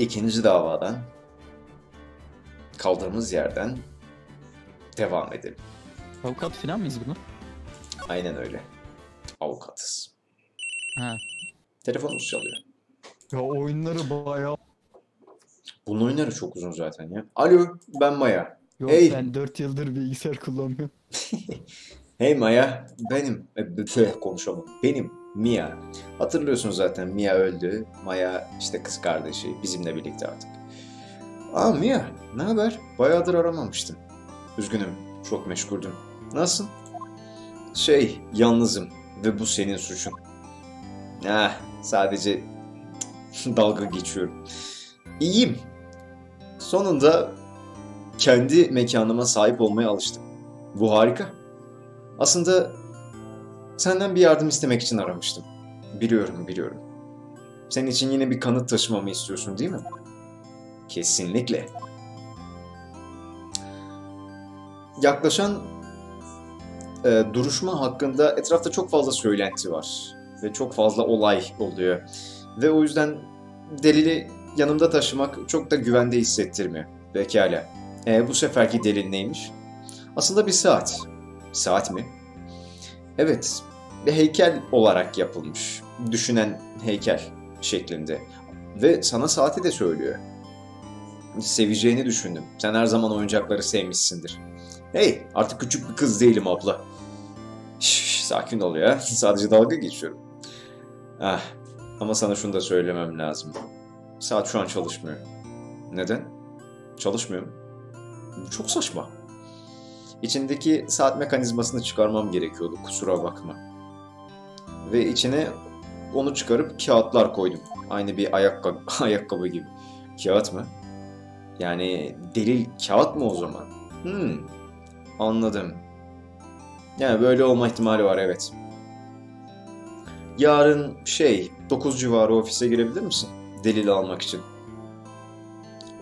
ikinci davadan, kaldığımız yerden devam edelim. Avukat falan mıyız bunu? Aynen öyle. Avukatız. Ha. Telefonumuz çalıyor. Ya oyunları bayağı... Bunun oyunları çok uzun zaten ya. Alo, ben Maya. Yok, hey. Ben 4 yıldır bilgisayar kullanmıyorum. Hey Maya, benim. Konuşalım. Benim Mia. Hatırlıyorsunuz zaten, Mia öldü. Maya işte kız kardeşi, bizimle birlikte artık. Aa Mia, ne haber? Bayağıdır aramamıştım. Üzgünüm, çok meşguldüm. Nasılsın? Şey, yalnızım ve bu senin suçun. Ah, sadece dalga geçiyorum. İyiyim. Sonunda kendi mekanıma sahip olmaya alıştım. Bu harika. Aslında senden bir yardım istemek için aramıştım. Biliyorum, biliyorum. Senin için yine bir kanıt taşımamı istiyorsun değil mi? Kesinlikle. Yaklaşan duruşma hakkında etrafta çok fazla söylenti var. Ve çok fazla olay oluyor. Ve o yüzden delili yanımda taşımak çok da güvende hissettirmiyor. Pekala. Bu seferki delil neymiş? Aslında bir saat. Saat mi? Evet. Bir heykel olarak yapılmış. Düşünen heykel şeklinde. Ve sana saati de söylüyor. Seveceğini düşündüm. Sen her zaman oyuncakları sevmişsindir. Hey, artık küçük bir kız değilim abla. Şş, sakin ol ya. Sadece dalga geçiyorum. Ah, ama sana şunu da söylemem lazım. Saat şu an çalışmıyor. Neden? Çalışmıyor mu? Çok saçma. İçindeki saat mekanizmasını çıkarmam gerekiyordu. Kusura bakma. Ve içine onu çıkarıp kağıtlar koydum. Aynı bir ayakkabı gibi. Kağıt mı? Yani delil kağıt mı o zaman? Anladım. Yani böyle olma ihtimali var, evet. Yarın 9 civarı ofise girebilir misin? Delil almak için.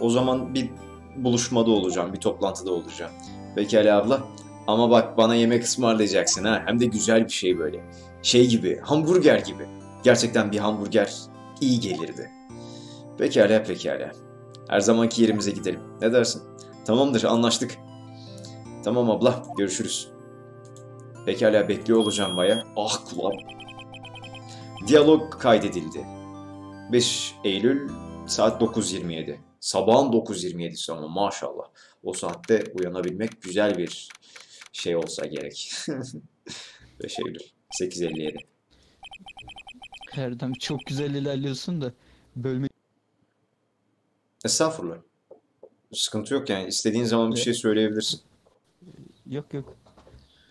O zaman bir buluşmada olacağım, bir toplantıda olacağım. Pekala abla. Ama bak, bana yemek ısmarlayacaksın ha. Hem de güzel bir şey böyle. Şey gibi, hamburger gibi. Gerçekten bir hamburger iyi gelirdi. Pekala, pekala. Her zamanki yerimize gidelim. Ne dersin? Tamamdır, anlaştık. Tamam abla, görüşürüz. Pekala, bekliyor olacağım Maya. Ah kulağım. Diyalog kaydedildi. 5 Eylül saat 9:27. Sabahın 9:27'si ama maşallah. O saatte uyanabilmek güzel bir şey olsa gerek. 5 Eylül 8:57. Erdem, çok güzel ilerliyorsun da bölme... Estağfurullah. Sıkıntı yok yani. İstediğin zaman bir şey söyleyebilirsin. Yok yok.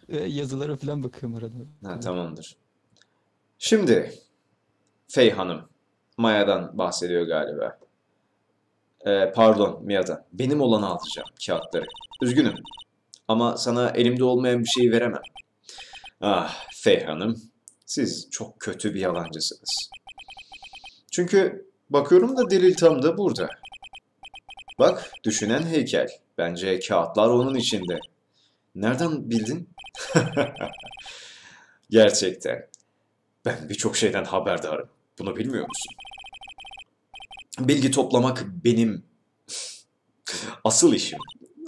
Yazılara falan bakıyorum arada. Ha, tamamdır. Şimdi Fey Hanım, Maya'dan bahsediyor galiba. Pardon, Mia'dan. Benim olanı alacağım, kağıtları. Üzgünüm. Ama sana elimde olmayan bir şeyi veremem. Ah Fey Hanım, siz çok kötü bir yalancısınız. Çünkü bakıyorum da delil tam da burada. Bak, düşünen heykel. Bence kağıtlar onun içinde. Nereden bildin? Gerçekten. Ben birçok şeyden haberdarım. Bunu bilmiyor musun? Bilgi toplamak benim asıl işim.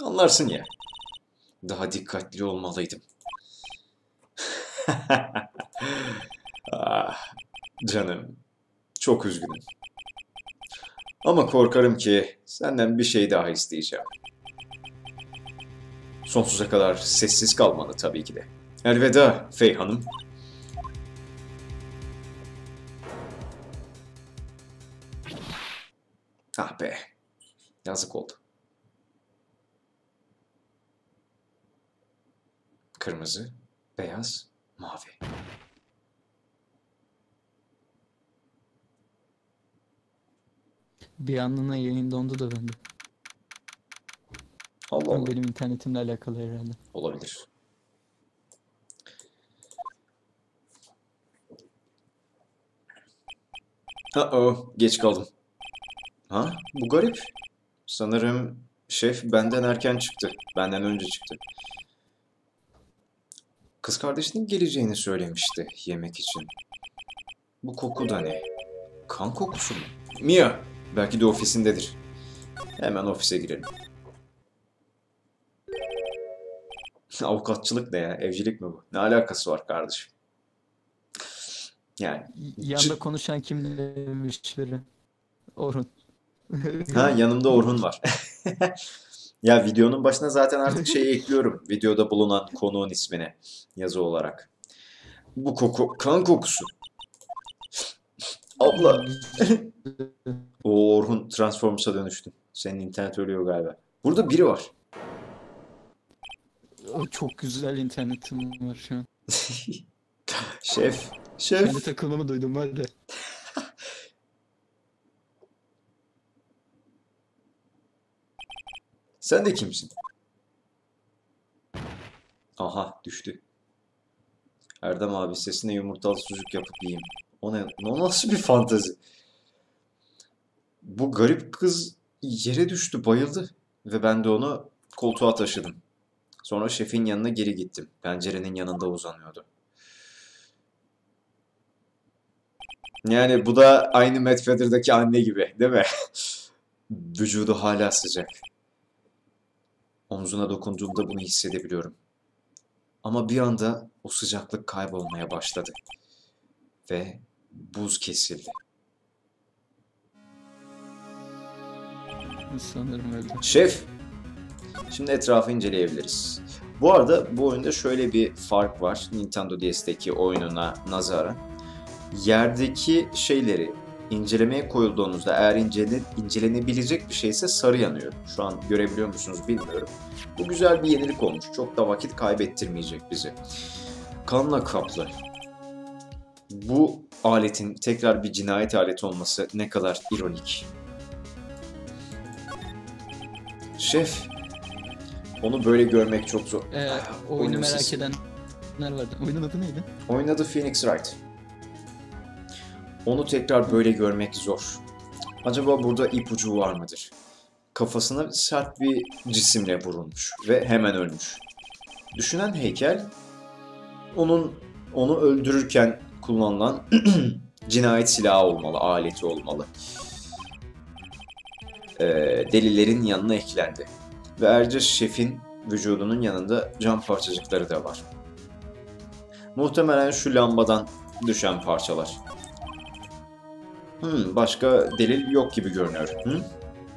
Anlarsın ya. Daha dikkatli olmalıydım. Ah, canım. Çok üzgünüm. Ama korkarım ki senden bir şey daha isteyeceğim. Sonsuza kadar sessiz kalmanı tabii ki de. Elveda Fey Hanım. Ah be. Yazık oldu. Kırmızı, beyaz, mavi. Bir anlığına yayın dondu da bende. Allah Allah. Benim internetimle alakalı herhalde. Olabilir. Geç kaldım. Ha, bu garip. Sanırım şef benden erken çıktı. Benden önce çıktı. Kız kardeşinin geleceğini söylemişti yemek için. Bu koku da ne? Kan kokusu mu? Mia! Belki de ofisindedir. Hemen ofise girelim. Avukatçılık ne ya? Evcilik mi bu? Ne alakası var kardeşim? Yani... Yanında konuşan kim demiş biri? Orhun. Ha, yanımda Orhun var. Ya videonun başına zaten artık şeyi ekliyorum. Videoda bulunan konuğun ismini yazı olarak. Bu koku, kan kokusu. Abla. O Orhun Transformers'a dönüştü. Senin internet ölüyor galiba. Burada biri var. O çok güzel internetim var şu an. Şef. Şef. Kendi takılmamı duydum hadi. Sen de kimsin? Aha düştü. Erdem abi sesine yumurtalı sucuk yapıp yiyeyim. O ne? O nasıl bir fantezi? Bu garip kız yere düştü, bayıldı. Ve ben de onu koltuğa taşıdım. Sonra şefin yanına geri gittim. Pencerenin yanında uzanıyordu. Yani bu da aynı Mad Feather'daki anne gibi değil mi? Vücudu hala sıcak. Omzuna dokunduğumda bunu hissedebiliyorum. Ama bir anda o sıcaklık kaybolmaya başladı. Ve buz kesildi. Sanırım öyle. Şef! Şimdi etrafı inceleyebiliriz. Bu arada bu oyunda şöyle bir fark var. Nintendo DS'deki oyununa nazaran. Yerdeki şeyleri incelemeye koyulduğunuzda eğer incelenebilecek bir şeyse sarı yanıyor. Şu an görebiliyor musunuz bilmiyorum. Bu güzel bir yenilik olmuş. Çok da vakit kaybettirmeyecek bizi. Kanla kaplı. Bu aletin tekrar bir cinayet aleti olması ne kadar ironik. Şef. Onu böyle görmek çok zor. Oyunu merak edenler vardı. Oyunun adı neydi? Oyunun adı Phoenix Wright. Onu tekrar böyle görmek zor. Acaba burada ipucu var mıdır? Kafasına sert bir cisimle vurulmuş ve hemen ölmüş. Düşünen heykel, onu öldürürken kullanılan cinayet silahı olmalı, aleti olmalı. Delillerin yanına eklendi. Ve ayrıca şefin vücudunun yanında cam parçacıkları da var. Muhtemelen şu lambadan düşen parçalar. Başka delil yok gibi görünüyor.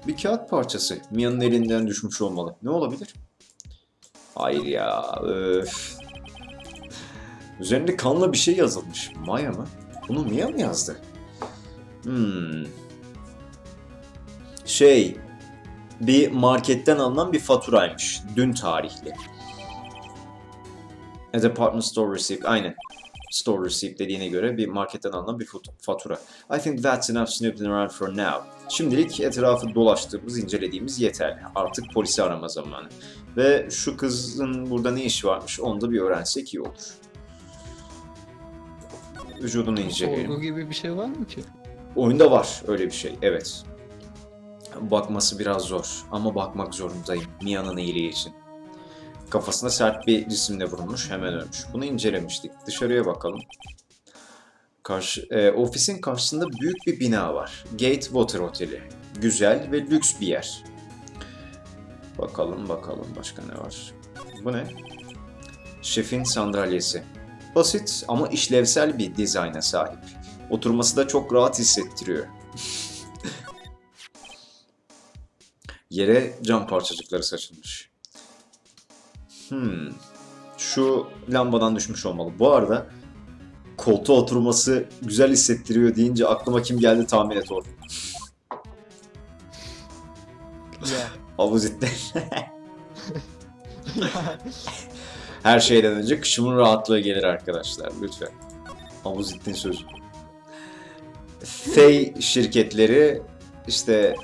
Bir kağıt parçası Mia'nın elinden düşmüş olmalı. Ne olabilir? Hayır ya. Öf. Üzerinde kanla bir şey yazılmış. Maya mı? Bunu Mia mı yazdı? Bir marketten alınan bir faturaymış. Dün tarihli. A department store receipt. Aynen. Store receipt dediğine göre bir marketten alınan bir fatura. I think that's enough snooping around for now. Şimdilik etrafı dolaştığımız, incelediğimiz yeterli. Artık polisi arama zamanı. Ve şu kızın burada ne işi varmış onu da bir öğrensek iyi olur. Vücudunu inceleyelim. Olgu gibi bir şey var mı ki? Oyunda var öyle bir şey, evet. Bakması biraz zor ama bakmak zorundayım Mia'nın iyiliği için. Kafasına sert bir cisimle vurulmuş, hemen ölmüş. Bunu incelemiştik. Dışarıya bakalım. Ofisin karşısında büyük bir bina var. Gatewater Hotel. Güzel ve lüks bir yer. Bakalım başka ne var? Bu ne? Şefin sandalyesi. Basit ama işlevsel bir dizayna sahip. Oturması da çok rahat hissettiriyor. Yere cam parçacıkları saçılmış. Şu lambadan düşmüş olmalı. Bu arada koltuğa oturması güzel hissettiriyor deyince aklıma kim geldi tahmin et oğlum. Abuzitler. Her şeyden önce kışımın rahatlığı gelir arkadaşlar lütfen. Abuzit'in sözü. Fey şirketleri işte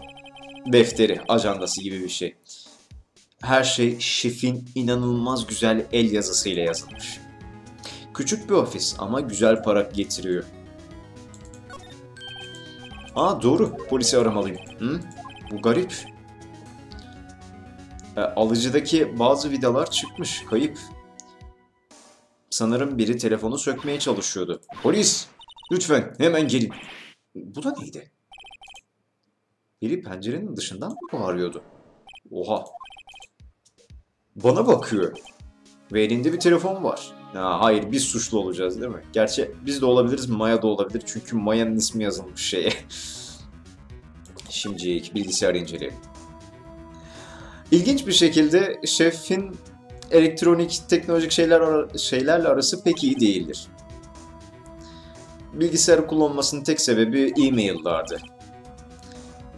defteri, ajandası gibi bir şey. Her şey şefin inanılmaz güzel el yazısıyla yazılmış. Küçük bir ofis ama güzel para getiriyor. Doğru. Polisi aramalıyım. Bu garip. Alıcıdaki bazı vidalar çıkmış. Kayıp. Sanırım biri telefonu sökmeye çalışıyordu. Polis! Lütfen hemen gelin. Bu da neydi? Biri pencerenin dışından bağırıyordu. Oha. Bana bakıyor. Ve elinde bir telefon var. Ya hayır, biz suçlu olacağız değil mi? Gerçi biz de olabiliriz, Maya da olabilir. Çünkü Maya'nın ismi yazılmış şeye. Şimdilik bilgisayar inceleyelim. İlginç bir şekilde şefin elektronik, teknolojik şeylerle arası pek iyi değildir. Bilgisayarı kullanmasının tek sebebi e-mail'lardı.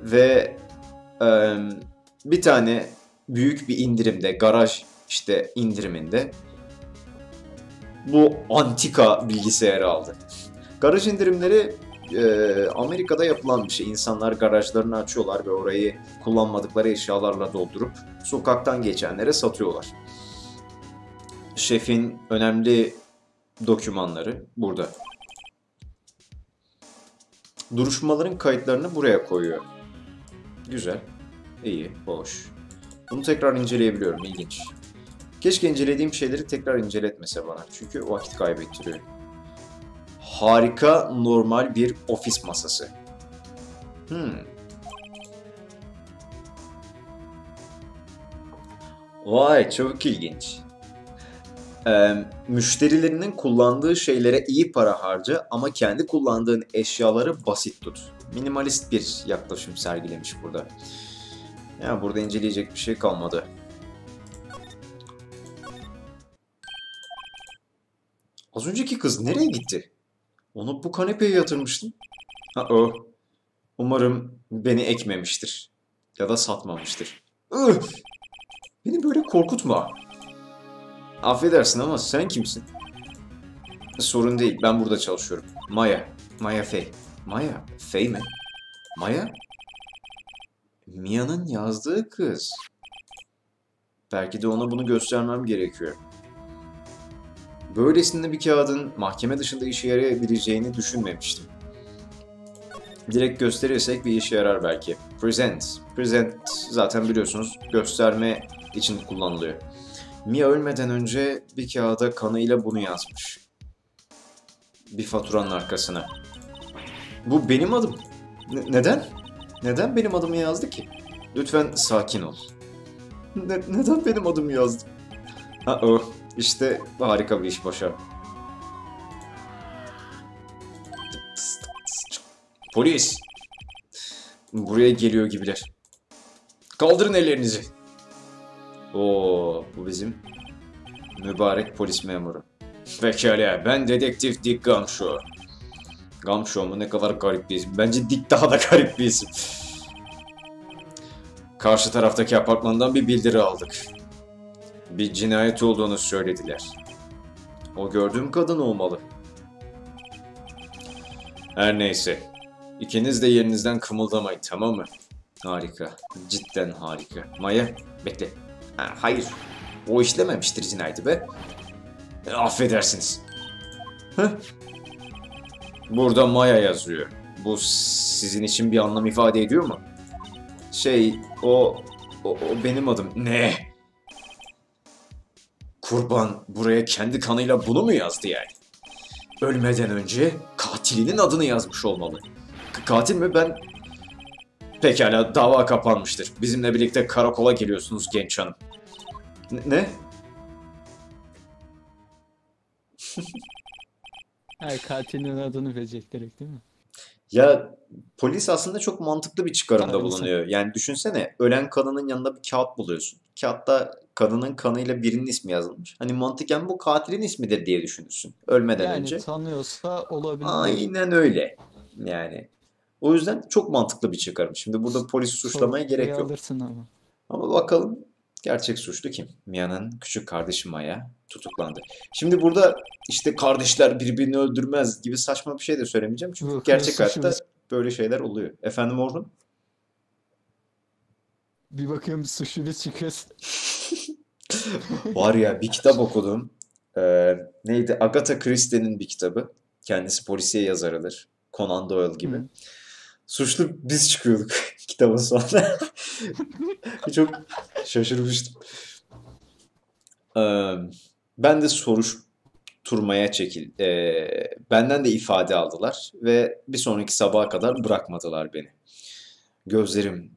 Ve bir tane büyük bir indirimde, garaj işte indiriminde bu antika bilgisayarı aldı. Garaj indirimleri Amerika'da yapılan bir şey. İnsanlar garajlarını açıyorlar ve orayı kullanmadıkları eşyalarla doldurup sokaktan geçenlere satıyorlar. Şefin önemli dokümanları burada. Duruşmaların kayıtlarını buraya koyuyor. Güzel, iyi, hoş. Bunu tekrar inceleyebiliyorum, ilginç. Keşke incelediğim şeyleri tekrar inceletmese bana. Çünkü vakit kaybettiriyor. Harika, normal bir ofis masası. Vay, çok ilginç. Müşterilerinin kullandığı şeylere iyi para harca ama kendi kullandığın eşyaları basit tut. Minimalist bir yaklaşım sergilemiş burada. Yani burada inceleyecek bir şey kalmadı. Az önceki kız nereye gitti? Onu bu kanepeye yatırmıştın. Umarım beni ekmemiştir. Ya da satmamıştır. Beni böyle korkutma. Affedersin ama sen kimsin? Sorun değil, ben burada çalışıyorum. Maya Fey. Maya Fey mi? Maya? Mia'nın yazdığı kız. Belki de ona bunu göstermem gerekiyor. Böylesinde bir kağıdın mahkeme dışında işe yarayabileceğini düşünmemiştim. Direkt gösterirsek bir işe yarar belki. Present zaten biliyorsunuz, gösterme için kullanılıyor. Mia ölmeden önce bir kağıda kanıyla bunu yazmış. Bir faturanın arkasına. Bu benim adım. Neden? Neden benim adımı yazdı ki? Lütfen sakin ol. Neden benim adımı yazdı? İşte harika bir iş başardım. Polis! Buraya geliyor gibiler. Kaldırın ellerinizi. Bu bizim mübarek polis memuru. Pekala, ben dedektif Dick Gumshoe. Gumshoe mu? Ne kadar garip bir isim. Bence Dick daha da garip bir isim. Karşı taraftaki apartmandan bir bildiri aldık. Bir cinayet olduğunu söylediler. O gördüğüm kadın olmalı. Her neyse. İkiniz de yerinizden kımıldamayın, tamam mı? Harika. Cidden harika. Maya, bekle. Hayır. O işlememiştir cinayeti be. Affedersiniz. Burada Maya yazıyor. Bu sizin için bir anlam ifade ediyor mu? O benim adım. Ne? Kurban buraya kendi kanıyla bunu mu yazdı yani? Ölmeden önce katilinin adını yazmış olmalı. Katil mi ben? Pekala, dava kapanmıştır. Bizimle birlikte karakola geliyorsunuz genç hanım. Ne? Katilinin adını verecekler değil mi? Ya polis aslında çok mantıklı bir çıkarımda bulunuyor. Yani düşünsene, ölen kadının yanında bir kağıt buluyorsun. Kağıtta kadının kanıyla birinin ismi yazılmış. Hani mantıken bu katilin ismidir diye düşünürsün. Ölmeden önce. Yani tanıyorsa olabilir. Aynen öyle. Yani. O yüzden çok mantıklı bir çıkarım. Şimdi burada polisi suçlamaya gerek yok. Ama bakalım gerçek suçlu kim? Mia'nın küçük kardeşi Maya tutuklandı. Şimdi burada işte kardeşler birbirini öldürmez gibi saçma bir şey de söylemeyeceğim. Çünkü gerçek hayatta böyle şeyler oluyor. Efendim Orhun? Bir bakıyorum suçlu bir çıkıyoruz. Var ya, bir kitap okudum. Neydi? Agatha Christie'nin bir kitabı. Kendisi polisiye yazarıdır. Conan Doyle gibi. Suçlu biz çıkıyorduk kitabın sonunda. Çok şaşırmıştım. Ben de soruşturmaya çekildim. Benden de ifade aldılar ve bir sonraki sabaha kadar bırakmadılar beni. Gözlerim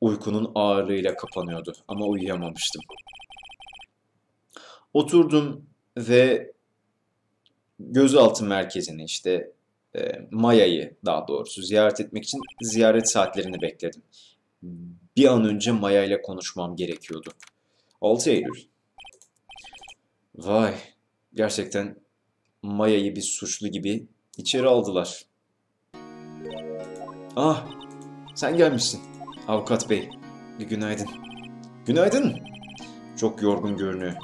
uykunun ağırlığıyla kapanıyordu ama uyuyamamıştım. Oturdum ve gözaltı merkezini, işte Maya'yı daha doğrusu ziyaret etmek için ziyaret saatlerini bekledim. Bir an önce Maya ile konuşmam gerekiyordu. 6 Eylül. Vay, gerçekten Maya'yı bir suçlu gibi içeri aldılar. Ah, sen gelmişsin avukat bey. Günaydın. Günaydın. Çok yorgun görünüyor.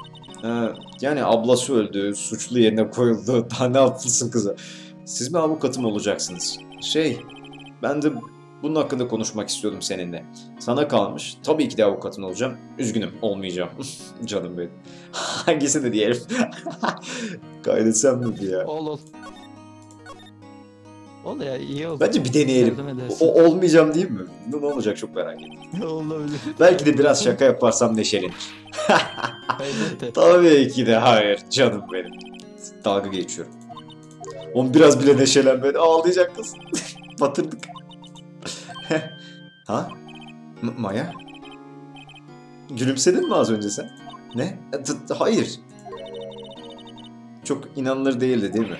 Yani ablası öldü, suçlu yerine koyuldu. Daha ne yapılsın kıza? Siz mi avukatım olacaksınız? Ben de bunun hakkında konuşmak istiyordum seninle. Sana kalmış. Tabii ki de avukatın olacağım. Üzgünüm, olmayacağım. Canım benim. Hangisi de diyelim. Kaydetsem mi diye. Ol. Ol ya, iyi oldu. Bence bir deneyelim. Olmayacağım değil mi? Ne olacak çok merak ediyorum. Olabilir. Belki de biraz şaka yaparsam neşelenir. Tabii ki de hayır canım benim. Dalga geçiyorum. Onu biraz bile neşelenmedi. Ağlayacak kız. Batırdık. Ha? Maya? Gülümsedin mi az önce sen? Ne? Hayır. Çok inanılır değildi değil mi?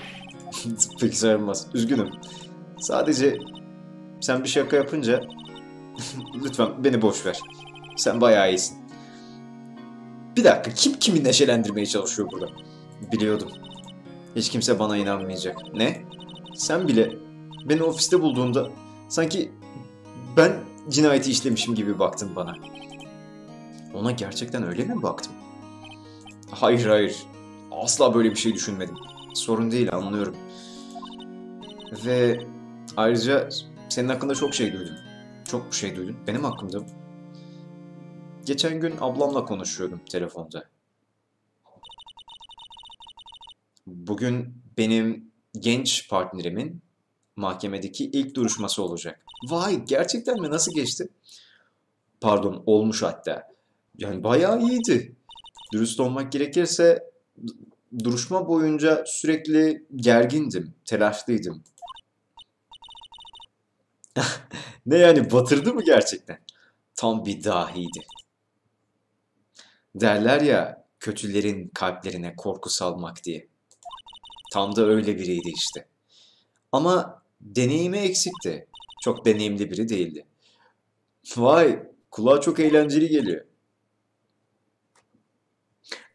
Peki sayılmaz. Üzgünüm. Sadece sen bir şaka yapınca lütfen beni boş ver. Sen bayağı iyisin. Bir dakika, kim kimi neşelendirmeye çalışıyor burada? Biliyordum. Hiç kimse bana inanmayacak. Ne? Sen bile beni ofiste bulduğunda sanki ben cinayeti işlemişim gibi baktın bana. Ona gerçekten öyle mi baktım? Hayır. Asla böyle bir şey düşünmedim. Sorun değil, anlıyorum. Ve ayrıca senin hakkında çok şey duydum. Çok şey duydum. Benim hakkımda. Geçen gün ablamla konuşuyordum telefonda. Bugün benim genç partnerimin mahkemedeki ilk duruşması olacak. Vay, gerçekten mi? Nasıl geçti? Pardon, olmuş hatta. Yani bayağı iyiydi. Dürüst olmak gerekirse duruşma boyunca sürekli gergindim, telaşlıydım. Ne yani, batırdı mı gerçekten? Tam bir dahiydi. Derler ya, kötülerin kalplerine korku salmak diye. Tam da öyle biriydi işte. Ama deneyimi eksikti. Çok deneyimli biri değildi. Vay, kulağa çok eğlenceli geliyor.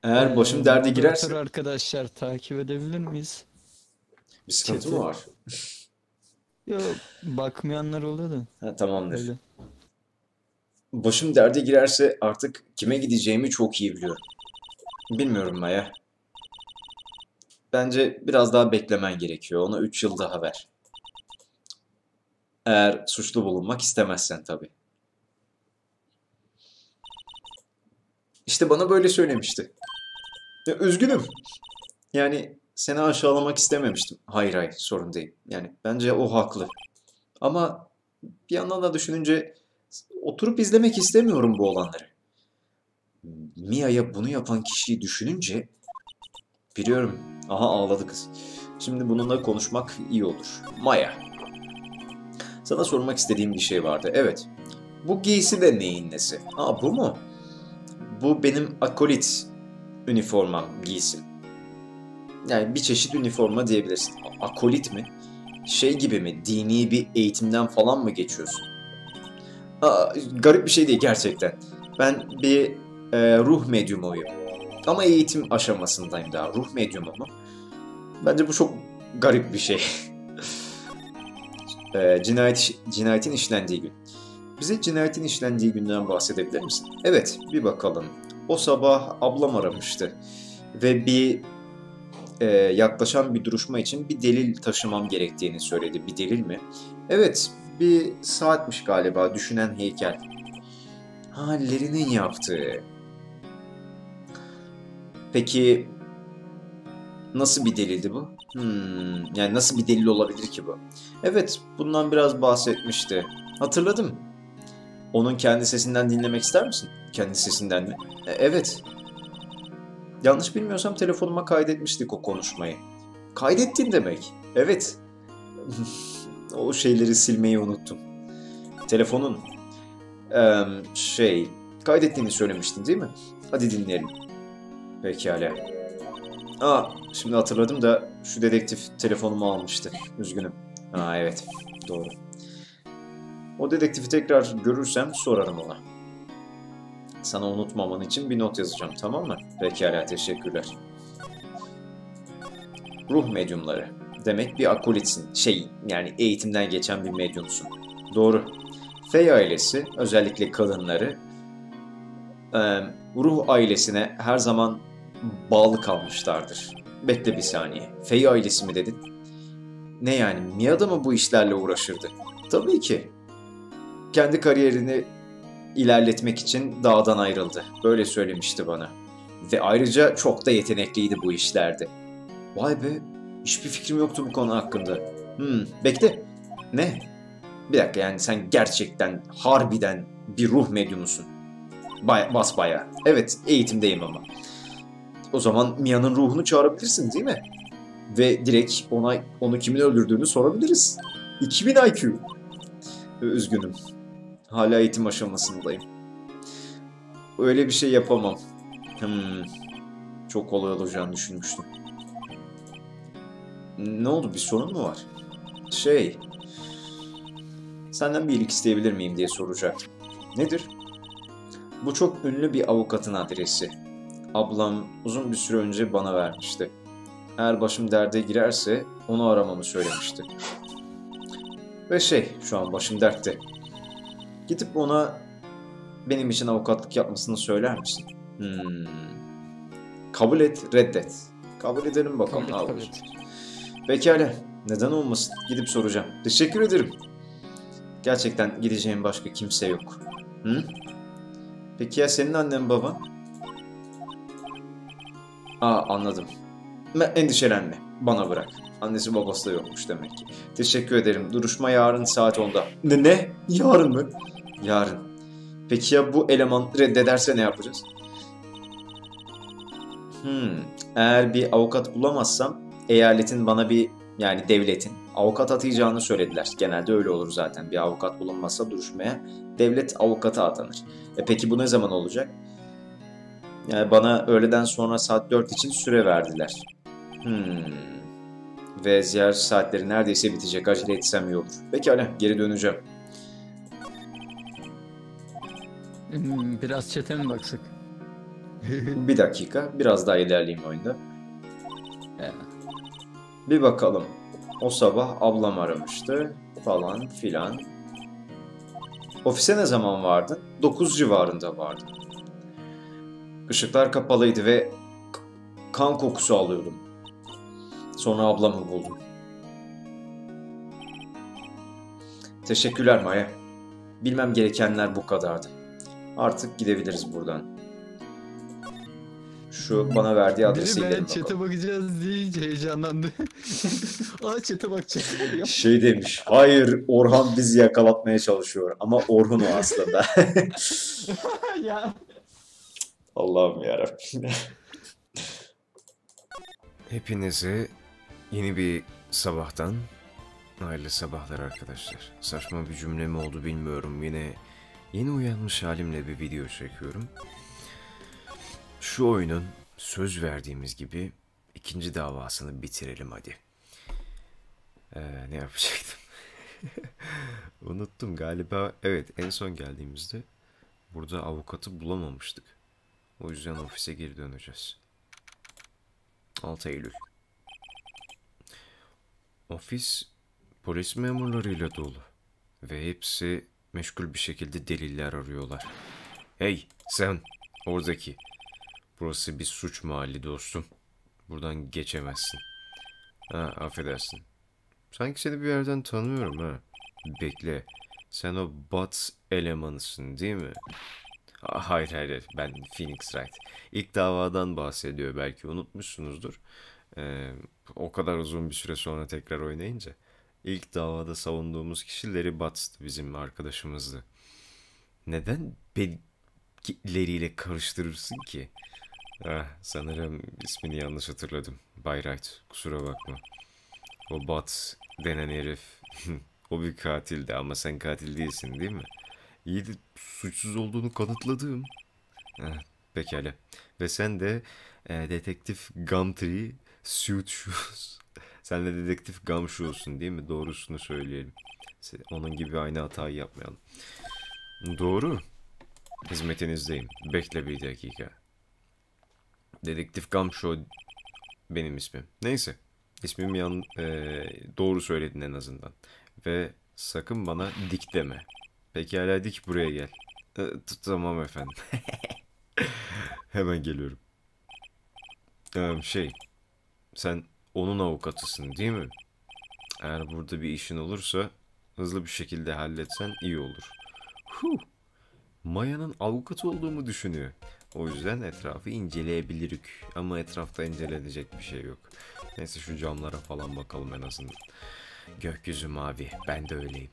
Eğer başım derde girerse... Arkadaşlar takip edebilir miyiz? Bir sıkıntı mı var? Yok, bakmayanlar oluyor da. Ha, tamamdır. Öyle. Başım derde girerse artık kime gideceğimi çok iyi biliyorum. Bilmiyorum Maya. Bence biraz daha beklemen gerekiyor. Ona 3 yıl daha ver. Eğer suçlu bulunmak istemezsen tabii. İşte bana böyle söylemişti. Ya, üzgünüm. Yani seni aşağılamak istememiştim. Hayır, sorun değil. Yani bence o haklı. Ama bir yandan da düşününce oturup izlemek istemiyorum bu olanları. Mia'ya bunu yapan kişiyi düşününce... Biliyorum. Aha, ağladı kız. Şimdi bununla konuşmak iyi olur. Maya. Sana sormak istediğim bir şey vardı. Evet. Bu giysi de neyin nesi? Aa, bu mu? Bu benim akolit üniformam, giysi. Yani bir çeşit üniforma diyebilirsin. Akolit mi? Şey gibi mi? Dini bir eğitimden falan mı geçiyorsun? Aa, garip bir şey değil gerçekten. Ben bir ruh medyumuyum. Ama eğitim aşamasındayım daha. Ruh medyumu mu? Bence bu çok garip bir şey. Cinayetin işlendiği gün. Bize cinayetin işlendiği günden bahsedebilir misin? Evet, bir bakalım. O sabah ablam aramıştı. Ve bir yaklaşan bir duruşma için bir delil taşımam gerektiğini söyledi. Bir delil mi? Evet, bir saatmiş galiba. Düşünen heykel. Hallerinin yaptığı... Peki nasıl bir delildi bu? Yani nasıl bir delil olabilir ki bu? Evet, bundan biraz bahsetmişti. Hatırladım. Onun kendi sesinden dinlemek ister misin? Kendi sesinden mi? Evet. Yanlış bilmiyorsam telefonuma kaydetmiştik o konuşmayı. Kaydettin demek. Evet. O şeyleri silmeyi unuttum. Telefonun kaydettiğini söylemiştin değil mi? Hadi dinleyelim. Pekala. Şimdi hatırladım da şu dedektif telefonumu almıştı. Üzgünüm. Evet, doğru. O dedektifi tekrar görürsem sorarım ona. Sana unutmaman için bir not yazacağım, tamam mı? Pekala, teşekkürler. Ruh medyumları. Demek bir akolitsin. Yani eğitimden geçen bir medyumsun. Doğru. Fey ailesi, özellikle kadınları, ruh ailesine her zaman bağlı kalmışlardır. Bekle bir saniye. Fey ailesi mi dedin? Ne yani? Mia da mı bu işlerle uğraşırdı? Tabii ki. Kendi kariyerini ilerletmek için dağdan ayrıldı. Böyle söylemişti bana. Ve ayrıca çok da yetenekliydi bu işlerde. Vay be. Hiçbir fikrim yoktu bu konu hakkında. Bekle. Ne? Bir dakika, yani sen gerçekten, harbiden bir ruh medyumusun. Basbayağı. Evet, eğitimdeyim ama. O zaman Mia'nın ruhunu çağırabilirsin değil mi? Ve direkt onu kimin öldürdüğünü sorabiliriz. 2000 IQ. Üzgünüm. Hala eğitim aşamasındayım. Öyle bir şey yapamam. Çok kolay olacağını düşünmüştüm. Ne oldu? Bir sorun mu var? Senden bir iyilik isteyebilir miyim diye soracak. Nedir? Bu çok ünlü bir avukatın adresi. Ablam uzun bir süre önce bana vermişti. Eğer başım derde girerse onu aramamı söylemişti. Ve şu an başım dertte. Gidip ona benim için avukatlık yapmasını söyler misin? Kabul et, reddet. Kabul edelim bakalım. Pekala, neden olmasın? Gidip soracağım. Teşekkür ederim. Gerçekten gideceğim başka kimse yok. Peki ya senin annen baban? Anladım. Endişelenme, bana bırak. Annesi babası da yokmuş demek ki. Teşekkür ederim. Duruşma yarın saat 10'da. Ne? Yarın mı? Yarın. Peki ya bu eleman reddederse ne yapacağız? Eğer bir avukat bulamazsam eyaletin bana bir, yani devletin avukat atayacağını söylediler. Genelde öyle olur zaten. Bir avukat bulunmazsa duruşmaya devlet avukatı atanır. Peki bu ne zaman olacak? Yani bana öğleden sonra saat 4 için süre verdiler. Ve ziyaret saatleri neredeyse bitecek. Acele etsem iyi olur. Pekala, geri döneceğim. Biraz çete mi baksak? Bir dakika. Biraz daha ilerleyeyim oyunda. Bir bakalım. O sabah ablam aramıştı. Falan filan. Ofise ne zaman vardın? 9 civarında vardım. Işıklar kapalıydı ve kan kokusu alıyordum. Sonra ablamı buldum. Teşekkürler Maya. Bilmem gerekenler bu kadardı. Artık gidebiliriz buradan. Şu bana verdiği adresi gidelim bakalım. Chat'e bakacağız deyince heyecanlandı. Chat'e bakacağız. Demiş. Hayır, Orhan bizi yakalatmaya çalışıyor. Ama Orhan o aslında. Allah'ım yarabbim. Hepinize yeni bir sabahtan hayırlı sabahlar arkadaşlar. Saçma bir cümle mi oldu bilmiyorum. Yeni uyanmış halimle bir video çekiyorum. Şu oyunun söz verdiğimiz gibi ikinci davasını bitirelim hadi. Ne yapacaktım? Unuttum galiba. Evet, en son geldiğimizde burada avukatı bulamamıştık. O yüzden ofise geri döneceğiz. 6 Eylül. Ofis polis memurlarıyla dolu. Ve hepsi meşgul bir şekilde deliller arıyorlar. Hey sen, oradaki. Burası bir suç mahalli dostum. Buradan geçemezsin. Affedersin. Sanki seni bir yerden tanıyorum ha. Bekle. Sen o Butz elemanısın değil mi? Hayır. Ben Phoenix Wright. İlk davadan bahsediyor. Belki unutmuşsunuzdur. O kadar uzun bir süre sonra tekrar oynayınca. İlk davada savunduğumuz kişi Larry Butz'tı, bizim arkadaşımızdı. Neden Larry'yle karıştırırsın ki? Sanırım ismini yanlış hatırladım. Bay Wright, kusura bakma. O Butz denen herif O bir katildi ama sen katil değilsin değil mi? İyi de suçsuz olduğunu kanıtladım. Heh, pekala. Ve sen de Detektif Gumtree Suit Shoes. Sen de Detektif Gumshoe'sun değil mi? Doğrusunu söyleyelim. Onun gibi aynı hatayı yapmayalım. Doğru. Hizmetinizdeyim. Bekle bir dakika. Detektif Gumshoe benim ismim. Neyse. İsmimi doğru söyledin en azından. Ve sakın bana Dick deme. Pekala Dick, buraya gel. Tamam efendim. Hemen geliyorum. Sen onun avukatısın değil mi? Eğer burada bir işin olursa hızlı bir şekilde halletsen iyi olur. Maya'nın avukatı olduğumu düşünüyor. O yüzden etrafı inceleyebiliriz. Ama etrafta incelenecek bir şey yok. Neyse şu camlara falan bakalım en azından. Gökyüzü mavi. Ben de öyleyim.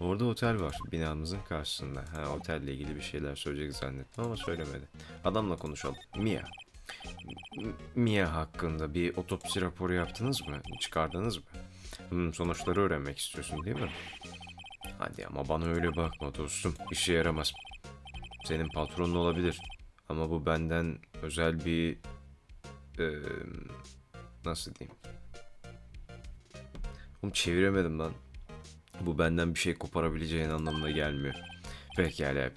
Orada otel var. Binamızın karşısında. Ha, otelle ilgili bir şeyler söyleyecek zannettim ama söylemedi. Adamla konuşalım. Mia hakkında bir otopsi raporu yaptınız mı? Çıkardınız mı? Sonuçları öğrenmek istiyorsun değil mi? Hadi ama bana öyle bakma dostum. İşe yaramaz. Senin patronun olabilir. Ama bu benden özel bir... nasıl diyeyim? Onu çeviremedim lan. Bu benden bir şey koparabileceğin anlamına gelmiyor. Pekala.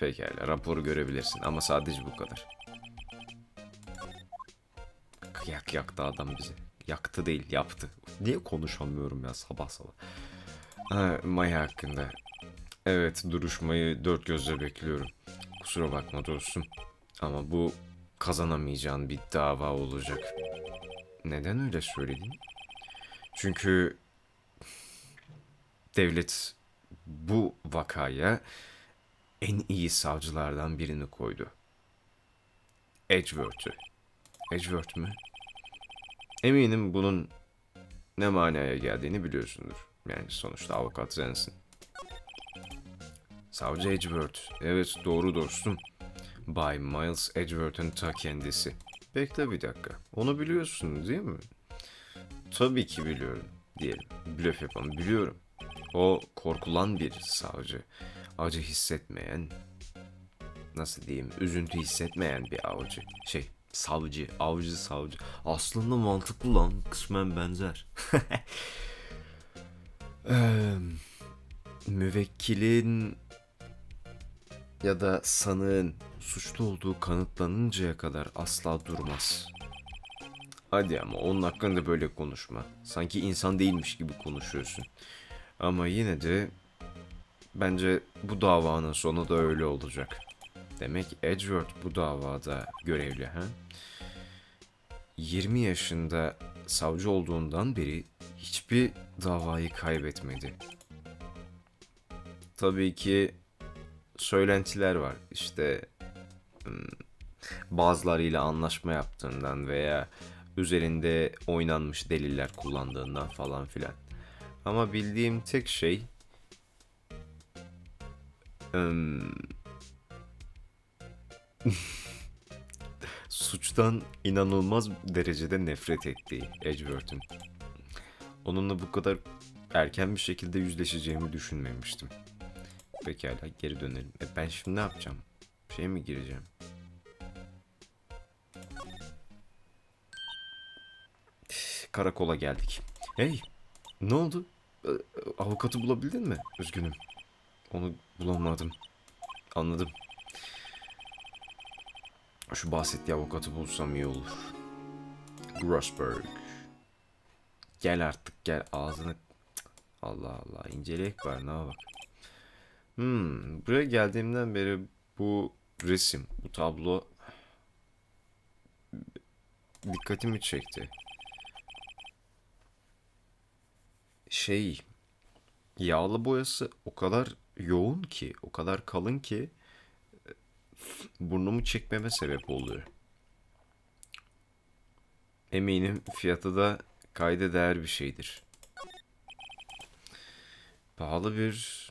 Raporu görebilirsin ama sadece bu kadar. Yaktı adam bizi. Yaktı değil, yaptı. Niye konuşamıyorum ya sabah sabah. Maya hakkında. Evet, duruşmayı dört gözle bekliyorum. Kusura bakma dostum. Ama bu kazanamayacağın bir dava olacak. Neden öyle söyledin? Çünkü devlet bu vakaya en iyi savcılardan birini koydu. Edgeworth'u. Edgeworth mü? Eminim bunun ne manaya geldiğini biliyorsundur. Yani sonuçta avukat sensin. Savcı Edgeworth. Evet, doğru dostum. Bay Miles Edgeworth'un ta kendisi. Bekle bir dakika. Onu biliyorsun değil mi? Tabii ki biliyorum diyelim. Blöf yapalım. Biliyorum. O korkulan bir savcı. Acı hissetmeyen, nasıl diyeyim, üzüntü hissetmeyen bir avcı. Savcı. Aslında mantıklı lan. Kısmen benzer. Müvekkilin ya da sanığın suçlu olduğu kanıtlanıncaya kadar asla durmaz. Hadi ama onun hakkında böyle konuşma. Sanki insan değilmiş gibi konuşuyorsun. Ama yine de bence bu davanın sonu da öyle olacak. Demek Edgeworth bu davada görevli ha? 20 yaşında savcı olduğundan beri hiçbir davayı kaybetmedi. Tabii ki söylentiler var. İşte bazılarıyla anlaşma yaptığından veya üzerinde oynanmış deliller kullandığından falan filan. Ama bildiğim tek şey suçtan inanılmaz derecede nefret ettiği Edgeworth'un. Onunla bu kadar erken bir şekilde yüzleşeceğimi düşünmemiştim. Pekala, geri dönelim. Ben şimdi ne yapacağım? Şeye mi gireceğim? Karakola geldik. Hey! Ne oldu? Avukatı bulabildin mi? Üzgünüm. Onu bulamadım. Anladım. Şu bahsettiği avukatı bulsam iyi olur. Grossberg. Gel artık gel. Ağzını... Allah Allah. İnceleyek var. Ne bak. Buraya geldiğimden beri bu resim, bu tablo dikkatimi çekti. Yağlı boyası o kadar yoğun ki, o kadar kalın ki burnumu çekmeme sebep oluyor. Eminim fiyatı da kayda değer bir şeydir. Pahalı bir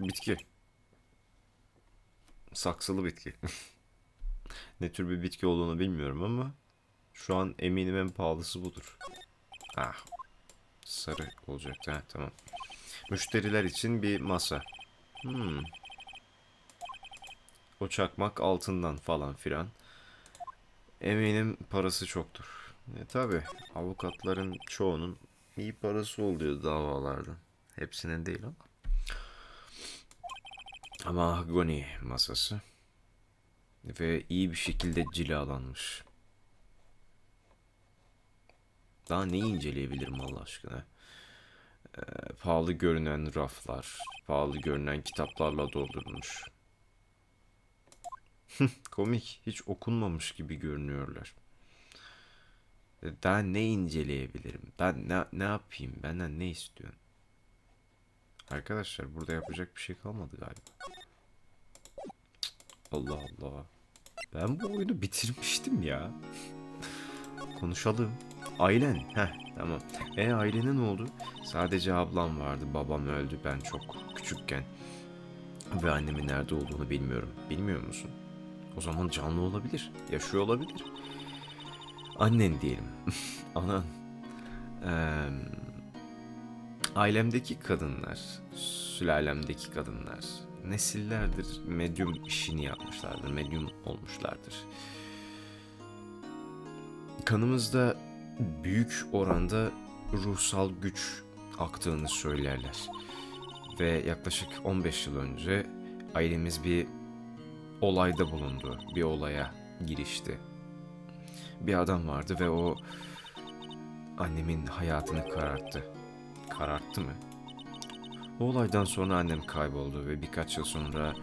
bitki. Saksılı bitki. Ne tür bir bitki olduğunu bilmiyorum ama şu an eminim en pahalısı budur. Sarı olacaktı. Tamam. Müşteriler için bir masa. O çakmak altından falan filan. Eminim parası çoktur. Tabi avukatların çoğunun iyi parası oluyor davalardan. Hepsinin değil ama. Ama Goni masası. Ve iyi bir şekilde cilalanmış. Daha neyi inceleyebilirim Allah aşkına? Pahalı görünen raflar, pahalı görünen kitaplarla doldurmuş. Komik, hiç okunmamış gibi görünüyorlar. Daha ne inceleyebilirim? Ben ne yapayım? Benden ne istiyorsun? Arkadaşlar burada yapacak bir şey kalmadı galiba. Allah Allah. Ben bu oyunu bitirmiştim ya. Konuşalım. Ailen. Tamam. Ailene ne oldu? Sadece ablam vardı. Babam öldü ben çok küçükken. Ve annemin nerede olduğunu bilmiyorum. Bilmiyor musun? O zaman canlı olabilir. Yaşıyor olabilir. Annen diyelim. Anan. Ailemdeki kadınlar, sülalemdeki kadınlar nesillerdir medyum işini yapmışlardır, medyum olmuşlardır. Kanımızda büyük oranda ruhsal güç aktığını söylerler. Ve yaklaşık 15 yıl önce ailemiz bir olayda bulundu, bir olaya girişti. Bir adam vardı ve o annemin hayatını kararttı. Kararttı mı? O olaydan sonra annem kayboldu ve birkaç yıl sonra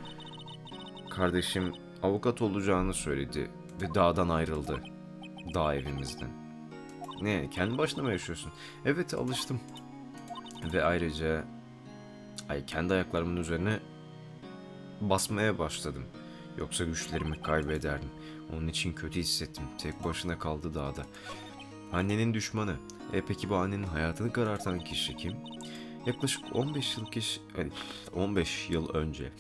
kardeşim avukat olacağını söyledi ve dağdan ayrıldı. Dağ evimizden. Ne? Kendi başına mı yaşıyorsun? Evet, alıştım. Ve ayrıca kendi ayaklarımın üzerine basmaya başladım. Yoksa güçlerimi kaybederdim. Onun için kötü hissettim. Tek başına kaldı dağda. Annenin düşmanı. Peki bu annenin hayatını karartan kişi kim? Yaklaşık 15 yıl önce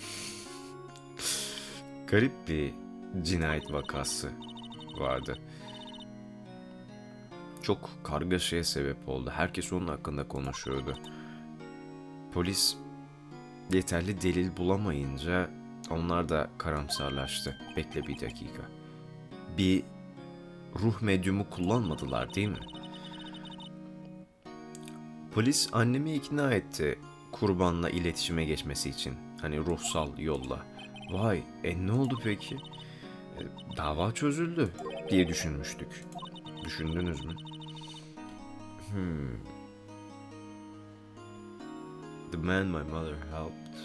garip bir cinayet vakası vardı. Çok kargaşaya sebep oldu. Herkes onun hakkında konuşuyordu. Polis yeterli delil bulamayınca onlar da karamsarlaştı. Bekle bir dakika. Bir ruh medyumu kullanmadılar değil mi? Polis annemi ikna etti kurbanla iletişime geçmesi için. Hani ruhsal yolla. Vay, ne oldu peki? Dava çözüldü diye düşünmüştük. Düşündünüz mü? The man my mother helped.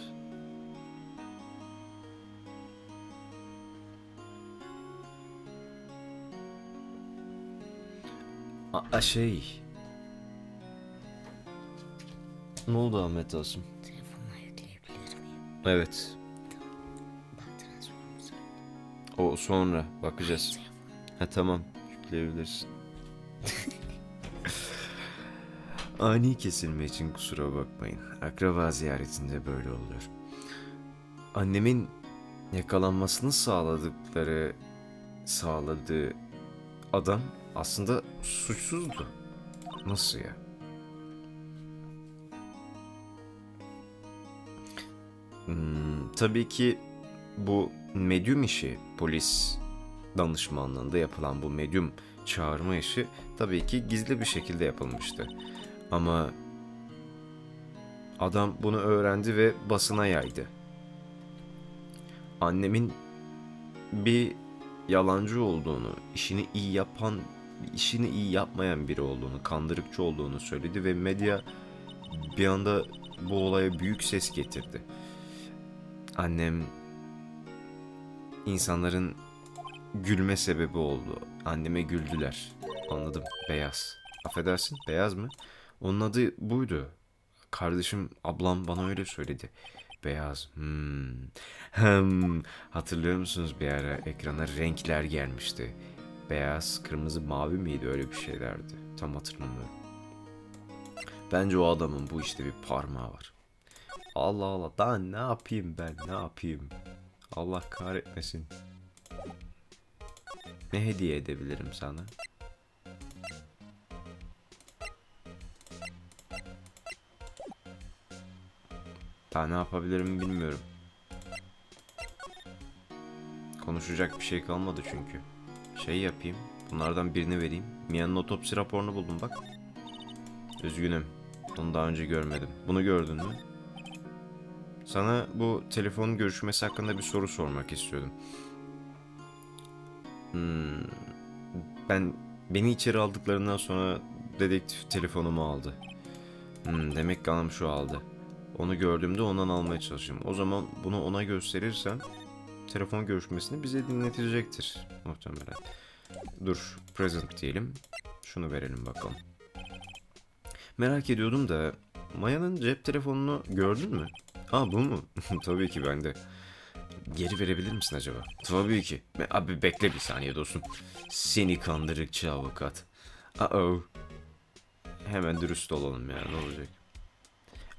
Ne oldu Ahmet Asım? Telefonla yükleyebilir miyim? Evet. O sonra bakacağız. Tamam, yükleyebilirsin. Ani kesilme için kusura bakmayın. Akraba ziyaretinde böyle oluyor. Annemin yakalanmasını sağladığı adam aslında suçsuzdu. Nasıl ya? Tabii ki bu medyum işi, polis danışmanlığında yapılan bu medyum çağırma işi tabii ki gizli bir şekilde yapılmıştı. Ama adam bunu öğrendi ve basına yaydı. Annemin bir yalancı olduğunu, işini iyi yapmayan biri olduğunu, kandırıkçı olduğunu söyledi ve medya bir anda bu olaya büyük ses getirdi. Annem insanların gülme sebebi oldu. Anneme güldüler. Anladım. Beyaz. Affedersin, beyaz mı? Onun adı buydu. Kardeşim, ablam bana öyle söyledi. Beyaz. Hatırlıyor musunuz bir ara ekrana renkler gelmişti. Beyaz, kırmızı, mavi miydi? Öyle bir şeylerdi. Tam hatırlamıyorum. Bence o adamın bu işte bir parmağı var. Allah Allah, daha ne yapayım ben, ne yapayım? Allah kahretmesin. Ne hediye edebilirim sana? Daha ne yapabilirim bilmiyorum. Konuşacak bir şey kalmadı çünkü. Şey yapayım. Bunlardan birini vereyim. Mia'nın otopsi raporunu buldum bak. Üzgünüm. Bunu daha önce görmedim. Bunu gördün mü? Sana bu telefon görüşmesi hakkında bir soru sormak istiyordum. Beni içeri aldıklarından sonra dedektif telefonumu aldı. Demek ki anam şu aldı. Onu gördüğümde ondan almaya çalışayım. O zaman bunu ona gösterirsen telefon görüşmesini bize dinletecektir muhtemelen. Dur, present diyelim. Şunu verelim bakalım. Merak ediyordum da Maya'nın cep telefonunu gördün mü? Aa, bu mu? Tabii ki bende. Geri verebilir misin acaba? Tabii ki. Abi bekle bir saniye dostum. Seni kandırıkçı avukat. Hemen dürüst olalım ya, ne olacak?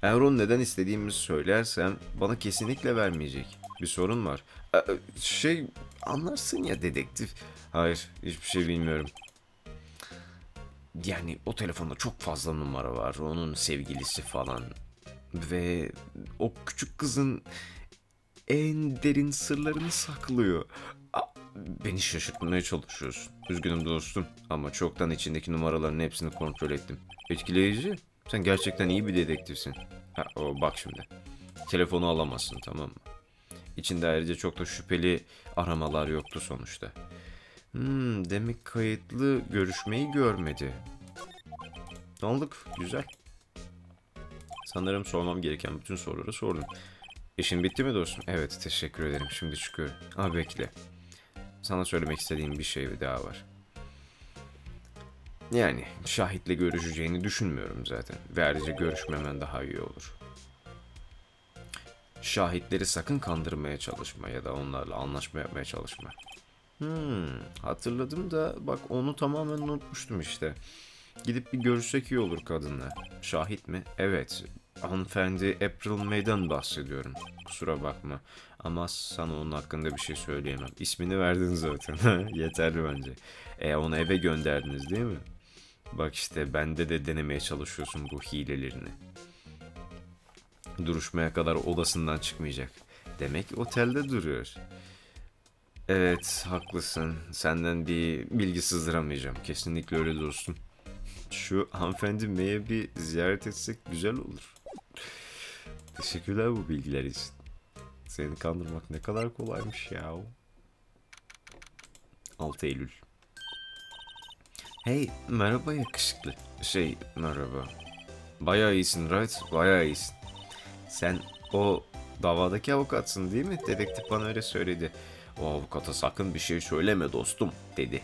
Eğer onu neden istediğimizi söylersem bana kesinlikle vermeyecek. Bir sorun var. Anlarsın ya dedektif. Hayır, hiçbir şey bilmiyorum. Yani o telefonda çok fazla numara var. Onun sevgilisi falan. Ve o küçük kızın en derin sırlarını saklıyor. Beni şaşırtmaya çalışıyorsun. Üzgünüm dostum ama çoktan içindeki numaraların hepsini kontrol ettim. Etkileyici. Sen gerçekten iyi bir dedektifsin. Bak şimdi. Telefonu alamazsın, tamam mı? İçinde ayrıca çok da şüpheli aramalar yoktu sonuçta. Demek kayıtlı görüşmeyi görmedi. Aldık. Güzel. Sanırım sormam gereken bütün soruları sordum. İşin bitti mi dostum? Evet, teşekkür ederim. Şimdi çıkıyorum. Bekle. Sana söylemek istediğim bir şey daha var. Yani şahitle görüşeceğini düşünmüyorum zaten. Ve ayrıca görüşmemen daha iyi olur. Şahitleri sakın kandırmaya çalışma ya da onlarla anlaşma yapmaya çalışma. Hatırladım da bak, onu tamamen unutmuştum işte. Gidip bir görüşsek iyi olur kadınla. Şahit mi? Evet. Hanımefendi April May'den bahsediyorum. Kusura bakma. Ama sana onun hakkında bir şey söyleyemem. İsmini verdin zaten. Yeterli bence. Onu eve gönderdiniz değil mi? Bak işte bende de denemeye çalışıyorsun bu hilelerini. Duruşmaya kadar odasından çıkmayacak. Demek otelde duruyor. Evet, haklısın. Senden bir bilgi sızdıramayacağım. Kesinlikle öyle dostum. Şu hanımefendi May'e bir ziyaret etsek güzel olur. Teşekkürler bu bilgiler için. Seni kandırmak ne kadar kolaymış ya. 6 Eylül. Hey, merhaba yakışıklı. Merhaba. Bayağı iyisin Wright, bayağı iyisin. Sen o davadaki avukatsın değil mi? Dedektif bana öyle söyledi. O avukata sakın bir şey söyleme dostum dedi.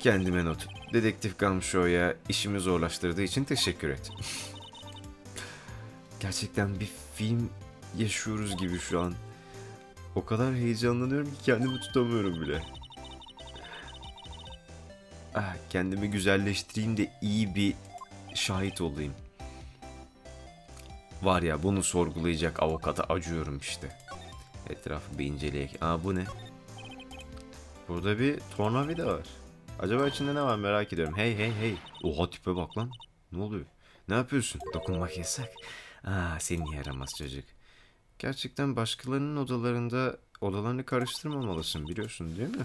Kendime not. Dedektif Gumshoe'ya işimi zorlaştırdığı için teşekkür et. Gerçekten bir film yaşıyoruz gibi şu an. O kadar heyecanlanıyorum ki kendimi tutamıyorum bile. Kendimi güzelleştireyim de iyi bir şahit olayım. Var ya, bunu sorgulayacak avukata acıyorum işte. Etrafı bir inceleyek. Bu ne? Burada bir tornavida var. Acaba içinde ne var merak ediyorum. Hey. Oha, tipe bak lan. Ne oluyor? Ne yapıyorsun? Dokunmak yasak. Seni yaramaz çocuk. Gerçekten başkalarının odalarını karıştırmamalısın biliyorsun değil mi?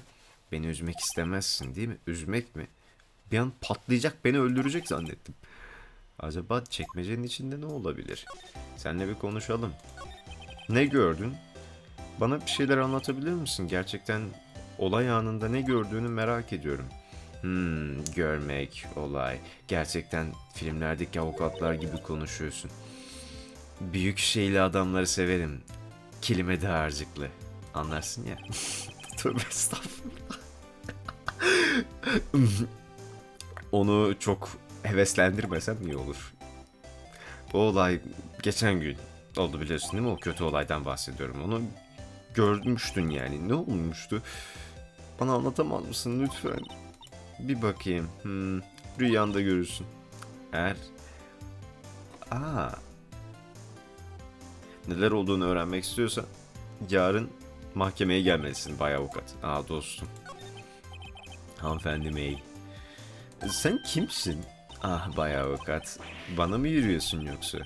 Beni üzmek istemezsin değil mi? Üzmek mi? Bir an patlayacak, beni öldürecek zannettim. Acaba çekmecenin içinde ne olabilir? Seninle bir konuşalım. Ne gördün? Bana bir şeyler anlatabilir misin? Gerçekten olay anında ne gördüğünü merak ediyorum. Görmek, olay. Gerçekten filmlerdeki avukatlar gibi konuşuyorsun. Büyük şeyli adamları severim. Kelime dağarcıklı. Anlarsın ya. Tövbe estağfurullah. Onu çok heveslendirmesem iyi olur. O olay geçen gün oldu biliyorsun değil mi? O kötü olaydan bahsediyorum. Onu görmüştün yani. Ne olmuştu? Bana anlatamaz mısın lütfen? Bir bakayım. Rüyanda görürsün. Neler olduğunu öğrenmek istiyorsan yarın mahkemeye gelmelisin bay avukat. Dostum. Hanımefendi May. Sen kimsin? Bay avukat. Bana mı yürüyorsun yoksa?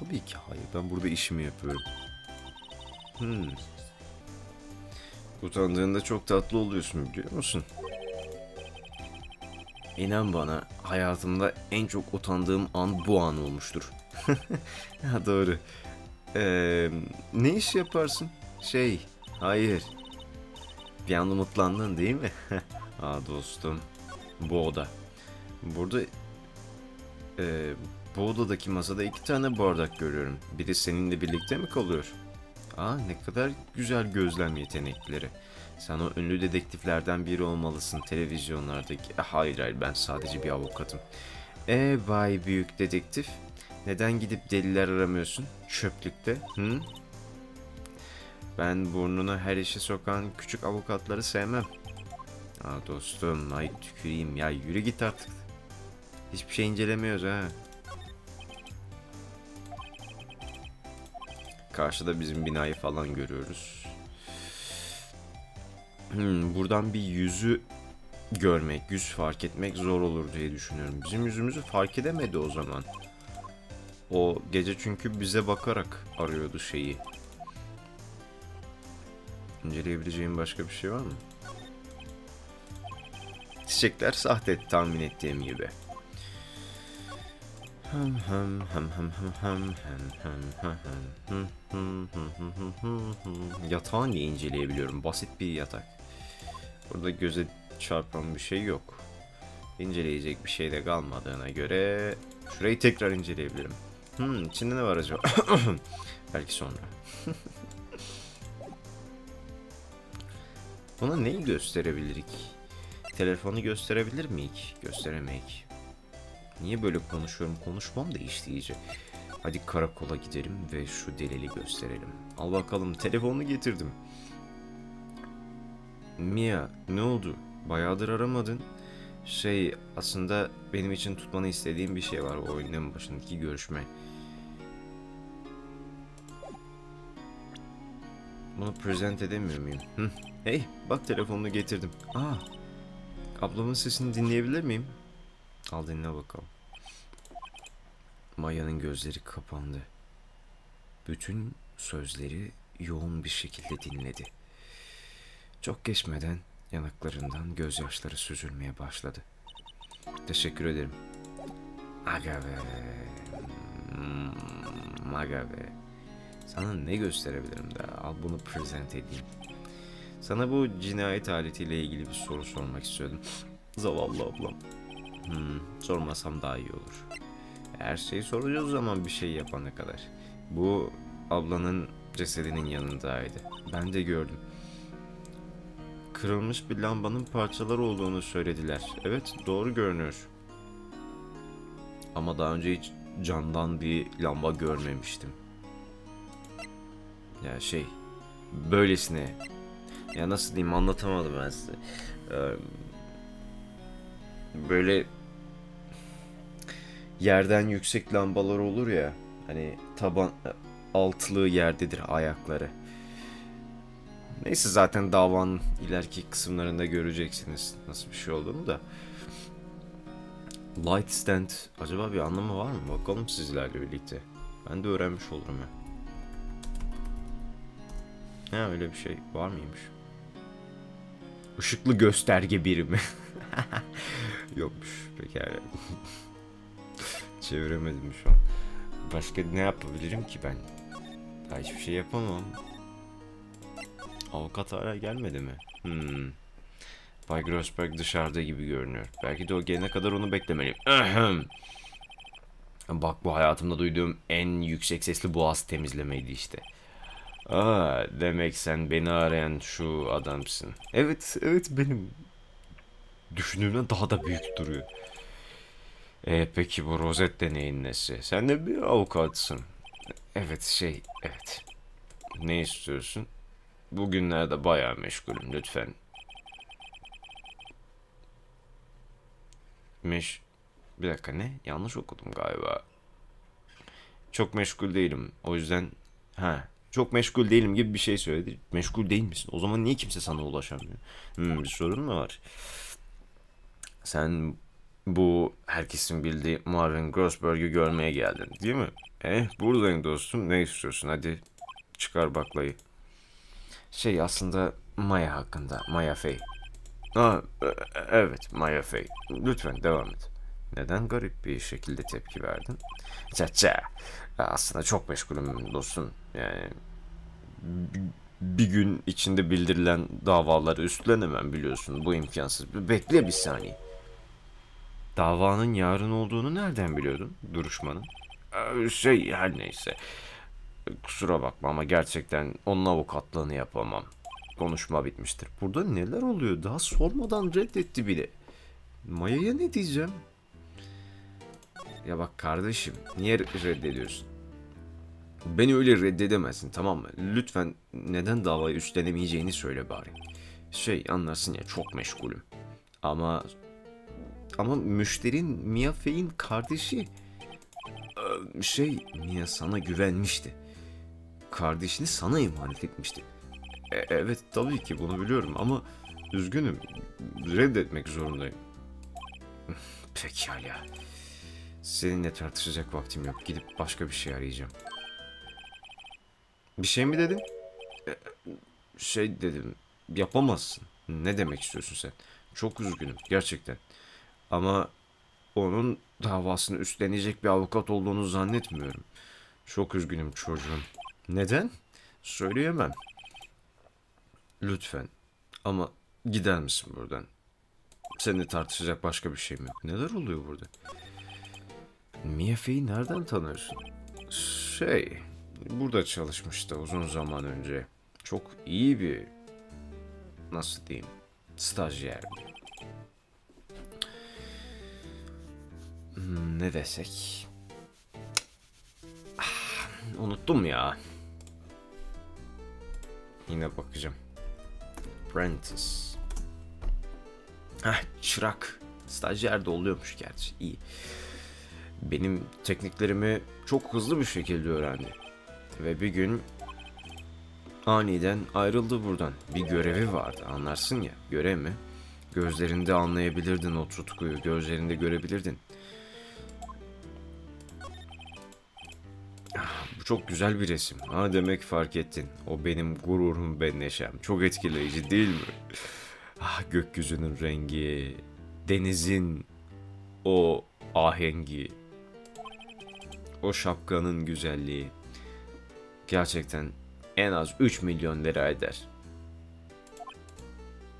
Tabii ki hayır. Ben burada işimi yapıyorum. Utandığında çok tatlı oluyorsun biliyor musun? İnan bana hayatımda en çok utandığım an bu an olmuştur. Ha, doğru. Ne iş yaparsın? Hayır. Bir an umutlandın değil mi? Aa dostum. Bu oda. Burada... bu odadaki masada 2 tane bardak görüyorum. Biri seninle birlikte mi kalıyor? Aa ne kadar güzel gözlem yetenekleri. Sen o ünlü dedektiflerden biri olmalısın televizyonlardaki. Hayır ben sadece bir avukatım. Bay büyük dedektif. Neden gidip deliler aramıyorsun? Çöplükte. Ben burnunu her işe sokan küçük avukatları sevmem. Aa dostum ay tüküreyim ya yürü git artık. Hiçbir şey incelemiyoruz ha. Karşıda bizim binayı falan görüyoruz. Buradan bir yüzü görmek, yüz fark etmek zor olur diye düşünüyorum. Bizim yüzümüzü fark edemedi o zaman. O gece çünkü bize bakarak arıyordu şeyi. İnceleyebileceğim başka bir şey var mı? Çiçekler sahte tahmin ettiğim gibi. Yatağı niye inceleyebiliyorum? Basit bir yatak. Burada göze çarpan bir şey yok. İnceleyecek bir şey de kalmadığına göre şurayı tekrar inceleyebilirim. İçinde ne var acaba? Belki sonra. Buna neyi gösterebilirik? Telefonu gösterebilir miyik? Gösteremeyik. Niye böyle konuşuyorum? Konuşmam değişti iyice. Hadi karakola gidelim ve şu delili gösterelim. Al bakalım telefonu getirdim. Mia ne oldu? Bayağıdır aramadın. Aslında benim için tutmanı istediğim bir şey var. O oyunun başındaki görüşme. Bunu present edemiyor muyum? Hey bak telefonunu getirdim. Ablamın sesini dinleyebilir miyim? Al dinle bakalım. Maya'nın gözleri kapandı. Bütün sözleri yoğun bir şekilde dinledi. Çok geçmeden yanaklarından gözyaşları süzülmeye başladı. Teşekkür ederim. Aga be. Sana ne gösterebilirim daha? Al bunu present edeyim. Sana bu cinayet aletiyle ilgili bir soru sormak istiyordum. Zavallı ablam. Sormasam daha iyi olur. Her şeyi soracağız o zaman bir şey yapana kadar. Bu ablanın cesedinin yanındaydı. Ben de gördüm. Kırılmış bir lambanın parçaları olduğunu söylediler. Evet doğru görünüyor. Ama daha önce hiç camdan bir lamba görmemiştim. Ya böylesine. Ya nasıl diyeyim anlatamadım ben size. Böyle yerden yüksek lambalar olur ya, hani taban altlığı yerdedir ayakları. Neyse zaten davanın ileriki kısımlarında göreceksiniz nasıl bir şey olduğunu da. Light stand acaba bir anlamı var mı? Bakalım sizlerle birlikte. Ben de öğrenmiş olurum ya. Ha öyle bir şey var mıymış? Işıklı gösterge birimi. Yokmuş pekala. Çeviremedim şu an. Başka ne yapabilirim ki ben? Ya hiçbir şey yapamam. Avukat hala gelmedi mi? Bay Grossberg dışarıda gibi görünüyor. Belki de o gelene kadar onu beklemeliyim. Bak bu hayatımda duyduğum en yüksek sesli boğaz temizlemeydi işte. Demek sen beni arayan şu adamsın. Evet benim. Düşündüğümden daha da büyük duruyor. Peki bu rozet deneyin nesi? Sen de bir avukatsın. Evet. Ne istiyorsun? Bugünlerde bayağı meşgulüm lütfen. Bir dakika ne? Yanlış okudum galiba. Çok meşgul değilim. O yüzden... Çok meşgul değilim gibi bir şey söyledi. Meşgul değil misin? O zaman niye kimse sana ulaşamıyor? Bir sorun mu var? Sen bu herkesin bildiği Marvin Grossberg'ü görmeye geldin, değil mi? Buradayım dostum, ne istiyorsun? Hadi çıkar baklayı. Şey, aslında Maya hakkında, Maya Fey. Evet, Maya Fey. Lütfen devam et. Neden garip bir şekilde tepki verdin? Aslında çok meşgulüm dostum. Yani bir gün içinde bildirilen davaları üstlenemem, biliyorsun. Bu imkansız. Bekle bir saniye. Davanın yarın olduğunu nereden biliyordun? Duruşmanın. Her neyse. Kusura bakma ama gerçekten onun avukatlığını yapamam. Konuşma bitmiştir. Burada neler oluyor? Daha sormadan reddetti bile. Maya'ya ne diyeceğim? Ya bak kardeşim, niye reddediyorsun? Beni öyle reddedemezsin, tamam mı? Lütfen neden davayı üstlenemeyeceğini söyle bari. Anlarsın ya, çok meşgulüm. Ama müşterin Mia Fey'in kardeşi. Mia sana güvenmişti. Kardeşini sana emanet etmişti. Evet tabii ki bunu biliyorum ama üzgünüm, reddetmek zorundayım. Pekala. Seninle tartışacak vaktim yok. Gidip başka bir şey arayacağım. Bir şey mi dedim? Dedim. Yapamazsın. Ne demek istiyorsun sen? Çok üzgünüm gerçekten. Ama onun davasını üstlenecek bir avukat olduğunu zannetmiyorum. Çok üzgünüm çocuğum. Neden? Söyleyemem. Lütfen. Ama gider misin buradan? Seninle tartışacak başka bir şeyim yok. Neler oluyor burada? Mia Fey'i nereden tanıyorsun? Burada çalışmıştı uzun zaman önce. Çok iyi bir, nasıl diyeyim, stajyer. Ne desek? Unuttum ya. Yine bakacağım. Apprentice. Çırak. Stajyer de oluyormuş gerçi. İyi. Benim tekniklerimi çok hızlı bir şekilde öğrendi. Ve bir gün aniden ayrıldı buradan. Bir görevi vardı, anlarsın ya. Görev mi? Gözlerinde anlayabilirdin o tutkuyu. Gözlerinde görebilirdin. Bu çok güzel bir resim. Demek fark ettin. O benim gururum, ben neşem. Çok etkileyici değil mi? Gökyüzünün rengi, denizin o ahengi, o şapkanın güzelliği. Gerçekten en az 3 milyon lira eder.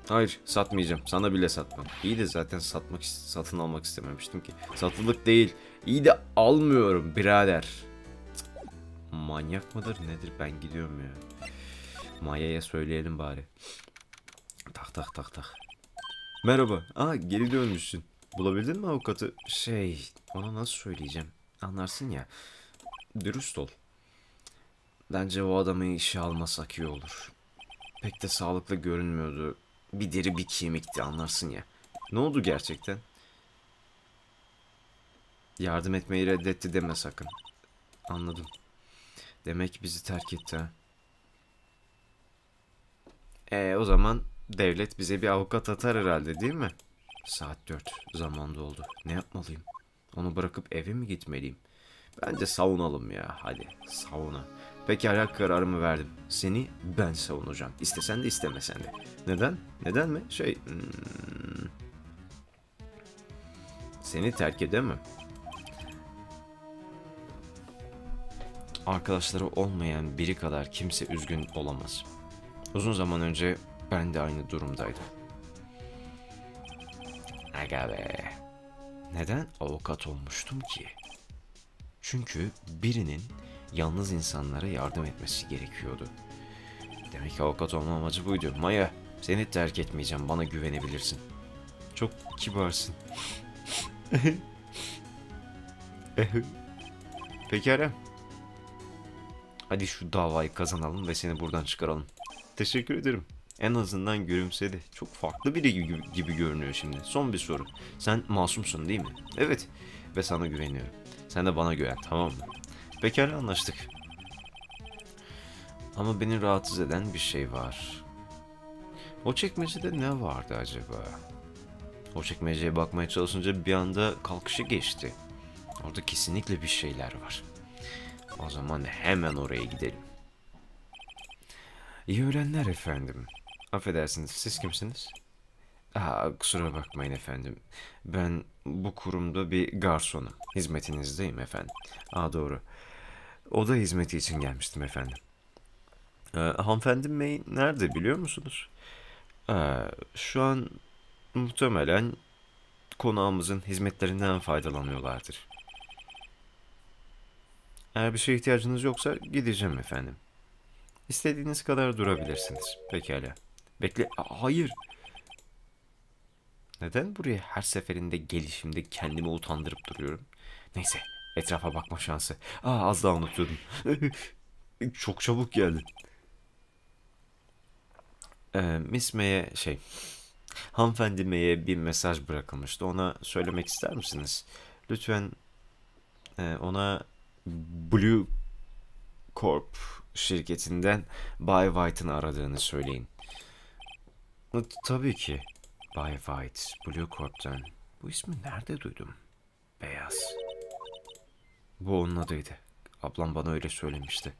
Hayır, satmayacağım. Sana bile satmam. İyi de zaten satın almak istememiştim ki. Satılık değil. İyi de almıyorum birader. Manyak mıdır nedir, ben gidiyorum ya. Maya'ya söyleyelim bari. Tak. Merhaba. Geri dönmüşsün. Bulabildin mi avukatı? Ona nasıl söyleyeceğim? Anlarsın ya. Dürüst ol. Bence o adamı işe almasak iyi olur. Pek de sağlıklı görünmüyordu. Bir deri bir kemikti, anlarsın ya. Ne oldu gerçekten? Yardım etmeyi reddetti deme sakın. Anladım. Demek bizi terk etti ha. O zaman devlet bize bir avukat atar herhalde, değil mi? Saat 4 zamanda oldu. Ne yapmalıyım? Onu bırakıp eve mi gitmeliyim? Bence savunalım ya. Hadi savuna. Pekala, kararımı verdim. Seni ben savunacağım. İstesen de istemesen de. Neden? Neden mi? Seni terk edemem. Arkadaşları olmayan biri kadar kimse üzgün olamaz. Uzun zaman önce ben de aynı durumdaydım. Aga be. Neden avukat olmuştum ki? Çünkü birinin yalnız insanlara yardım etmesi gerekiyordu. Demek ki avukat olma amacı buydu. Maya, seni terk etmeyeceğim. Bana güvenebilirsin. Çok kibarsın. Pekala. Hadi şu davayı kazanalım ve seni buradan çıkaralım. Teşekkür ederim. En azından gülümsedi. Çok farklı biri gibi görünüyor şimdi. Son bir soru. Sen masumsun değil mi? Evet. Ve sana güveniyorum. Sen de bana güven, tamam mı? Pekala, anlaştık. Ama beni rahatsız eden bir şey var. O çekmecede ne vardı acaba? O çekmeceye bakmaya çalışınca bir anda kalkışı geçti. Orada kesinlikle bir şeyler var. O zaman hemen oraya gidelim. İyi öğlenler efendim. Affedersiniz, siz kimsiniz? Kusura bakmayın efendim. Ben bu kurumda bir garsonum. Hizmetinizdeyim efendim. Doğru. Oda hizmeti için gelmiştim efendim. Hanımefendi May nerede biliyor musunuz? Şu an muhtemelen konağımızın hizmetlerinden faydalanıyorlardır. Eğer bir şeye ihtiyacınız yoksa gideceğim efendim. İstediğiniz kadar durabilirsiniz. Pekala. Bekle. Hayır. Neden buraya her seferinde gelişimde kendimi utandırıp duruyorum? Neyse. Etrafa bakma şansı. Az daha unutuyordum. Çok çabuk geldin. Miss May'e Hanımefendi May'e bir mesaj bırakılmıştı. Ona söylemek ister misiniz? Lütfen ona Blue Corp şirketinden Bay White'ın aradığını söyleyin. Tabii ki. Bay White, Blue Corp'tan. Bu ismi nerede duydum? Beyaz. Bu onun adıydı. Ablam bana öyle söylemişti.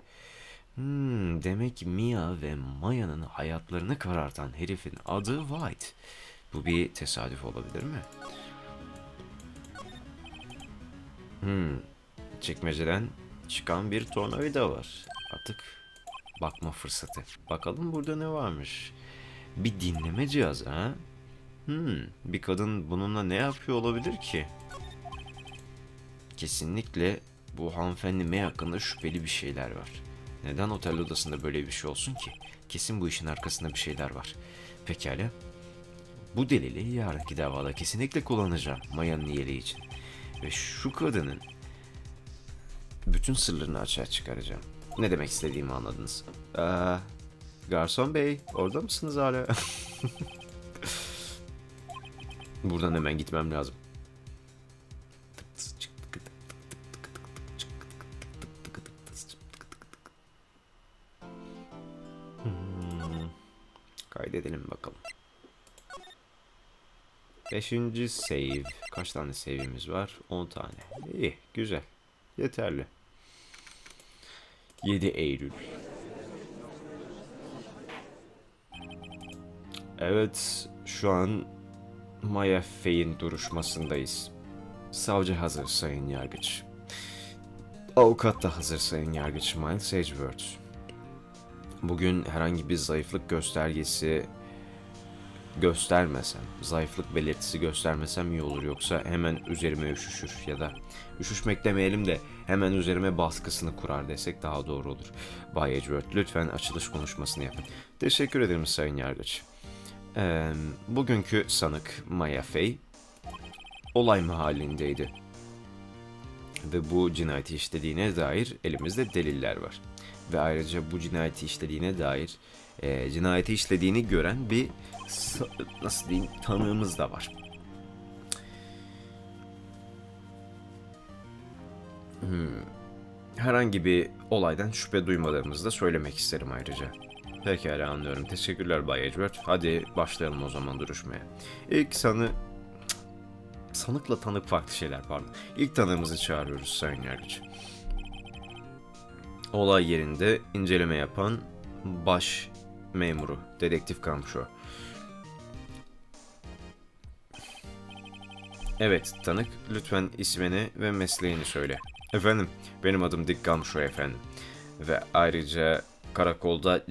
Demek Mia ve Maya'nın hayatlarını karartan herifin adı White. Bu bir tesadüf olabilir mi? Çekmeceden çıkan bir tornavida var. Artık bakma fırsatı. Bakalım burada ne varmış. Bir dinleme cihazı ha? Bir kadın bununla ne yapıyor olabilir ki? Kesinlikle bu hanımefendi May hakkında şüpheli bir şeyler var. Neden otel odasında böyle bir şey olsun ki? Kesin bu işin arkasında bir şeyler var. Pekala. Bu delili yarınki davada kesinlikle kullanacağım Maya'nın iyiliği için. Ve şu kadının bütün sırlarını açığa çıkaracağım. Ne demek istediğimi anladınız. Garson bey, orada mısınız hala? Buradan hemen gitmem lazım. Kaydedelim bakalım. 5. save. Kaç tane save'imiz var? 10 tane. İyi, güzel. Yeterli. 7 Eylül. Evet, şu an Maya Fey'in duruşmasındayız. Savcı hazır sayın yargıç. Avukat da hazır sayın yargıç Miles Edgeworth. Bugün herhangi bir zayıflık göstergesi göstermesem, zayıflık belirtisi göstermesem iyi olur, yoksa hemen üzerime üşüşür ya da üşüşmek demeyelim de hemen üzerime baskısını kurar desek daha doğru olur. Bay Edgeworth lütfen açılış konuşmasını yapın. Teşekkür ederim sayın yargıç. Bugünkü sanık Maya Fey olay mahallindeydi ve bu cinayeti işlediğine dair elimizde deliller var. Ve ayrıca bu cinayeti işlediğine dair, cinayeti işlediğini gören bir, nasıl diyeyim, tanığımız da var. Herhangi bir olaydan şüphe duymadığımızı da söylemek isterim ayrıca. Pekala, anlıyorum. Teşekkürler Bay Edgeworth. Hadi başlayalım o zaman duruşmaya. İlk sanıkla tanık farklı şeyler, pardon. İlk tanığımızı çağırıyoruz sayın yargıç. Olay yerinde inceleme yapan baş memuru, dedektif Gumshoe. Evet tanık, lütfen ismini ve mesleğini söyle. Efendim, benim adım Dick Gumshoe efendim. Ve ayrıca karakolda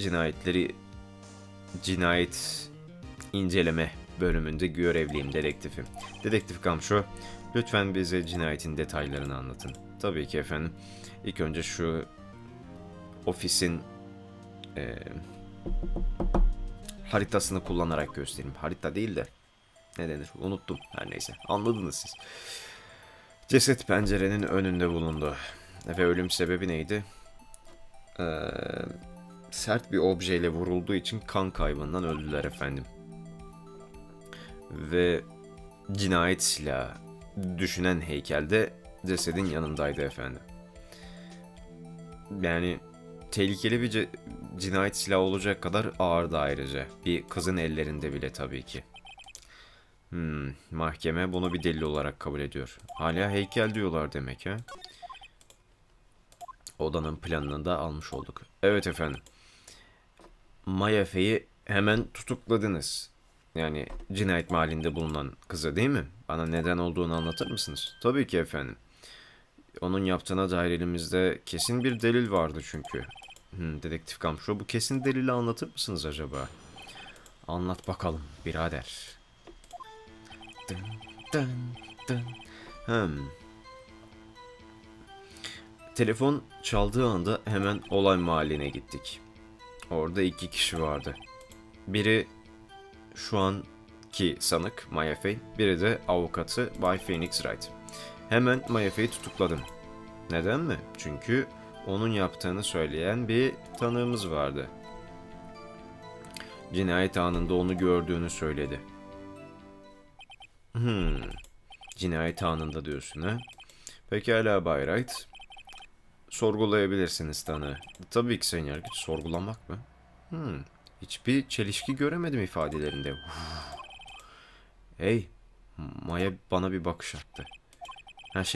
cinayet inceleme bölümünde görevliyim, dedektifim. Dedektif Gumshoe, lütfen bize cinayetin detaylarını anlatın. Tabii ki efendim. İlk önce şu ofisin haritasını kullanarak göstereyim. Harita değil de ne denir? Unuttum. Her neyse. Anladınız siz. Ceset pencerenin önünde bulundu. Ve ölüm sebebi neydi? Sert bir objeyle vurulduğu için kan kaybından öldüler efendim. Ve cinayet silahı düşünen heykelde cesedin yanındaydı efendim. Yani tehlikeli bir cinayet silahı olacak kadar ağırdı ayrıca. Bir kızın ellerinde bile tabii ki. Mahkeme bunu bir delil olarak kabul ediyor. Hala heykel diyorlar demek ha. Odanın planını da almış olduk. Evet efendim. Maya Fey'i hemen tutukladınız. Yani cinayet mahallinde bulunan kızı değil mi? Bana neden olduğunu anlatır mısınız? Tabii ki efendim. Onun yaptığına dair elimizde kesin bir delil vardı çünkü. Dedektif Gumshoe, bu kesin delili anlatır mısınız acaba? Anlat bakalım birader. Dın dın dın. Telefon çaldığı anda hemen olay mahalline gittik. Orada iki kişi vardı. Biri şu anki sanık Maya Fey, biri de avukatı Bay Phoenix Wright. Hemen Maya Fey'i tutukladım. Neden mi? Çünkü onun yaptığını söyleyen bir tanığımız vardı. Cinayet anında onu gördüğünü söyledi. Cinayet anında diyorsun ha? Pekala Bay Wright. Sorgulayabilirsiniz tanığı. Tabii ki Sayın Yargıç. Sorgulamak mı? Hiçbir çelişki göremedim ifadelerinde. Hey, Maya bana bir bakış attı.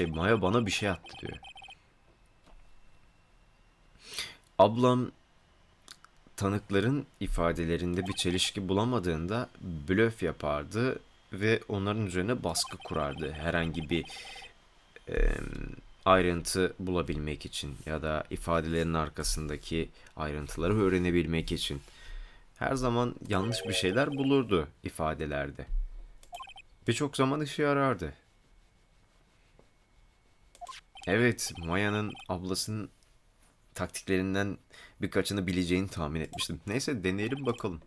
Maya bana bir şey attı diyor. Ablam tanıkların ifadelerinde bir çelişki bulamadığında blöf yapardı ve onların üzerine baskı kurardı. Herhangi bir ayrıntı bulabilmek için ya da ifadelerin arkasındaki ayrıntıları öğrenebilmek için. Her zaman yanlış bir şeyler bulurdu ifadelerde. Birçok zaman işe yarardı. Evet, Maya'nın ablasının taktiklerinden birkaçını bileceğini tahmin etmiştim. Neyse, deneyelim bakalım.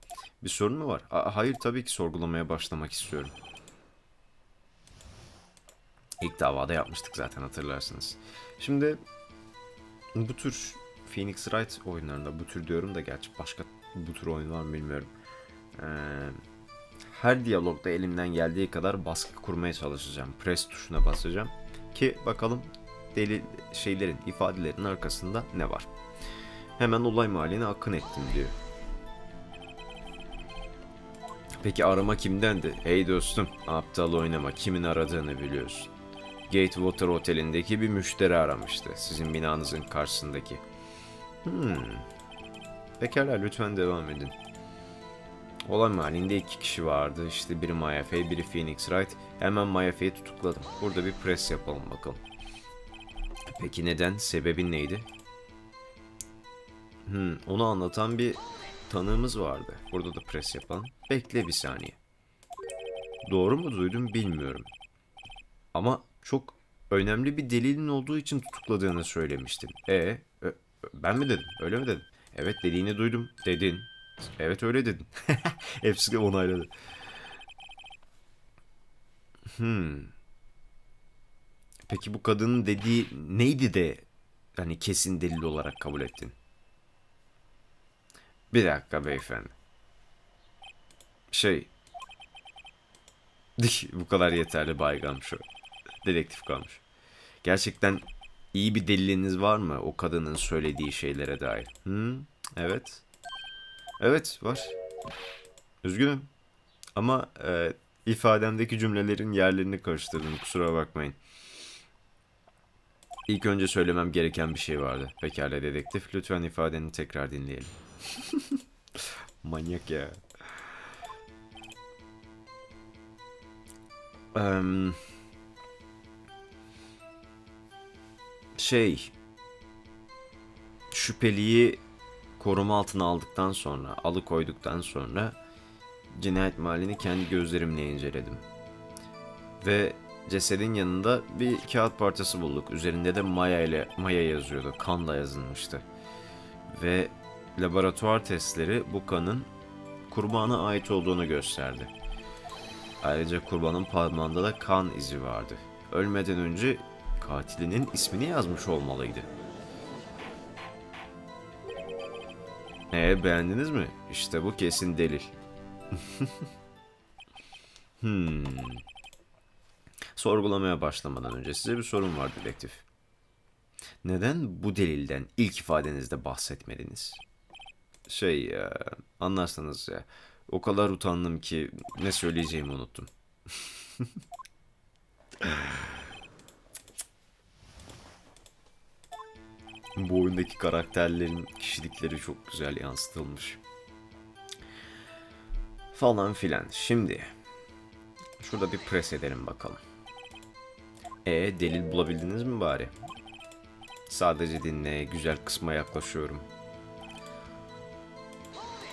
Bir sorun mu var? Hayır, tabii ki sorgulamaya başlamak istiyorum. İlk davada yapmıştık zaten, hatırlarsınız. Şimdi bu tür Phoenix Wright oyunlarında, bu tür diyorum da gerçi başka bu tür oyun var mı bilmiyorum. Her diyalogda elimden geldiği kadar baskı kurmaya çalışacağım. Press tuşuna basacağım ki bakalım delil şeylerin, ifadelerin arkasında ne var. Hemen olay mahalline akın ettim diyor. Peki arama kimdendi? Hey dostum, aptal oynama, kimin aradığını biliyorsun. Gatewater Otel'indeki bir müşteri aramıştı. Sizin binanızın karşısındaki. Pekala, lütfen devam edin. Olay mahallinde iki kişi vardı. İşte biri Maya Fey, biri Phoenix Wright. Hemen Maya Fey'i tutukladım. Burada bir pres yapalım bakalım. Peki neden? Sebebin neydi? Onu anlatan bir tanığımız vardı. Burada da pres yapalım. Bekle bir saniye. Doğru mu duydum bilmiyorum. Ama çok önemli bir delilin olduğu için tutukladığını söylemiştin. Ben mi dedim? Öyle mi dedim? Evet, dediğini duydum. Dedin. Evet, öyle dedin. Hepsi de onayladı. Peki bu kadının dediği neydi de hani kesin delil olarak kabul ettin? Bir dakika beyefendi. Bu kadar yeterli Bay Gumshoe. Dedektif Gumshoe. Gerçekten iyi bir deliliniz var mı o kadının söylediği şeylere dair? Evet. Evet, var. Üzgünüm. Ama ifademdeki cümlelerin yerlerini karıştırdım. Kusura bakmayın. İlk önce söylemem gereken bir şey vardı. Pekala dedektif, lütfen ifadeni tekrar dinleyelim. Manyak ya. Şüpheliyi koruma altına aldıktan sonra, alıkoyduktan sonra cinayet mahallini kendi gözlerimle inceledim. Ve cesedin yanında bir kağıt parçası bulduk. Üzerinde de Maya yazıyordu. Kanla yazılmıştı. Ve laboratuvar testleri bu kanın kurbana ait olduğunu gösterdi. Ayrıca kurbanın parmağında da kan izi vardı. Ölmeden önce katilinin ismini yazmış olmalıydı. Beğendiniz mi? İşte bu kesin delil. Sorgulamaya başlamadan önce size bir sorun var dedektif. Neden bu delilden ilk ifadenizde bahsetmediniz? Anlarsanız ya, o kadar utandım ki ne söyleyeceğimi unuttum. Bu oyundaki karakterlerin kişilikleri çok güzel yansıtılmış. Falan filan. Şimdi şurada bir pres edelim bakalım. Delil bulabildiniz mi bari? Sadece dinle, güzel kısma yaklaşıyorum.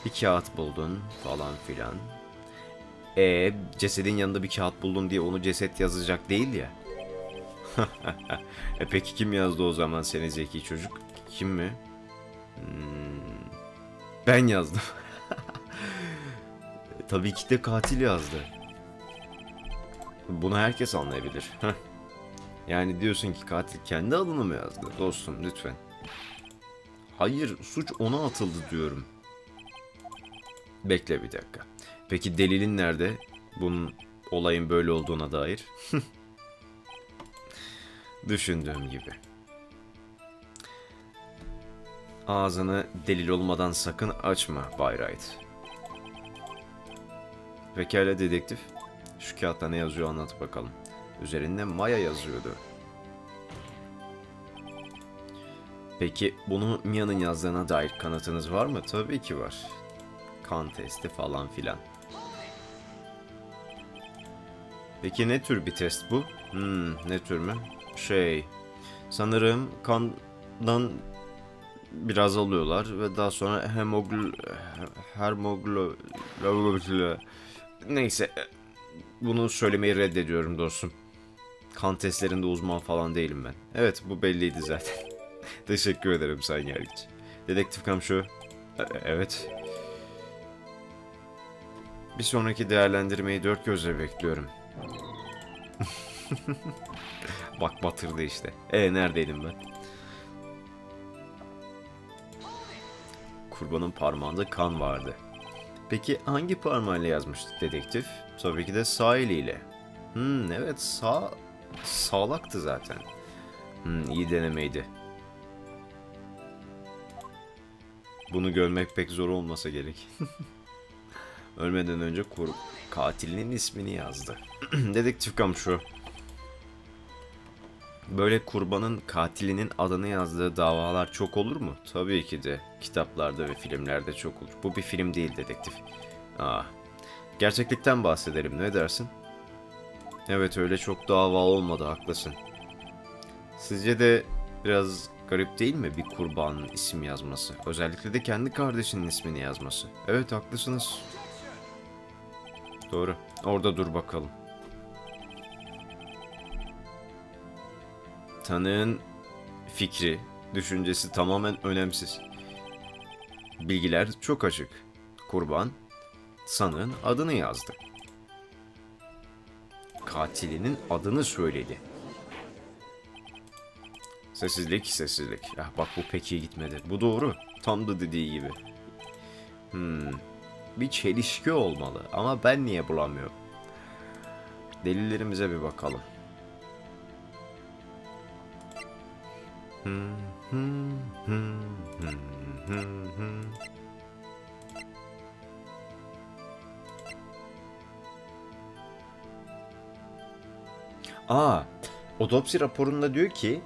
Bir kağıt buldun falan filan. Cesedin yanında bir kağıt buldun diye onu ceset yazacak değil ya. Peki kim yazdı o zaman seni zeki çocuk? Kim mi? Ben yazdım. Tabii ki de katil yazdı. Bunu herkes anlayabilir. Yani diyorsun ki katil kendi adını mı yazdı? Dostum lütfen. Hayır, suç ona atıldı diyorum. Bekle bir dakika. Peki delilin nerede? Bunun olayın böyle olduğuna dair. Düşündüğüm gibi. Ağzını delil olmadan sakın açma Bay Wright. Pekala dedektif. Şu kağıtta ne yazıyor anlat bakalım. Üzerinde Maya yazıyordu. Peki bunu Mia'nın yazdığına dair kanıtınız var mı? Tabii ki var. Kan testi falan filan. Peki ne tür bir test bu? Ne tür mü? Sanırım kandan biraz alıyorlar ve daha sonra neyse, bunu söylemeyi reddediyorum dostum. Kan testlerinde uzman falan değilim ben. Evet, bu belliydi zaten. Teşekkür ederim Sayın Yargıç. Dedektif Gumshoe. Evet. Bir sonraki değerlendirmeyi dört gözle bekliyorum. Bak batırdı işte. Neredeydim ben? Kurbanın parmağında kan vardı. Peki hangi parmağıyla yazmıştı dedektif? Tabii ki de sağ eliyle. Evet, sağlaktı zaten. İyi denemeydi. Bunu görmek pek zor olmasa gerek. Ölmeden önce katilinin ismini yazdı. Dedektif Gumshoe. Böyle kurbanın katilinin adını yazdığı davalar çok olur mu? Tabii ki de. Kitaplarda ve filmlerde çok olur. Bu bir film değil dedektif. Gerçeklikten bahsedelim, ne dersin? Evet, öyle çok dava olmadı, haklısın. Sizce de biraz garip değil mi bir kurbanın isim yazması? Özellikle de kendi kardeşinin ismini yazması. Evet, haklısınız. Doğru. Orada dur bakalım. Tanığın fikri, düşüncesi tamamen önemsiz. Bilgiler çok açık. Kurban, sanığın adını yazdı. Katilinin adını söyledi. Sessizlik, sessizlik. Bak bu pek iyi gitmedi. Bu doğru. Tam da dediği gibi. Bir çelişki olmalı ama ben niye bulamıyorum? Delillerimize bir bakalım. Otopsi raporunda diyor ki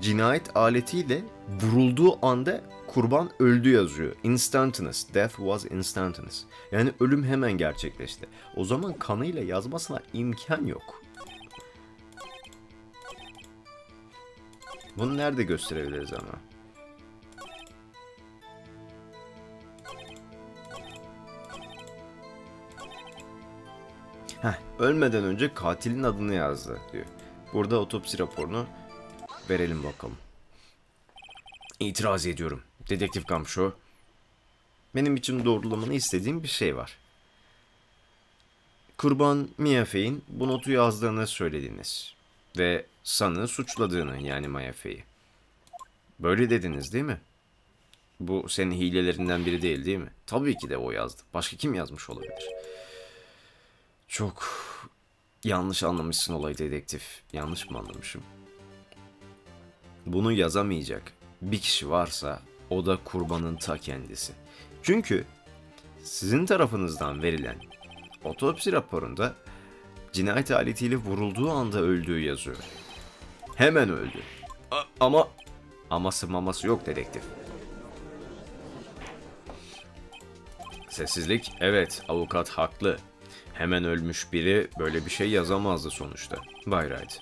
cinayet aletiyle vurulduğu anda kurban öldü yazıyor. Instantaneous. Death was instantaneous. Yani ölüm hemen gerçekleşti. O zaman kanıyla yazmasına imkan yok. Bunu nerede gösterebiliriz ama? Ölmeden önce katilin adını yazdı diyor. Burada otopsi raporunu verelim bakalım. İtiraz ediyorum. Dedektif Gumshoe. Benim için doğrulamanı istediğim bir şey var. Kurban Mia Fey'in bu notu yazdığını söylediniz. Ve sanığı suçladığını, yani Maya Fey'i. Böyle dediniz değil mi? Bu senin hilelerinden biri değil mi? Tabii ki de o yazdı. Başka kim yazmış olabilir? Çok yanlış anlamışsın olayı dedektif. Yanlış mı anlamışım? Bunu yazamayacak bir kişi varsa o da kurbanın ta kendisi. Çünkü sizin tarafınızdan verilen Otopsi raporunda cinayet aletiyle vurulduğu anda öldüğü yazıyor. Hemen öldü. Ama aması maması yok dedektif. Sessizlik, evet avukat haklı. Hemen ölmüş biri böyle bir şey yazamazdı sonuçta. Bay Wright,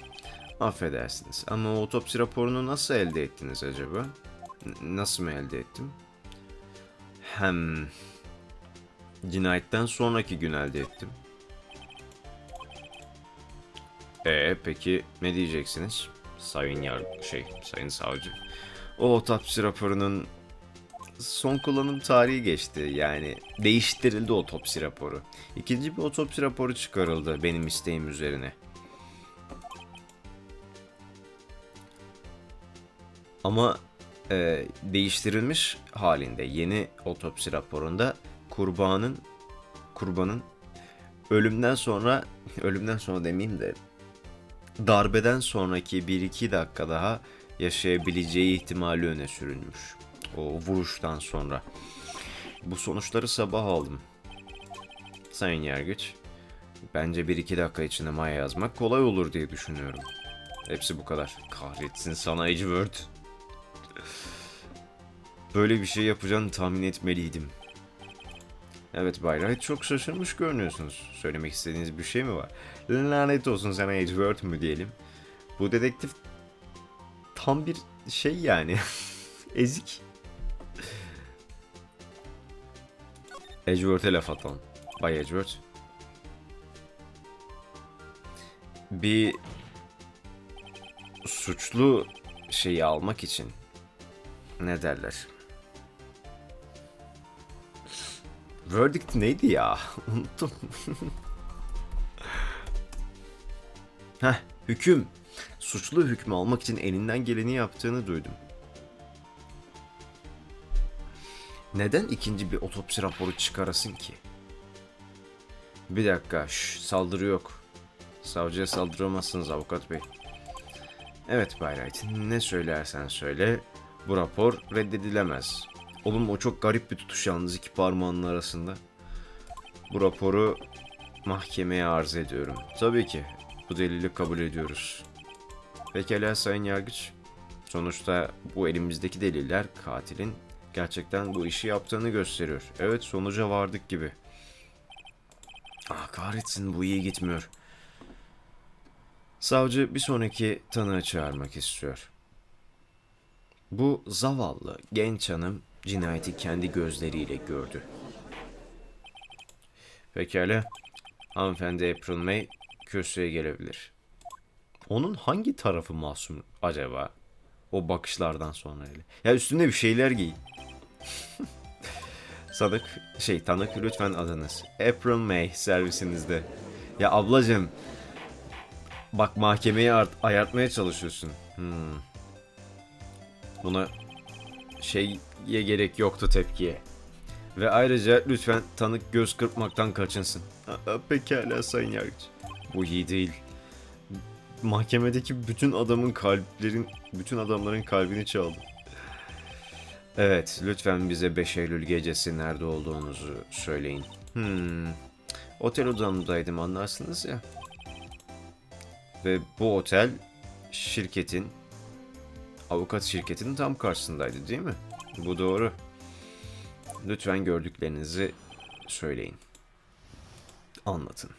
affedersiniz ama otopsi raporunu nasıl elde ettiniz acaba? Nasıl mı elde ettim? Hem cinayetten sonraki gün elde ettim. Peki ne diyeceksiniz? Sayın savcı. O otopsi raporunun son kullanım tarihi geçti. Yani değiştirildi otopsi raporu. İkinci bir otopsi raporu çıkarıldı benim isteğim üzerine. Ama değiştirilmiş halinde yeni otopsi raporunda kurbanın ölümden sonra demeyeyim de darbeden sonraki 1-2 dakika daha yaşayabileceği ihtimali öne sürülmüş. O vuruştan sonra. Bu sonuçları sabah aldım. Sayın Yargıç, bence 1-2 dakika içinde Maya yazmak kolay olur diye düşünüyorum. Hepsi bu kadar. Kahretsin sana Edgeworth. Böyle bir şey yapacağını tahmin etmeliydim. Evet Bay Wright, çok şaşırmış görünüyorsunuz. Söylemek istediğiniz bir şey mi var? Lanet olsun sana Edgeworth mu diyelim. Bu dedektif tam bir şey yani. Ezik. Edgeworth'e laf atan. Bay Edgeworth. Bir suçlu şeyi almak için ne derler? Verdict neydi ya? Unuttum. Hüküm. Suçlu hükmü almak için elinden geleni yaptığını duydum. Neden ikinci bir otopsi raporu çıkarasın ki? Bir dakika. Saldırı yok. Savcıya saldıramazsınız avukat bey. Evet Bay Wright, ne söylersen söyle bu rapor reddedilemez. Oğlum o çok garip bir tutuş yalnız iki parmağının arasında. Bu raporu mahkemeye arz ediyorum. Tabii ki bu delili kabul ediyoruz. Pekala Sayın Yargıç. Sonuçta bu elimizdeki deliller katilin gerçekten bu işi yaptığını gösteriyor. Evet sonuca vardık gibi. Ah kahretsin bu iyi gitmiyor. Savcı bir sonraki tanığı çağırmak istiyor. Bu zavallı genç hanım cinayeti kendi gözleriyle gördü. Pekala. Hanımefendi April May kürsüye gelebilir. Onun hangi tarafı masum acaba? O bakışlardan sonra öyle. Ya üstüne bir şeyler giy. Tanık lütfen adınız. April May servisinizde. Ya ablacığım. Bak mahkemeyi ayartmaya çalışıyorsun. Buna gerek yoktu tepkiye. Ve ayrıca lütfen tanık göz kırpmaktan kaçınsın. Pekala Sayın Yargıç. Bu iyi değil. Mahkemedeki bütün adamların kalbini çaldı. Evet, lütfen bize 5 Eylül gecesi nerede olduğunuzu söyleyin. Otel odamdaydım anlarsınız ya. Ve bu otel avukat şirketinin tam karşısındaydı değil mi? Bu doğru. Lütfen gördüklerinizi söyleyin. Anlatın.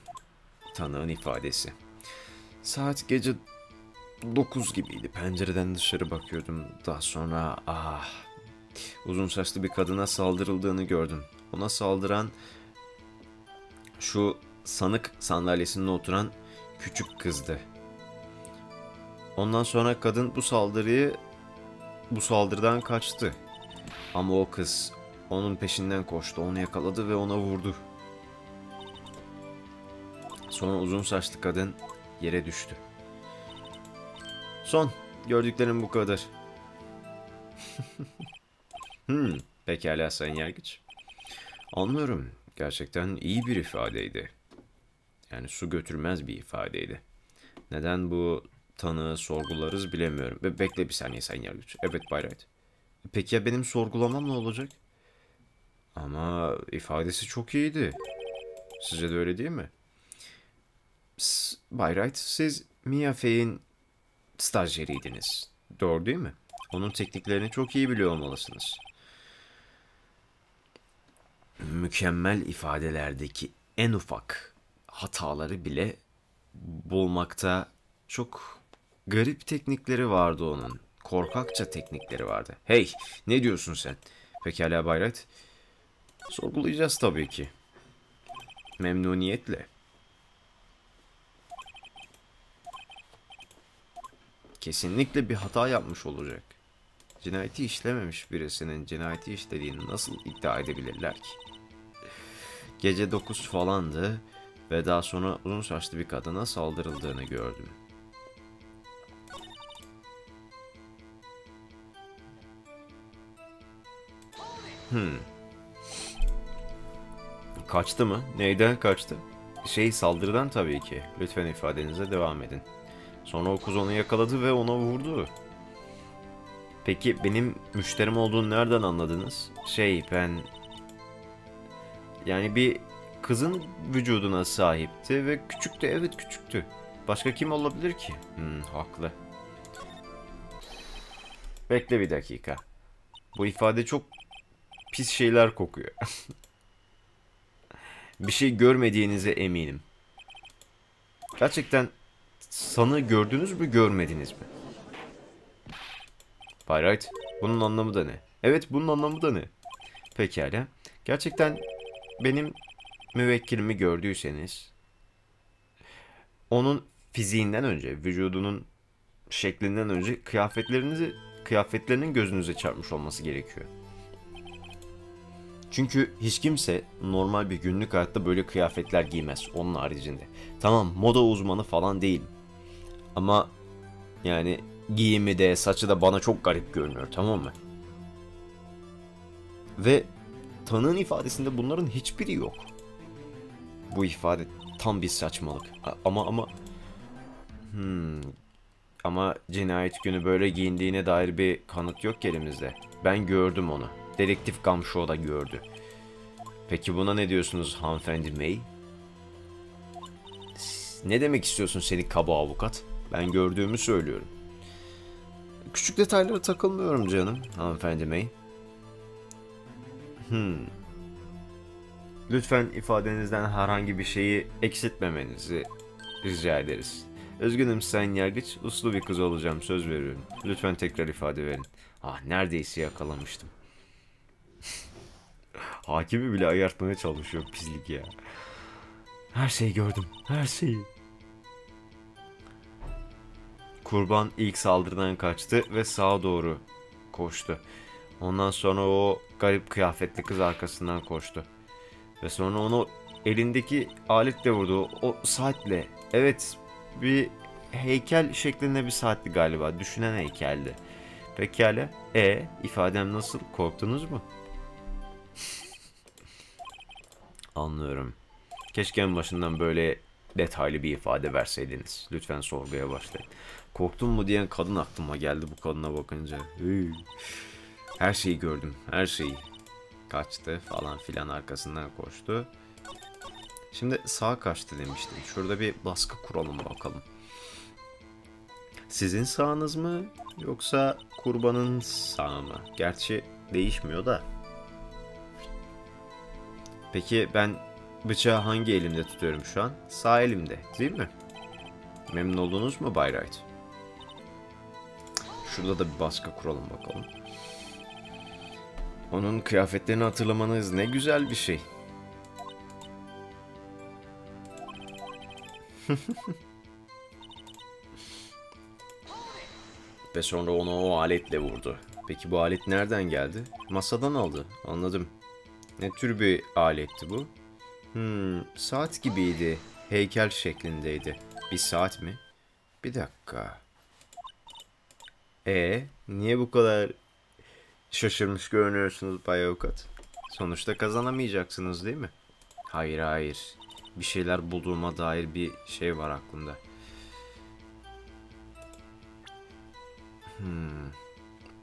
Tanığın ifadesi. Saat gece 9 gibiydi. Pencereden dışarı bakıyordum. Daha sonra uzun saçlı bir kadına saldırıldığını gördüm. Ona saldıran şu sanık sandalyesinde oturan küçük kızdı. Ondan sonra kadın bu saldırıdan kaçtı. Ama o kız onun peşinden koştu, onu yakaladı ve ona vurdu. Sonra uzun saçlı kadın yere düştü. Son gördüklerim bu kadar. Pekala Sayın Yargıç. Anlıyorum. Gerçekten iyi bir ifadeydi. Yani su götürmez bir ifadeydi. Neden bu tanığı sorgularız bilemiyorum. Bekle bir saniye Sayın Yargıç. Evet Bay Wright. Peki ya benim sorgulamam ne olacak? Ama ifadesi çok iyiydi. Sizce de öyle değil mi? Bay Wright, siz Mia Fey'in stajyeriydiniz. Doğru değil mi? Onun tekniklerini çok iyi biliyor olmalısınız. Mükemmel ifadelerdeki en ufak hataları bile bulmakta çok garip teknikleri vardı onun. Korkakça teknikleri vardı. Hey, ne diyorsun sen? Pekala Bay Wright. Sorgulayacağız tabii ki. Memnuniyetle. Kesinlikle bir hata yapmış olacak. Cinayeti işlememiş birisinin cinayeti işlediğini nasıl iddia edebilirler ki? Gece 9 falandı ve daha sonra uzun saçlı bir kadına saldırıldığını gördüm. Kaçtı mı? Neyden kaçtı? Saldırıdan tabii ki. Lütfen ifadenize devam edin. Sonra o kız onu yakaladı ve ona vurdu. Peki benim müşterim olduğunu nereden anladınız? Ben... Yani bir kızın vücuduna sahipti ve küçüktü. Evet, küçüktü. Başka kim olabilir ki? Haklı. Bekle bir dakika. Bu ifade çok pis şeyler kokuyor. Bir şey görmediğinize eminim. Gerçekten... Sanı gördünüz mü, görmediniz mi? Bay Wright, bunun anlamı da ne? Evet, bunun anlamı da ne? Pekala. Gerçekten benim müvekkilimi gördüyseniz, onun fiziğinden önce, vücudunun şeklinden önce kıyafetlerinin gözünüze çarpmış olması gerekiyor. Çünkü hiç kimse normal bir günlük hayatta böyle kıyafetler giymez onun haricinde. Tamam, moda uzmanı falan değilim. Ama yani giyimi de saçı da bana çok garip görünüyor, tamam mı? Ve tanığın ifadesinde bunların hiçbiri yok. Bu ifade tam bir saçmalık. Ama cinayet günü böyle giyindiğine dair bir kanıt yok elimizde. Ben gördüm onu. Dedektif Gumshoe da gördü. Peki buna ne diyorsunuz hanımefendi May? Ne demek istiyorsun seni kaba avukat? Ben gördüğümü söylüyorum. Küçük detaylara takılmıyorum canım hanımefendi May. Lütfen ifadenizden herhangi bir şeyi eksiltmemenizi rica ederiz. Üzgünüm Sayın Yargıç, uslu bir kız olacağım, söz veriyorum. Lütfen tekrar ifade verin. Ah, neredeyse yakalamıştım. Hakimi bile ayartmaya çalışıyor pislik ya. Her şeyi gördüm, her şeyi. Kurban ilk saldırıdan kaçtı ve sağa doğru koştu. Ondan sonra o garip kıyafetli kız arkasından koştu. Ve sonra onu elindeki aletle vurdu, o saatle. Evet, bir heykel şeklinde bir saatti galiba, düşünen heykeldi. Pekala, ifadem nasıl, korktunuz mu? Anlıyorum. Keşke en başından böyle detaylı bir ifade verseydiniz. Lütfen sorguya başlayın. Korktun mu diyen kadın aklıma geldi bu kadına bakınca. Her şeyi gördüm, her şeyi. Kaçtı falan filan, arkasından koştu. Şimdi sağa kaçtı demiştim. Şurada bir baskı kuralım bakalım. Sizin sağınız mı yoksa kurbanın sağı mı? Gerçi değişmiyor da. Peki ben bıçağı hangi elimde tutuyorum şu an? Sağ elimde, değil mi? Memnun oldunuz mu Bay Wright? Şurada da bir baskı kuralım bakalım. Onun kıyafetlerini hatırlamanız ne güzel bir şey. Ve sonra onu o aletle vurdu. Peki bu alet nereden geldi? Masadan aldı, anladım. Ne tür bir aletti bu? Saat gibiydi. Heykel şeklindeydi. Bir saat mi? Bir dakika. Niye bu kadar şaşırmış görünüyorsunuz Bay Avukat? Sonuçta kazanamayacaksınız değil mi? Hayır hayır. Bir şeyler bulduğuma dair bir şey var aklımda.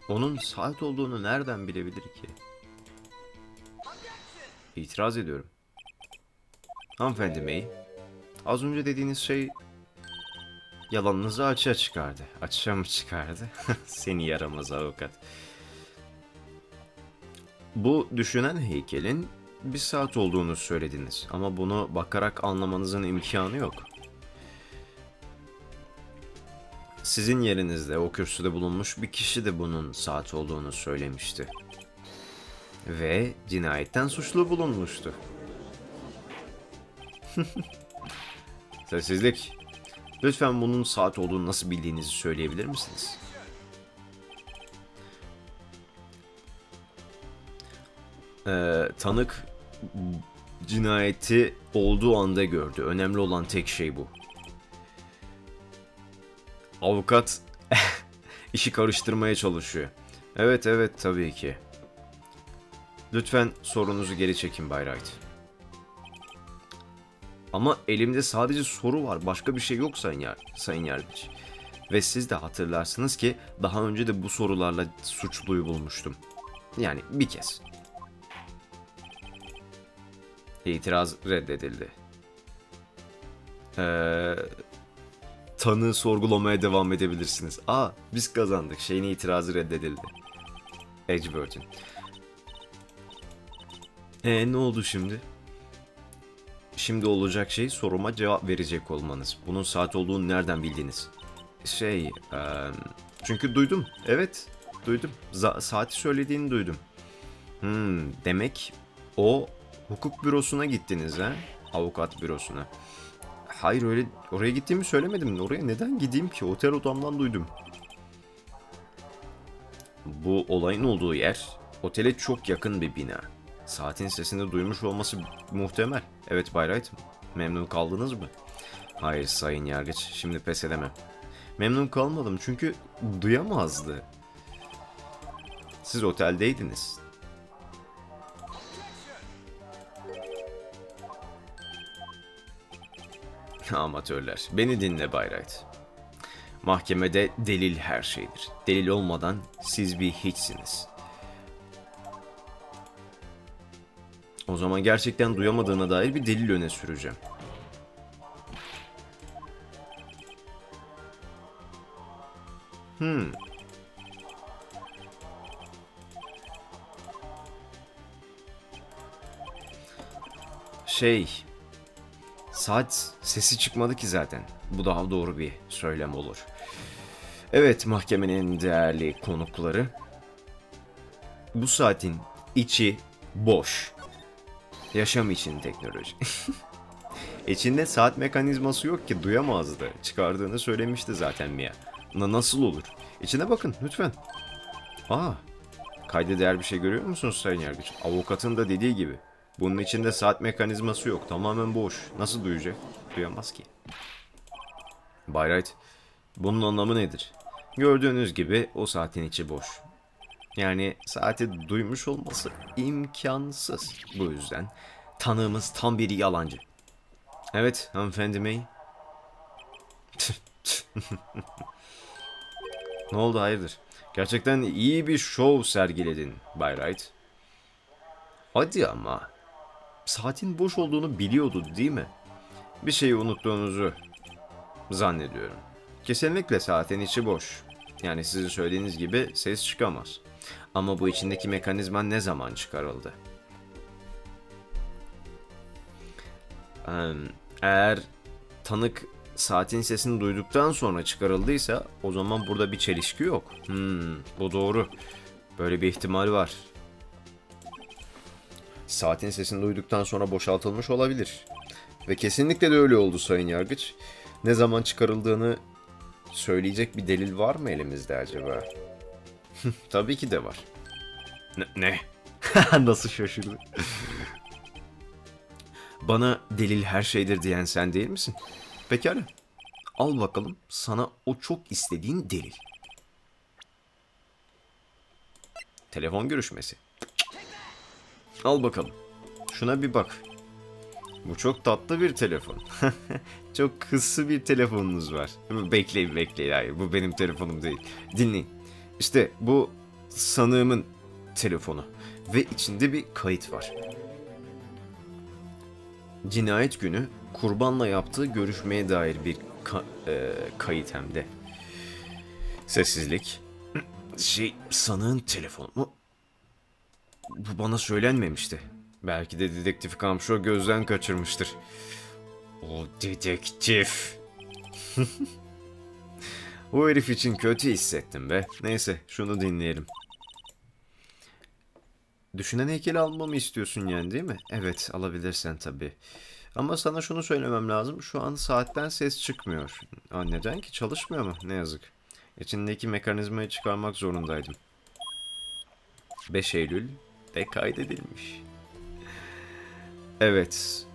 Onun saat olduğunu nereden bilebilir ki? İtiraz ediyorum. Hanımefendi May, az önce dediğiniz şey yalanınızı açığa çıkardı. Açığa mı çıkardı? Seni yaramaz avukat. Bu düşünen heykelin bir saat olduğunu söylediniz ama bunu bakarak anlamanızın imkanı yok. Sizin yerinizde o kürsüde bulunmuş bir kişi de bunun saat olduğunu söylemişti. Ve cinayetten suçlu bulunmuştu. Sessizlik. Lütfen bunun saat olduğunu nasıl bildiğinizi söyleyebilir misiniz? Tanık cinayeti olduğu anda gördü. Önemli olan tek şey bu. Avukat işi karıştırmaya çalışıyor. Evet evet tabii ki. Lütfen sorunuzu geri çekin Bay Wright. Ama elimde sadece soru var. Başka bir şey yok Sayın Yargıç. Ve siz de hatırlarsınız ki daha önce de bu sorularla suçluyu bulmuştum. Yani bir kez. İtiraz reddedildi. Tanığı sorgulamaya devam edebilirsiniz. Biz kazandık. Şeyin itirazı reddedildi. Edgeworth'in. Ne oldu şimdi? Şimdi olacak şey soruma cevap verecek olmanız. Bunun saat olduğunu nereden bildiniz? Çünkü duydum. Evet, duydum. Saati söylediğini duydum. Demek o hukuk bürosuna gittiniz ha? Avukat bürosuna. Hayır, öyle oraya gittiğimi söylemedim. Oraya neden gideyim ki? Otel odamdan duydum. Bu olayın olduğu yer otele çok yakın bir bina. Saatin sesini duymuş olması muhtemel. Evet Bay Wright, memnun kaldınız mı? Hayır Sayın Yargıç, şimdi pes edemem. Memnun kalmadım çünkü duyamazdı. Siz oteldeydiniz. Amatörler, beni dinle Bay Wright. Mahkemede delil her şeydir. Delil olmadan siz bir hiçsiniz. O zaman gerçekten duyamadığına dair bir delil öne süreceğim. Saat sesi çıkmadı ki zaten. Bu daha doğru bir söylem olur. Evet mahkemenin değerli konukları. Bu saatin içi boş. Yaşam için teknoloji. İçinde saat mekanizması yok ki duyamazdı. Çıkardığını söylemişti zaten Mia. Nasıl olur? İçine bakın lütfen. Kayda değer bir şey görüyor musunuz Sayın Yargıç? Avukatın da dediği gibi. Bunun içinde saat mekanizması yok. Tamamen boş. Nasıl duyacak? Duyamaz ki. Bay Wright, bunun anlamı nedir? Gördüğünüz gibi o saatin içi boş. Yani saati duymuş olması imkansız. Bu yüzden tanığımız tam bir yalancı. Evet hanımefendi May. Ne oldu hayırdır? Gerçekten iyi bir şov sergiledin Bay Wright. Hadi ama. Saatin boş olduğunu biliyordu değil mi? Bir şeyi unuttuğunuzu zannediyorum. Kesinlikle saatin içi boş. Yani sizin söylediğiniz gibi ses çıkamaz. Ama bu içindeki mekanizma ne zaman çıkarıldı? Eğer tanık saatin sesini duyduktan sonra çıkarıldıysa o zaman burada bir çelişki yok. Bu doğru. Böyle bir ihtimal var. Saatin sesini duyduktan sonra boşaltılmış olabilir. Ve kesinlikle de öyle oldu Sayın Yargıç. Ne zaman çıkarıldığını söyleyecek bir delil var mı elimizde acaba? Tabii ki de var. Ne? Nasıl şaşırdı? Bana delil her şeydir diyen sen değil misin? Pekala. Al bakalım sana o çok istediğin delil. Telefon görüşmesi. Al bakalım. Şuna bir bak. Bu çok tatlı bir telefon. Çok hızlı bir telefonunuz var. Bekleyin bekleyin. Hayır bu benim telefonum değil. Dinleyin. İşte bu sanığımın telefonu ve içinde bir kayıt var. cinayet günü kurbanla yaptığı görüşmeye dair bir kayıt hem de. Sessizlik. Sanığın telefonu mu? Bu bana söylenmemişti. Belki de dedektif Gumshoe gözden kaçırmıştır. O dedektif. O herif için kötü hissettim be. Neyse, şunu dinleyelim. Düşünen heykeli almamı istiyorsun yani, değil mi? Evet, alabilirsen tabii. Ama sana şunu söylemem lazım. Şu an saatten ses çıkmıyor. Aa, neden ki? Çalışmıyor mu? Ne yazık. İçindeki mekanizmayı çıkarmak zorundaydım. 5 Eylül de kaydedilmiş. Evet.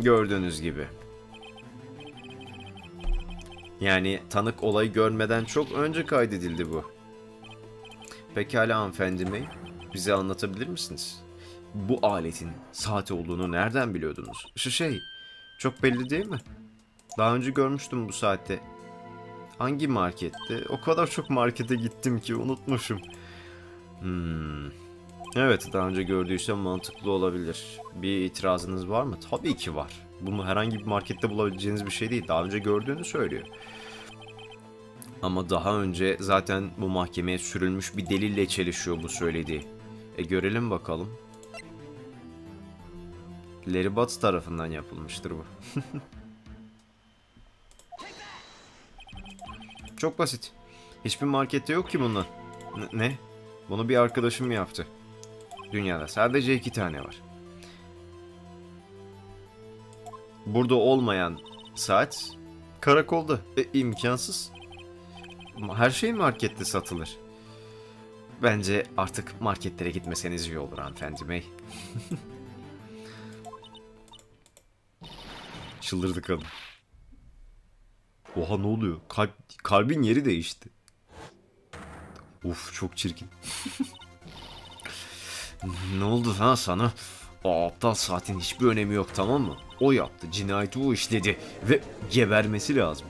Gördüğünüz gibi. Yani tanık olayı görmeden çok önce kaydedildi bu. Pekala hanımefendi May, bize anlatabilir misiniz? Bu aletin saati olduğunu nereden biliyordunuz? Şu şey, çok belli değil mi? Daha önce görmüştüm bu saatte. Hangi markette? O kadar çok markete gittim ki unutmuşum. Evet, daha önce gördüysem mantıklı olabilir. Bir itirazınız var mı? Tabii ki var. Bunu herhangi bir markette bulabileceğiniz bir şey değil. Daha önce gördüğünü söylüyor. Ama daha önce zaten bu mahkemeye sürülmüş bir delille çelişiyor bu söylediği. Görelim bakalım. Larry Butz tarafından yapılmıştır bu. Çok basit. Hiçbir markette yok ki bunlar. Ne? Bunu bir arkadaşım yaptı. Dünyada sadece 2 tane var. Burada olmayan saat karakolda. İmkansız. Her şey markette satılır. Bence artık marketlere gitmeseniz iyi olur hanımefendi May. Çıldırdı kadın. Oha, ne oluyor? Kalbin yeri değişti. Uf, çok çirkin. Ne oldu lan sana? O aptal saatin hiçbir önemi yok, tamam mı? O yaptı, cinayeti o işledi ve gebermesi lazım.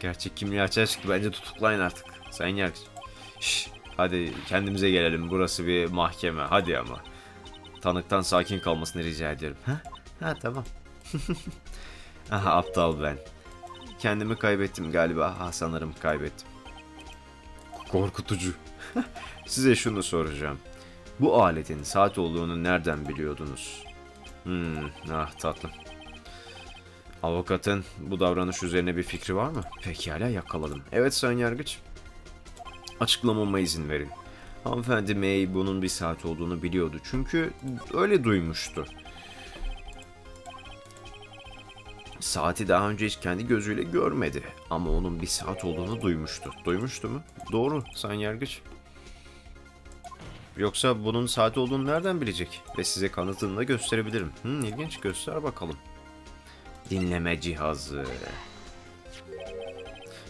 Gerçek kimliği açığa çıktı, bence tutuklayın artık. Sayın yargıç. Şşş, hadi kendimize gelelim, burası bir mahkeme, hadi ama. Tanıktan sakin kalmasını rica ediyorum. Ha tamam. Aha, aptal ben. Kendimi kaybettim galiba, sanırım kaybettim. Korkutucu. Size şunu soracağım. Bu aletin saat olduğunu nereden biliyordunuz? Tatlım. Avukatın bu davranış üzerine bir fikri var mı? Pekala, yakaladım. Evet sayın yargıç. Açıklamama izin verin. Hanımefendi May bunun bir saat olduğunu biliyordu. Çünkü öyle duymuştu. Saati daha önce hiç kendi gözüyle görmedi. Ama onun bir saat olduğunu duymuştu. Duymuştu mu? Doğru sayın yargıç. Yoksa bunun saati olduğunu nereden bilecek? Ve size kanıtını da gösterebilirim. İlginç, göster bakalım. Dinleme cihazı.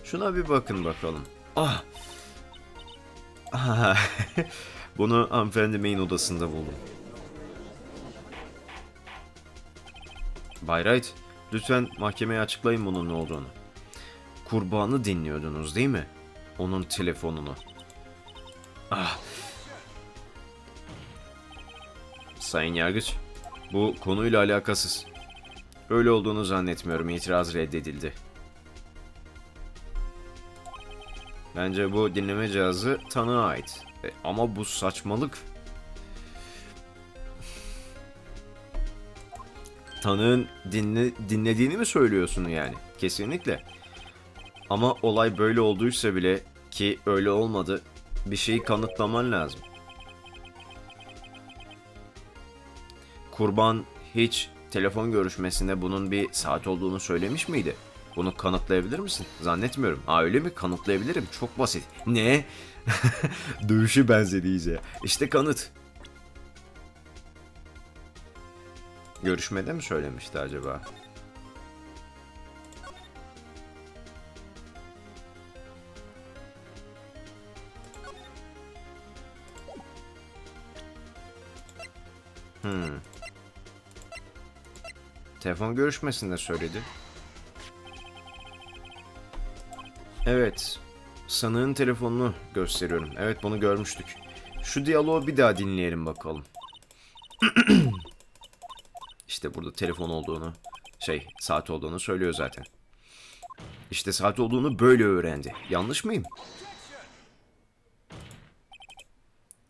Şuna bir bakın bakalım. Ah! Bunu hanımefendi May'in odasında buldum. Bay Wright, lütfen mahkemeye açıklayın bunun ne olduğunu. Kurbanı dinliyordunuz değil mi? Onun telefonunu. Ah! Sayın yargıç, bu konuyla alakasız. Öyle olduğunu zannetmiyorum. İtiraz reddedildi. Bence bu dinleme cihazı tanığa ait. Ama bu saçmalık. Tanığın dinlediğini mi söylüyorsun yani? Kesinlikle. Ama olay böyle olduysa bile, ki öyle olmadı, bir şeyi kanıtlaman lazım. Kurban hiç telefon görüşmesinde bunun bir saat olduğunu söylemiş miydi? Bunu kanıtlayabilir misin? Zannetmiyorum. Aa, öyle mi? Kanıtlayabilirim. Çok basit. Ne? Dövüşü benzedi iyice. İşte kanıt. Görüşmede mi söylemişti acaba? Telefon görüşmesinde söyledi. Evet. Sanığın telefonunu gösteriyorum. Evet, bunu görmüştük. Şu diyaloğu bir daha dinleyelim bakalım. işte burada telefon olduğunu, şey, saat olduğunu söylüyor zaten. İşte saat olduğunu böyle öğrendi. Yanlış mıyım?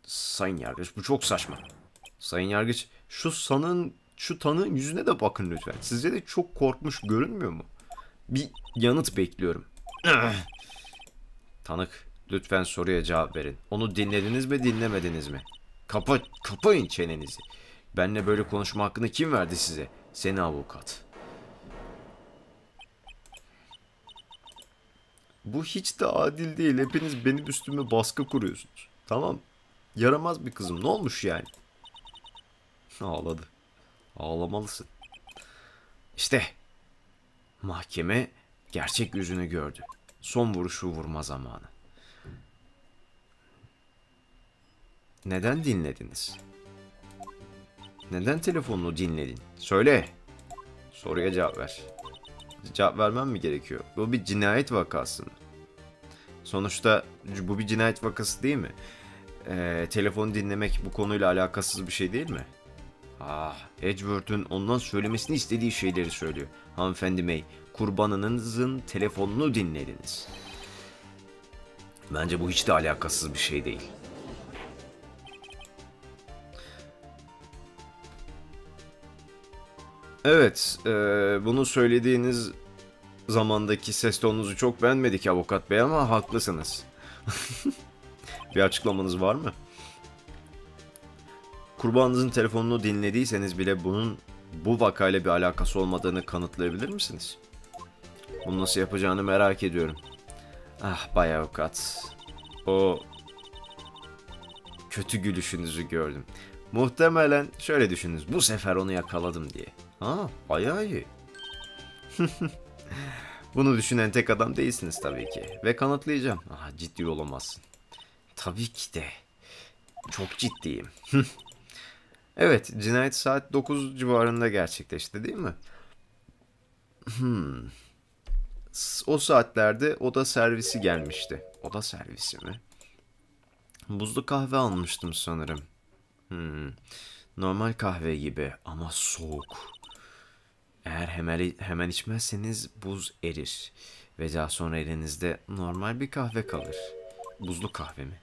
Sayın Yargıç, bu çok saçma. Sayın Yargıç, şu tanığın yüzüne de bakın lütfen. Sizce de çok korkmuş görünmüyor mu? Bir yanıt bekliyorum. Tanık, lütfen soruya cevap verin. Onu dinlediniz mi, dinlemediniz mi? Kapayın çenenizi. Benimle böyle konuşma hakkını kim verdi size? Seni avukat. Bu hiç de adil değil. Hepiniz benim üstüme baskı kuruyorsunuz. Tamam. Yaramaz bir kızım. Ne olmuş yani? Ağladı. Ağlamalısın. İşte. Mahkeme gerçek yüzünü gördü. Son vuruşu vurma zamanı. Neden dinlediniz? Neden telefonunu dinledin? Söyle. Soruya cevap ver. Cevap vermem mi gerekiyor? Bu bir cinayet vakası mı? Sonuçta bu bir cinayet vakası değil mi? Telefonu dinlemek bu konuyla alakasız bir şey değil mi? Ah, Edgeworth'un ondan söylemesini istediği şeyleri söylüyor. Hanımefendi May, kurbanınızın telefonunu dinlediniz. Bence bu hiç de alakasız bir şey değil. Evet, bunu söylediğiniz zamandaki ses tonunuzu çok beğenmedik avukat bey ama haklısınız. Bir açıklamanız var mı? Kurbanınızın telefonunu dinlediyseniz bile bunun bu vakayla bir alakası olmadığını kanıtlayabilir misiniz? Bunu nasıl yapacağını merak ediyorum. Ah bay avukat, o kötü gülüşünüzü gördüm. Muhtemelen şöyle düşündünüz, bu sefer onu yakaladım diye. Ha, bayağı iyi. Bunu düşünen tek adam değilsiniz tabii ki. Ve kanıtlayacağım. Aha, ciddi olamazsın. Tabii ki de. Çok ciddiyim. Evet, cinayet saat 9 civarında gerçekleşti değil mi? O saatlerde oda servisi gelmişti. Oda servisi mi? Buzlu kahve almıştım sanırım. Normal kahve gibi ama soğuk. Eğer hemen içmezseniz buz erir ve daha sonra elinizde normal bir kahve kalır. Buzlu kahve mi?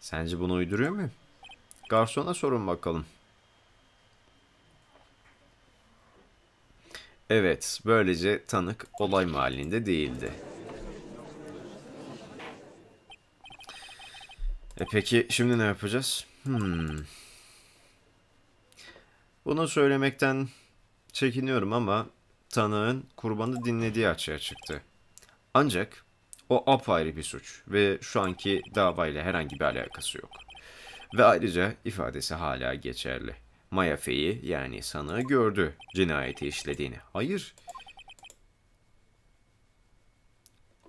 Sence bunu uyduruyor muyum? Garsona sorun bakalım. Evet, böylece tanık olay mahallinde değildi. Peki şimdi ne yapacağız? Bunu söylemekten çekiniyorum ama tanığın kurbanı dinlediği açığa çıktı. Ancak o apayrı bir suç ve şu anki davayla herhangi bir alakası yok. Ve ayrıca ifadesi hala geçerli. Maya Fey'i, yani sanığı gördü cinayeti işlediğini. Hayır.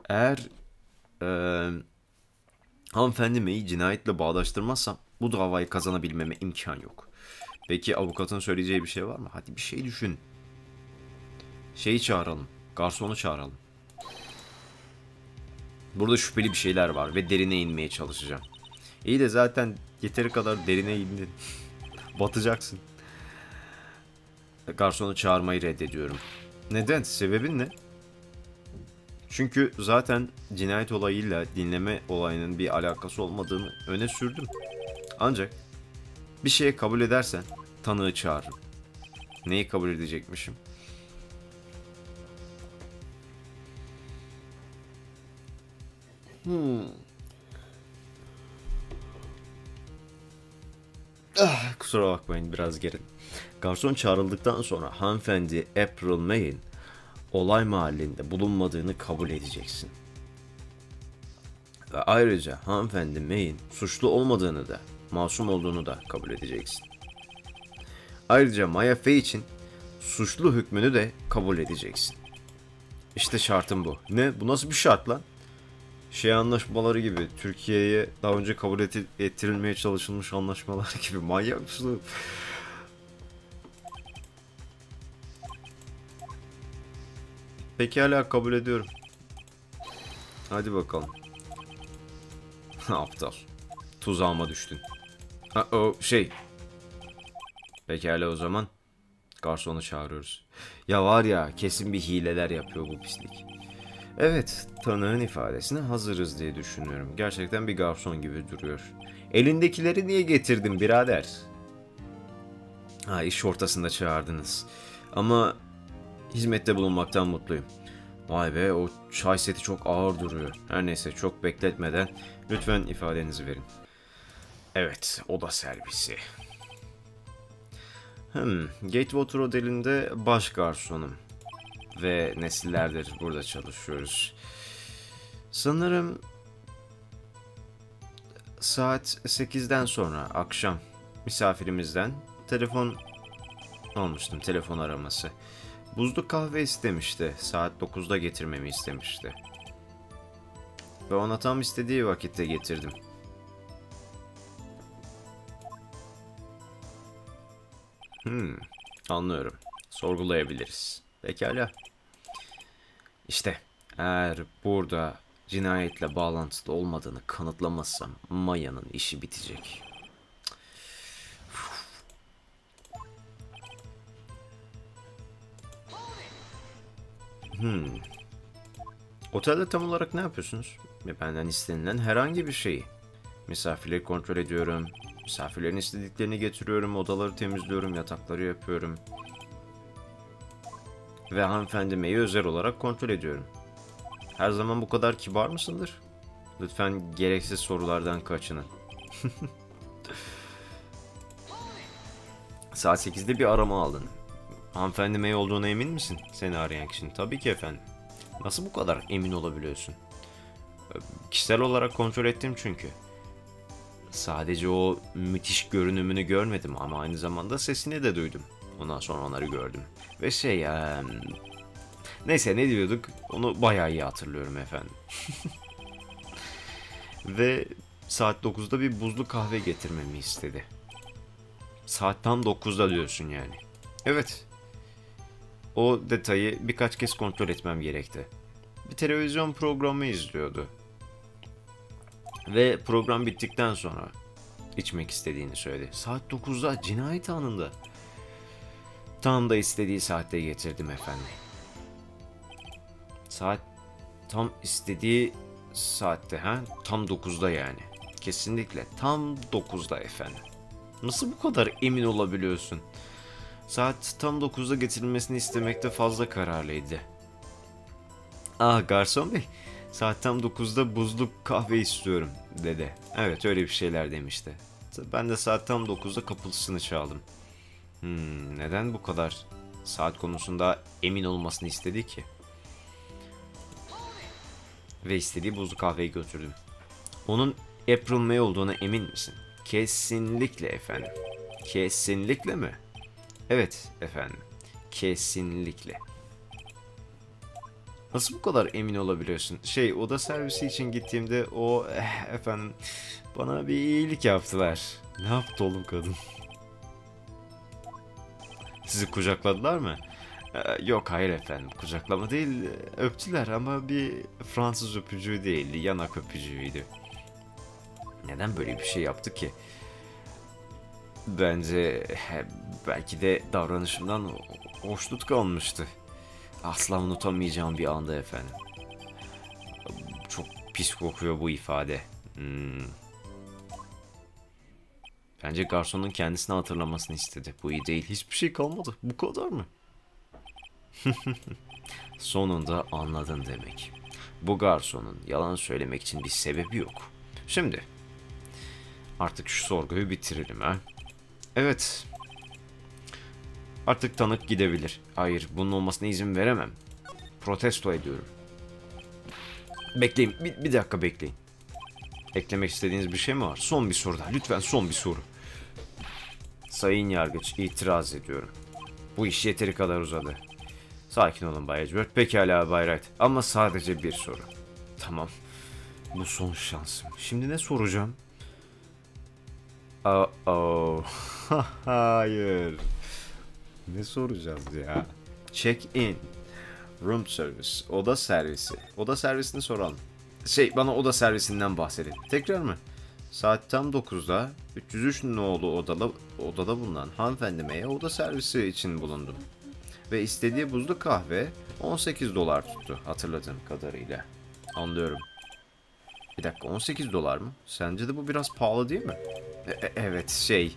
Eğer hanımefendi May'i cinayetle bağdaştırmazsam bu davayı kazanabilmeme imkan yok. Peki avukatın söyleyeceği bir şey var mı? Hadi bir şey düşün. Şeyi çağıralım. Garsonu çağıralım. Burada şüpheli bir şeyler var ve derine inmeye çalışacağım. İyi de zaten yeteri kadar derine indin. Batacaksın. Garsonu çağırmayı reddediyorum. Neden? Sebebin ne? Çünkü zaten cinayet olayıyla dinleme olayının bir alakası olmadığını öne sürdüm. Ancak bir şeye kabul edersen tanığı çağırırım. Neyi kabul edecekmişim? Ah, kusura bakmayın, biraz gerin. Garson çağrıldıktan sonra hanımefendi April May'in olay mahallinde bulunmadığını kabul edeceksin. Ve ayrıca hanımefendi May'in suçlu olmadığını da, masum olduğunu da kabul edeceksin. Ayrıca Maya Fey için suçlu hükmünü de kabul edeceksin. İşte şartım bu. Ne? Bu nasıl bir şart lan? Şey anlaşmaları gibi, Türkiye'ye daha önce kabul ettirilmeye çalışılmış anlaşmalar gibi. Manyak mısın? Peki hala kabul ediyorum. Hadi bakalım. Aptal. Tuzağıma düştün. Peki hala o zaman. Garsonu çağırıyoruz. Ya var ya, kesin bir hileler yapıyor bu pislik. Evet, tanığın ifadesine hazırız diye düşünüyorum. Gerçekten bir garson gibi duruyor. Elindekileri niye getirdin birader? Ha, iş ortasında çağırdınız. Ama hizmette bulunmaktan mutluyum. Vay be, o çay seti çok ağır duruyor. Her neyse, çok bekletmeden lütfen ifadenizi verin. Evet, oda servisi. Gatewater Hotel'inde baş garsonum. Ve nesillerdir burada çalışıyoruz. Sanırım saat 8'den sonra akşam misafirimizden telefon almıştım, telefon araması. Buzlu kahve istemişti. Saat 9'da getirmemi istemişti. Ve ona tam istediği vakitte getirdim. Anlıyorum. Sorgulayabiliriz. Pekala. İşte eğer burada cinayetle bağlantılı olmadığını kanıtlamazsam Maya'nın işi bitecek. Otelde tam olarak ne yapıyorsunuz? Benden istenilen herhangi bir şeyi. Misafirleri kontrol ediyorum. Misafirlerin istediklerini getiriyorum. Odaları temizliyorum. Yatakları yapıyorum. Ve hanımefendi May'i özel olarak kontrol ediyorum. Her zaman bu kadar kibar mısındır? Lütfen gereksiz sorulardan kaçının. Saat 8'de bir arama aldın. Hanımefendi May olduğuna emin misin? Seni arayan kişinin. Tabii ki efendim. Nasıl bu kadar emin olabiliyorsun? Kişisel olarak kontrol ettim çünkü. Sadece o müthiş görünümünü görmedim ama aynı zamanda sesini de duydum. Ondan sonra onları gördüm. Ve neyse, ne diyorduk? Onu bayağı iyi hatırlıyorum efendim. Ve saat 9'da bir buzlu kahve getirmemi istedi. Saat tam 9'da diyorsun yani. Evet. O detayı birkaç kez kontrol etmem gerekti. Bir televizyon programı izliyordu. Ve program bittikten sonra içmek istediğini söyledi. Saat 9'da, cinayet anında. Tam da istediği saatte getirdim efendim. Saat tam istediği saatte, ha? Tam 9'da yani. Kesinlikle tam 9'da efendim. Nasıl bu kadar emin olabiliyorsun? Saat tam 9'da getirilmesini istemekte fazla kararlıydı. Ah garson bey, saat tam 9'da buzlu kahve istiyorum dedi. Evet, öyle bir şeyler demişti. Ben de saat tam 9'da kapısını çaldım. Neden bu kadar saat konusunda emin olmasını istedi ki? Ve istediği buzlu kahveyi götürdüm. Onun April May olduğuna emin misin? Kesinlikle efendim. Kesinlikle mi? Evet efendim. Kesinlikle. Nasıl bu kadar emin olabiliyorsun? Oda servisi için gittiğimde o efendim bana bir iyilik yaptılar. Ne yaptı oğlum kadın? Sizi kucakladılar mı? Yok, hayır efendim, kucaklama değil, öptüler ama bir Fransız öpücüğü değildi, yanak öpücüğüydü. Neden böyle bir şey yaptı ki? Bence belki de davranışımdan hoşnut kalmıştı. Asla unutamayacağım bir anda efendim. Çok pis kokuyor bu ifade. Bence garsonun kendisini hatırlamasını istedi. Bu iyi değil. Hiçbir şey kalmadı. Bu kadar mı? Sonunda anladın demek. Bu garsonun yalan söylemek için bir sebebi yok. Şimdi artık şu sorguyu bitirelim ha. Evet. Artık tanık gidebilir. Hayır, bunun olmasına izin veremem. Protesto ediyorum. Bekleyin. Bir dakika bekleyin. Eklemek istediğiniz bir şey mi var? Son bir soru daha. Lütfen son bir soru. Sayın Yargıç, itiraz ediyorum. Bu iş yeteri kadar uzadı. Sakin olun Bay Edgeworth. Pekala Bay Wright. Ama sadece bir soru. Tamam. Bu son şansım. Şimdi ne soracağım? Hayır. Ne soracağız ya? Check in. Room service. Oda servisi. Oda servisini soralım. Bana oda servisinden bahsedin. Tekrar mı? Saat tam 9'da 303 no'lu odada bulunan hanımefendi May'e oda servisi için bulundum. Ve istediği buzlu kahve 18 dolar tuttu hatırladığım kadarıyla. Anlıyorum. Bir dakika, 18 dolar mı? Sence de bu biraz pahalı değil mi? Evet şey...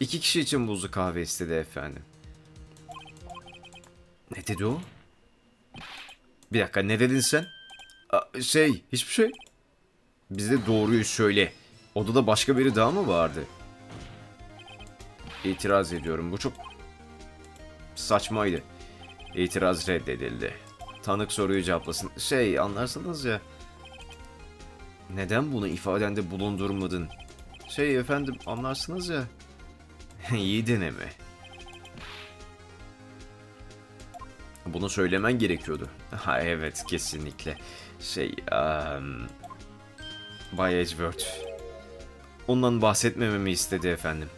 2 kişi için buzlu kahve istedi efendim. Ne dedi o? Bir dakika, ne dedin sen? Şey, hiçbir şey. Bize doğruyu söyle. Odada başka biri daha mı vardı? İtiraz ediyorum. Bu çok saçmaydı. İtiraz reddedildi. Tanık soruyu cevaplasın. Şey, anlarsınız ya. Neden bunu ifadende bulundurmadın? Şey efendim, anlarsınız ya. İyi deneme. Bunu söylemen gerekiyordu. Ha evet, kesinlikle. Şey, Bay Edgeworth. Ondan bahsetmememi istedi efendim.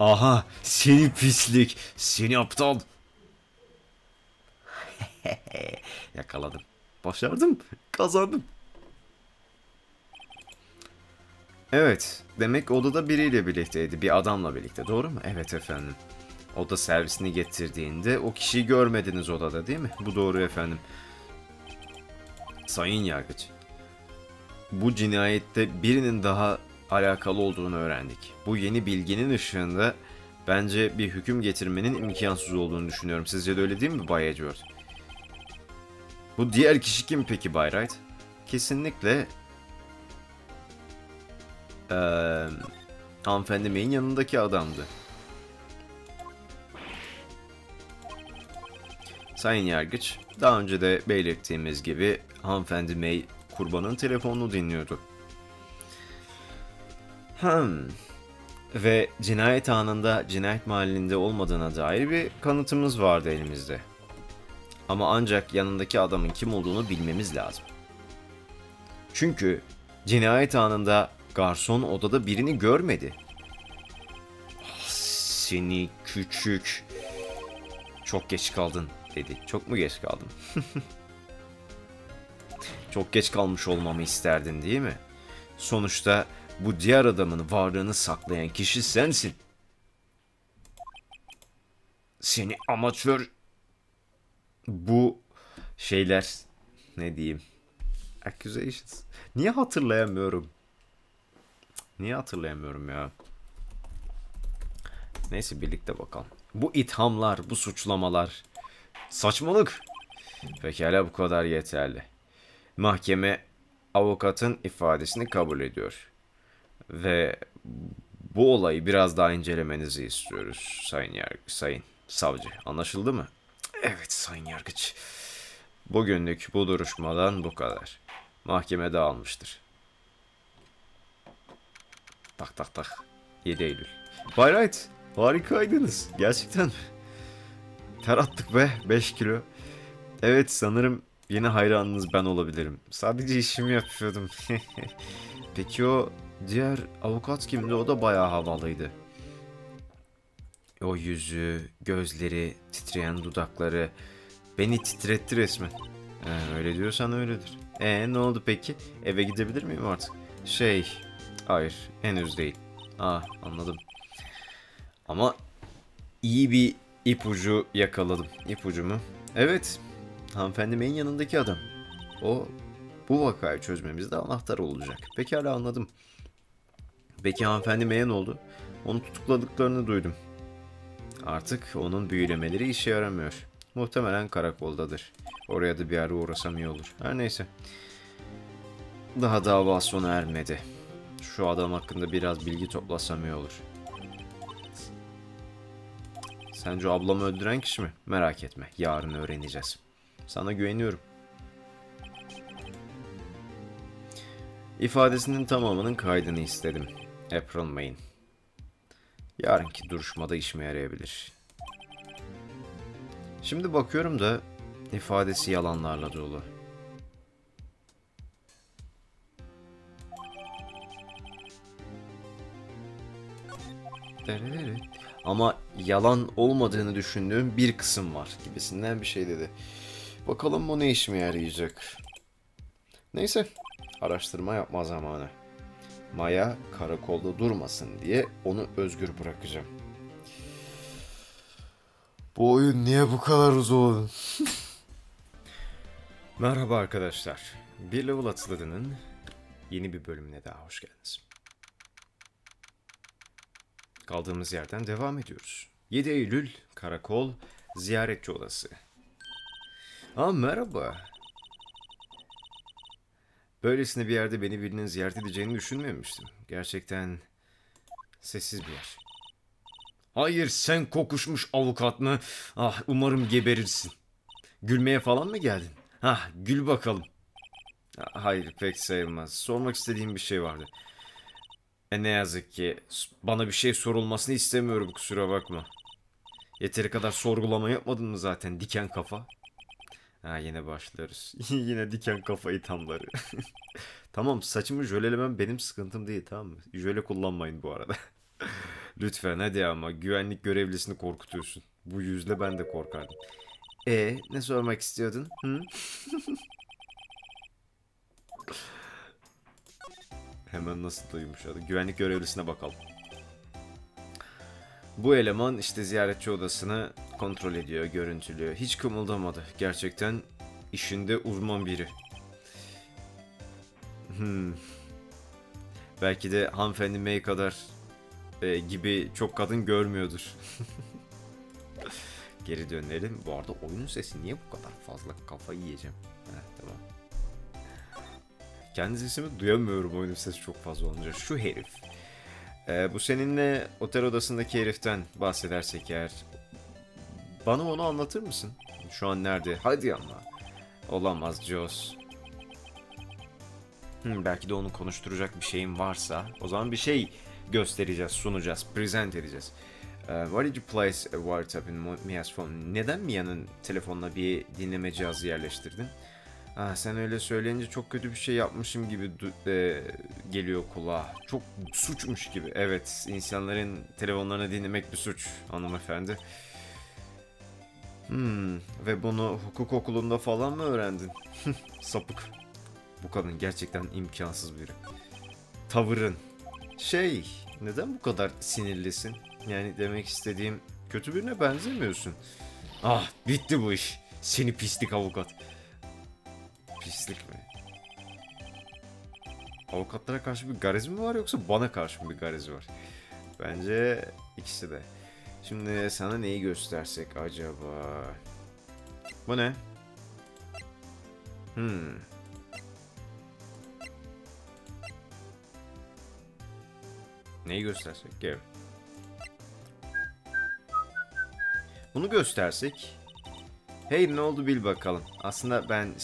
Aha, seni pislik, seni aptal. Yakaladım. Başardım, kazandım. Evet, demek odada biriyle birlikteydi, bir adamla birlikte, doğru mu? Evet efendim. Oda servisini getirdiğinde o kişiyi görmediniz odada değil mi? Bu doğru efendim. Sayın Yargıç, bu cinayette birinin daha alakalı olduğunu öğrendik. Bu yeni bilginin ışığında bence bir hüküm getirmenin imkansız olduğunu düşünüyorum. Sizce de öyle değil mi Bay Edgeworth? Bu diğer kişi kim peki Bay Wright? Kesinlikle... hanımefendi May'in yanındaki adamdı. Sayın Yargıç, daha önce de belirttiğimiz gibi hanımefendi May kurbanın telefonunu dinliyordu. Ve cinayet anında cinayet mahallinde olmadığına dair bir kanıtımız vardı elimizde. Ama ancak yanındaki adamın kim olduğunu bilmemiz lazım. Çünkü cinayet anında garson odada birini görmedi. Seni küçük. Çok geç kaldın dedi. Çok mu geç kaldım? Çok geç kalmış olmamı isterdin değil mi? Sonuçta bu diğer adamın varlığını saklayan kişi sensin. Seni amatör. Bu şeyler, ne diyeyim? Accusations. Niye hatırlayamıyorum? Niye hatırlayamıyorum ya? Neyse, birlikte bakalım. Bu ithamlar, bu suçlamalar. Saçmalık. Pekala, bu kadar yeterli. Mahkeme avukatın ifadesini kabul ediyor. Ve bu olayı biraz daha incelemenizi istiyoruz sayın savcı. Anlaşıldı mı? Evet sayın yargıç. Bugünlük bu duruşmadan bu kadar. Mahkeme dağılmıştır. Tak tak tak. 7 Eylül. Bay Wright, harikaydınız. Gerçekten mi? Ter attık be. 5 kilo. Evet, sanırım yeni hayranınız ben olabilirim. Sadece işimi yapıyordum. Peki o diğer avukat kimdi? O da bayağı havalıydı. O yüzü, gözleri, titreyen dudakları beni titretti resmen. Öyle diyorsan öyledir. Ne oldu peki? Eve gidebilir miyim artık? Şey... Hayır, henüz değil. Anladım. Ama iyi bir ipucu yakaladım. İpucu mu? Evet. Hanımefendi May'in yanındaki adam. O bu vakayı çözmemizde anahtar olacak. Pekala, anladım. Peki hanımefendi May'e ne oldu? Onu tutukladıklarını duydum. Artık onun büyülemeleri işe yaramıyor. Muhtemelen karakoldadır. Oraya da bir ara uğrasam iyi olur. Her neyse. Daha dava sona ermedi. Şu adam hakkında biraz bilgi toplasam iyi olur. Sence ablamı öldüren kişi mi? Merak etme, yarın öğreneceğiz. Sana güveniyorum. İfadesinin tamamının kaydını istedim. April May'in. Yarınki duruşmada işime yarayabilir. Şimdi bakıyorum da ifadesi yalanlarla dolu. Ama yalan olmadığını düşündüğüm bir kısım var gibisinden bir şey dedi. Bakalım bu ne işime yarayacak. Neyse, araştırma yapma zamanı. Maya karakolda durmasın diye onu özgür bırakacağım. Bu oyun niye bu kadar uzun? Merhaba arkadaşlar. Bir Level Atladı'nın yeni bir bölümüne daha hoş geldiniz. Kaldığımız yerden devam ediyoruz. 7 Eylül, karakol, ziyaretçi odası. Aa, merhaba. Böylesine bir yerde beni birinin ziyaret edeceğini düşünmemiştim. Gerçekten sessiz bir yer. Hayır, sen kokuşmuş avukat mı? Ah, umarım geberirsin. Gülmeye falan mı geldin? Hah, gül bakalım. Hayır, pek sayılmaz. Sormak istediğim bir şey vardı. Ne yazık ki bana bir şey sorulmasını istemiyorum, kusura bakma. Yeteri kadar sorgulama yapmadın mı zaten, diken kafa? Ha, yine başlarız. Yine diken kafa ithamları. Tamam, saçımı jölelemem benim sıkıntım değil, tamam mı? Jöle kullanmayın bu arada. Lütfen hadi ama, güvenlik görevlisini korkutuyorsun. Bu yüzle ben de korkardım. Ne sormak istiyordun? Hı? Hemen nasıl da yumuşadı. Güvenlik görevlisine bakalım. Bu eleman işte ziyaretçi odasını kontrol ediyor, görüntülüyor. Hiç kımıldamadı. Gerçekten işinde uzman biri. Belki de hanımefendi May kadar gibi çok kadın görmüyordur. Geri dönelim. Bu arada oyunun sesi niye bu kadar fazla, kafayı yiyeceğim. Heh, tamam. Kendi sesimi duyamıyorum, oyunun sesi çok fazla olunca. Şu herif. Bu seninle otel odasındaki heriften bahsedersek eğer, bana onu anlatır mısın? Şu an nerede? Hadi ama. Olamaz Joss. Belki de onu konuşturacak bir şeyim varsa, o zaman bir şey göstereceğiz, sunacağız, present edeceğz. Why did you place a WhatsApp in Mia's phone? Neden Mia'nın telefonuna bir dinleme cihazı yerleştirdin? Ah, sen öyle söyleyince çok kötü bir şey yapmışım gibi geliyor kulağa. Çok suçmuş gibi. Evet, insanların telefonlarını dinlemek bir suç hanımefendi. Ve bunu hukuk okulunda falan mı öğrendin? Sapık. Bu kadın gerçekten imkansız biri. Tavırın. Neden bu kadar sinirlisin? Yani demek istediğim, kötü birine benzemiyorsun. Ah, bitti bu iş. Seni pislik avukat. Pislik mi? Avukatlara karşı bir garezi mi var, yoksa bana karşı mı bir garezi var? Bence ikisi de. Şimdi sana neyi göstersek acaba? Bu ne? Neyi göstersek? Gel. Bunu göstersek. Hey, ne oldu bil bakalım. Aslında ben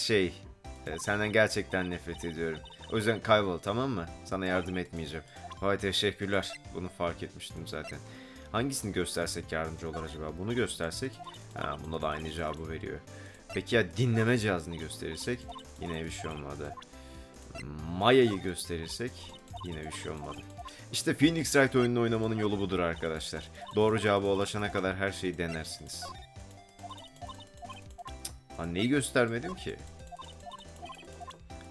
senden gerçekten nefret ediyorum. O yüzden kaybol, tamam mı? Sana yardım etmeyeceğim. Vay, teşekkürler. Bunu fark etmiştim zaten. Hangisini göstersek yardımcı olur acaba? Bunu göstersek. Ha, bunda da aynı cevabı veriyor. Peki ya dinleme cihazını gösterirsek? Yine bir şey olmadı. Maya'yı gösterirsek? Yine bir şey olmadı. İşte Phoenix Wright oyununu oynamanın yolu budur arkadaşlar. Doğru cevaba ulaşana kadar her şeyi denersiniz. Lan neyi göstermedim ki?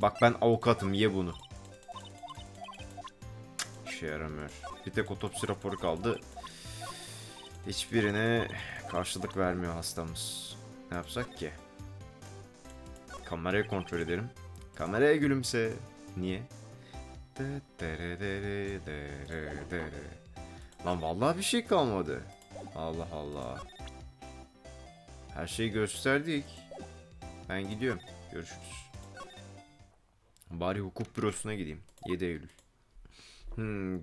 Bak, ben avukatım, ye bunu. İşe yaramıyor. Bir tek otopsi raporu kaldı. Hiçbirine karşılık vermiyor hastamız. Ne yapsak ki? Kamerayı kontrol edelim. Kameraya gülümse. Niye? Lan vallahi bir şey kalmadı. Allah Allah. Her şeyi gösterdik. Ben gidiyorum. Görüşürüz. Bari hukuk bürosuna gideyim. 7 Eylül.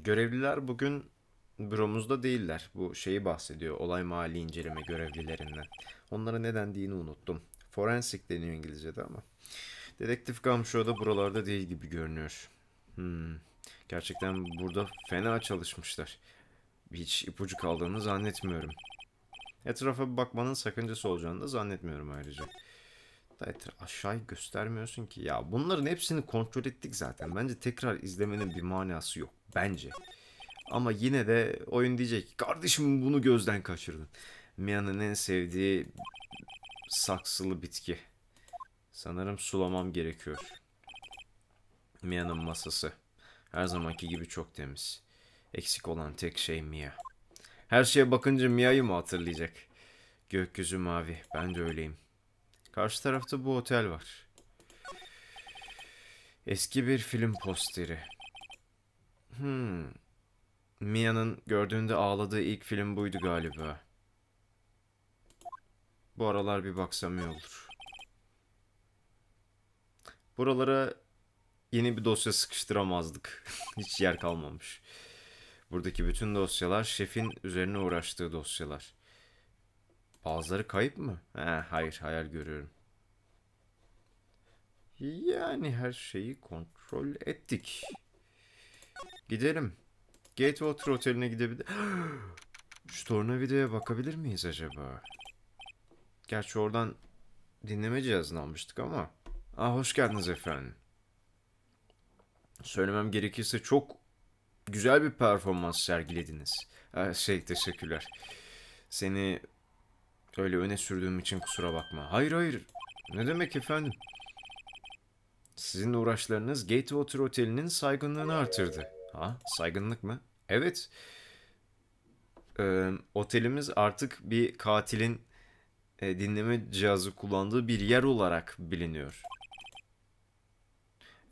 Görevliler bugün büromuzda değiller. Bu şeyi bahsediyor. Olay mahalli inceleme görevlilerinden. Onlara ne dendiğini unuttum. Forensic deniyor İngilizce'de ama. Dedektif Gumshoe da buralarda değil gibi görünüyor. Gerçekten burada fena çalışmışlar. Hiç ipucu kaldığını zannetmiyorum. Etrafa bakmanın sakıncası olacağını da zannetmiyorum ayrıca. Aşağıyı göstermiyorsun ki. Ya bunların hepsini kontrol ettik zaten. Bence tekrar izlemenin bir manası yok. Bence. Ama yine de oyun diyecek. Kardeşim, bunu gözden kaçırdın. Mia'nın en sevdiği saksılı bitki. Sanırım sulamam gerekiyor. Mia'nın masası. Her zamanki gibi çok temiz. Eksik olan tek şey Mia. Her şeye bakınca Mia'yı mı hatırlayacak? Gökyüzü mavi. Ben de öyleyim. Karşı tarafta bu otel var. Eski bir film posteri. Mia'nın gördüğünde ağladığı ilk film buydu galiba. Bu aralar bir baksam iyi olur. Buralara yeni bir dosya sıkıştıramazdık. Hiç yer kalmamış. Buradaki bütün dosyalar şefin üzerine uğraştığı dosyalar. Bazıları kayıp mı? Hayır, hayal görüyorum. Yani her şeyi kontrol ettik. Gidelim. Gatewater Otel'ine gidebilir... Şu tornavidaya bakabilir miyiz acaba? Gerçi oradan dinleme cihazını almıştık ama... hoş geldiniz efendim. Söylemem gerekirse çok güzel bir performans sergilediniz. Teşekkürler. Seni öyle öne sürdüğüm için kusura bakma. Hayır. Ne demek efendim? Sizin uğraşlarınız Gatewater Oteli'nin saygınlığını artırdı. Saygınlık mı? Evet. Otelimiz artık bir katilin dinleme cihazı kullandığı bir yer olarak biliniyor.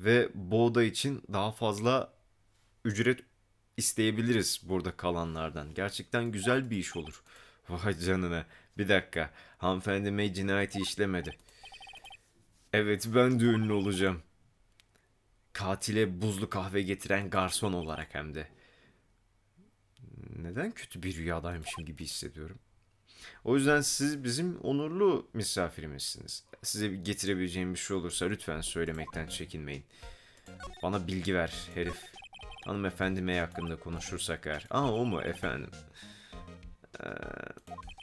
Ve bu oda için daha fazla ücret isteyebiliriz burada kalanlardan. Gerçekten güzel bir iş olur. Vay canına. Bir dakika. Hanımefendi May cinayeti işlemedi. Evet, ben de ünlü olacağım. Katile buzlu kahve getiren garson olarak hem de. Neden kötü bir rüyadaymışım gibi hissediyorum. O yüzden siz bizim onurlu misafirimizsiniz. Size getirebileceğim bir şey olursa lütfen söylemekten çekinmeyin. Bana bilgi ver herif. Hanımefendi May hakkında konuşursak eğer. O mu efendim?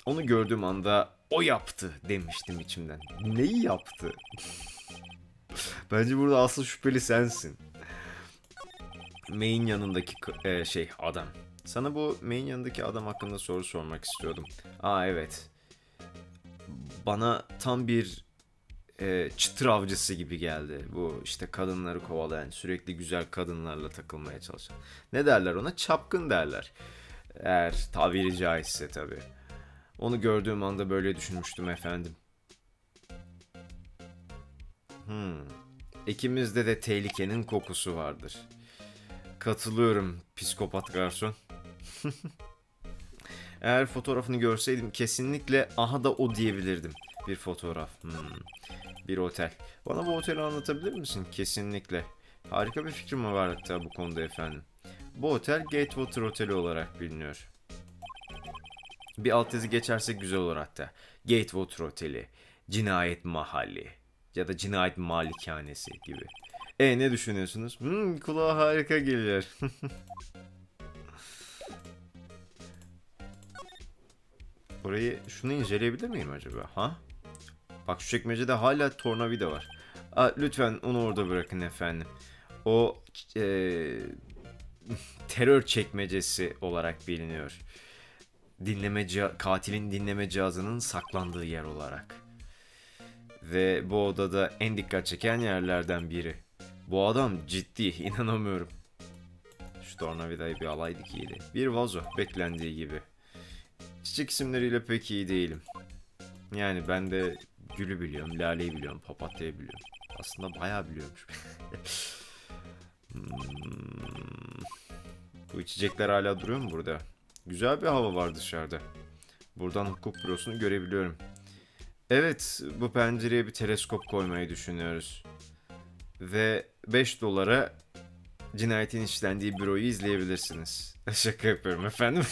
Onu gördüğüm anda o yaptı demiştim içimden. Neyi yaptı? Bence burada asıl şüpheli sensin. May'in yanındaki adam. Sana bu May'in yanındaki adam hakkında soru sormak istiyordum. Evet. Bana tam bir çıtır avcısı gibi geldi. Bu işte kadınları kovalayan, sürekli güzel kadınlarla takılmaya çalışan. Ne derler ona? Çapkın derler. Eğer tabiri caizse tabii. Onu gördüğüm anda böyle düşünmüştüm efendim. İkimizde de tehlikenin kokusu vardır. Katılıyorum psikopat garson. Eğer fotoğrafını görseydim kesinlikle aha da o diyebilirdim. Bir fotoğraf. Bir otel. Bana bu oteli anlatabilir misin? Kesinlikle. Harika bir fikrim var hatta bu konuda efendim. Bu otel Gatewater Oteli olarak biliniyor. Bir alt yazı geçerse güzel olur hatta. Gatewater Oteli, Cinayet Mahalli ya da Cinayet Malikanesi gibi. Ne düşünüyorsunuz? Kulağa harika geliyor. Şunu inceleyebilir miyim acaba? Bak şu çekmecede hala tornavida var. Lütfen onu orada bırakın efendim. O terör çekmecesi olarak biliniyor. Katilin dinleme cihazının saklandığı yer olarak. Ve bu odada en dikkat çeken yerlerden biri. Bu adam ciddi, inanamıyorum. Şu tornavidayı bir alaydık iyiydi. Bir vazo, beklendiği gibi. Çiçek isimleriyle pek iyi değilim. Yani ben de gülü biliyorum, laleyi biliyorum, papatyayı biliyorum. Aslında bayağı biliyormuş. Bu içecekler hala duruyor mu burada? Güzel bir hava var dışarıda. Buradan hukuk bürosunu görebiliyorum. Evet, bu pencereye bir teleskop koymayı düşünüyoruz. Ve 5 dolara cinayetin işlendiği büroyu izleyebilirsiniz. Şaka yapıyorum efendim.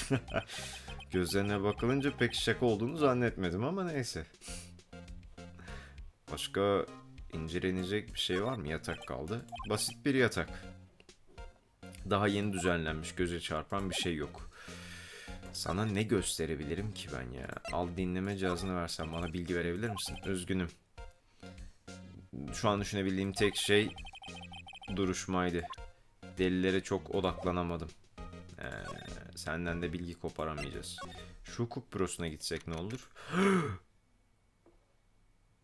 Gözlerine bakılınca pek şaka olduğunu zannetmedim ama neyse. Başka incelenecek bir şey var mı? Yatak kaldı. Basit bir yatak. Daha yeni düzenlenmiş, göze çarpan bir şey yok. Sana ne gösterebilirim ki ben ya? Al dinleme cihazını versen bana bilgi verebilir misin? Üzgünüm. Şu an düşünebildiğim tek şey duruşmaydı. Delilere çok odaklanamadım. Senden de bilgi koparamayacağız. Şu hukuk bürosuna gitsek ne olur?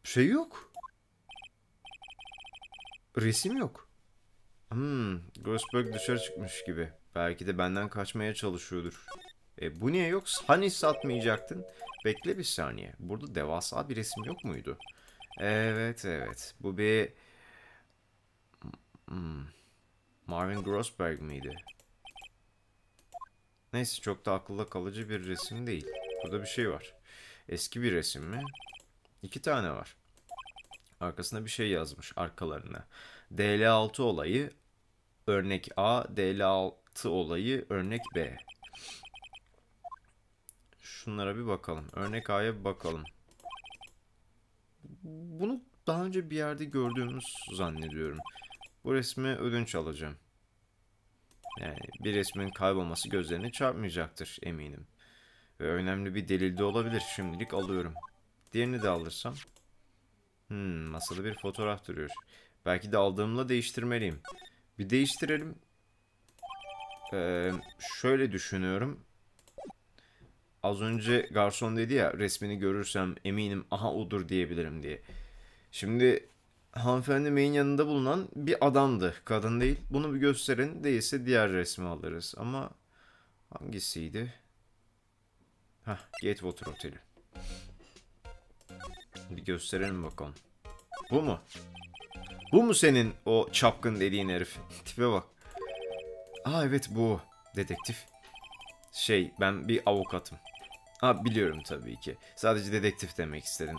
Şey yok. Resim yok. Grossberg dışarı çıkmış gibi. Belki de benden kaçmaya çalışıyordur. Bu niye yok? Hani satmayacaktın? Bekle bir saniye. Burada devasa bir resim yok muydu? Evet. Bu bir... Marvin Grossberg miydi? Neyse, çok da akılda kalıcı bir resim değil. Burada bir şey var. Eski bir resim mi? 2 tane var. Arkasına bir şey yazmış, arkalarına. DL6 olayı örnek A, DL6 olayı örnek B. Şunlara bir bakalım. Örnek A'ya bir bakalım. Bunu daha önce bir yerde gördüğümüz zannediyorum. Bu resmi ödünç alacağım. Yani bir resmin kaybolması gözlerine çarpmayacaktır eminim. Ve önemli bir delil de olabilir. Şimdilik alıyorum. Diğerini de alırsam. Masada bir fotoğraf duruyor. Belki de aldığımla değiştirmeliyim. Bir değiştirelim. Şöyle düşünüyorum. Az önce garson dedi ya, resmini görürsem eminim aha odur diyebilirim diye. Şimdi hanımefendi May'in yanında bulunan bir adamdı. Kadın değil. Bunu bir gösterin. Değilse diğer resmi alırız. Ama hangisiydi? Gatewater Hotel. Bir gösterelim bakalım. Bu mu? Bu mu senin o çapkın dediğin herif? Tipe bak. Evet, bu. Dedektif. Ben bir avukatım. Biliyorum tabii ki. Sadece dedektif demek istedim.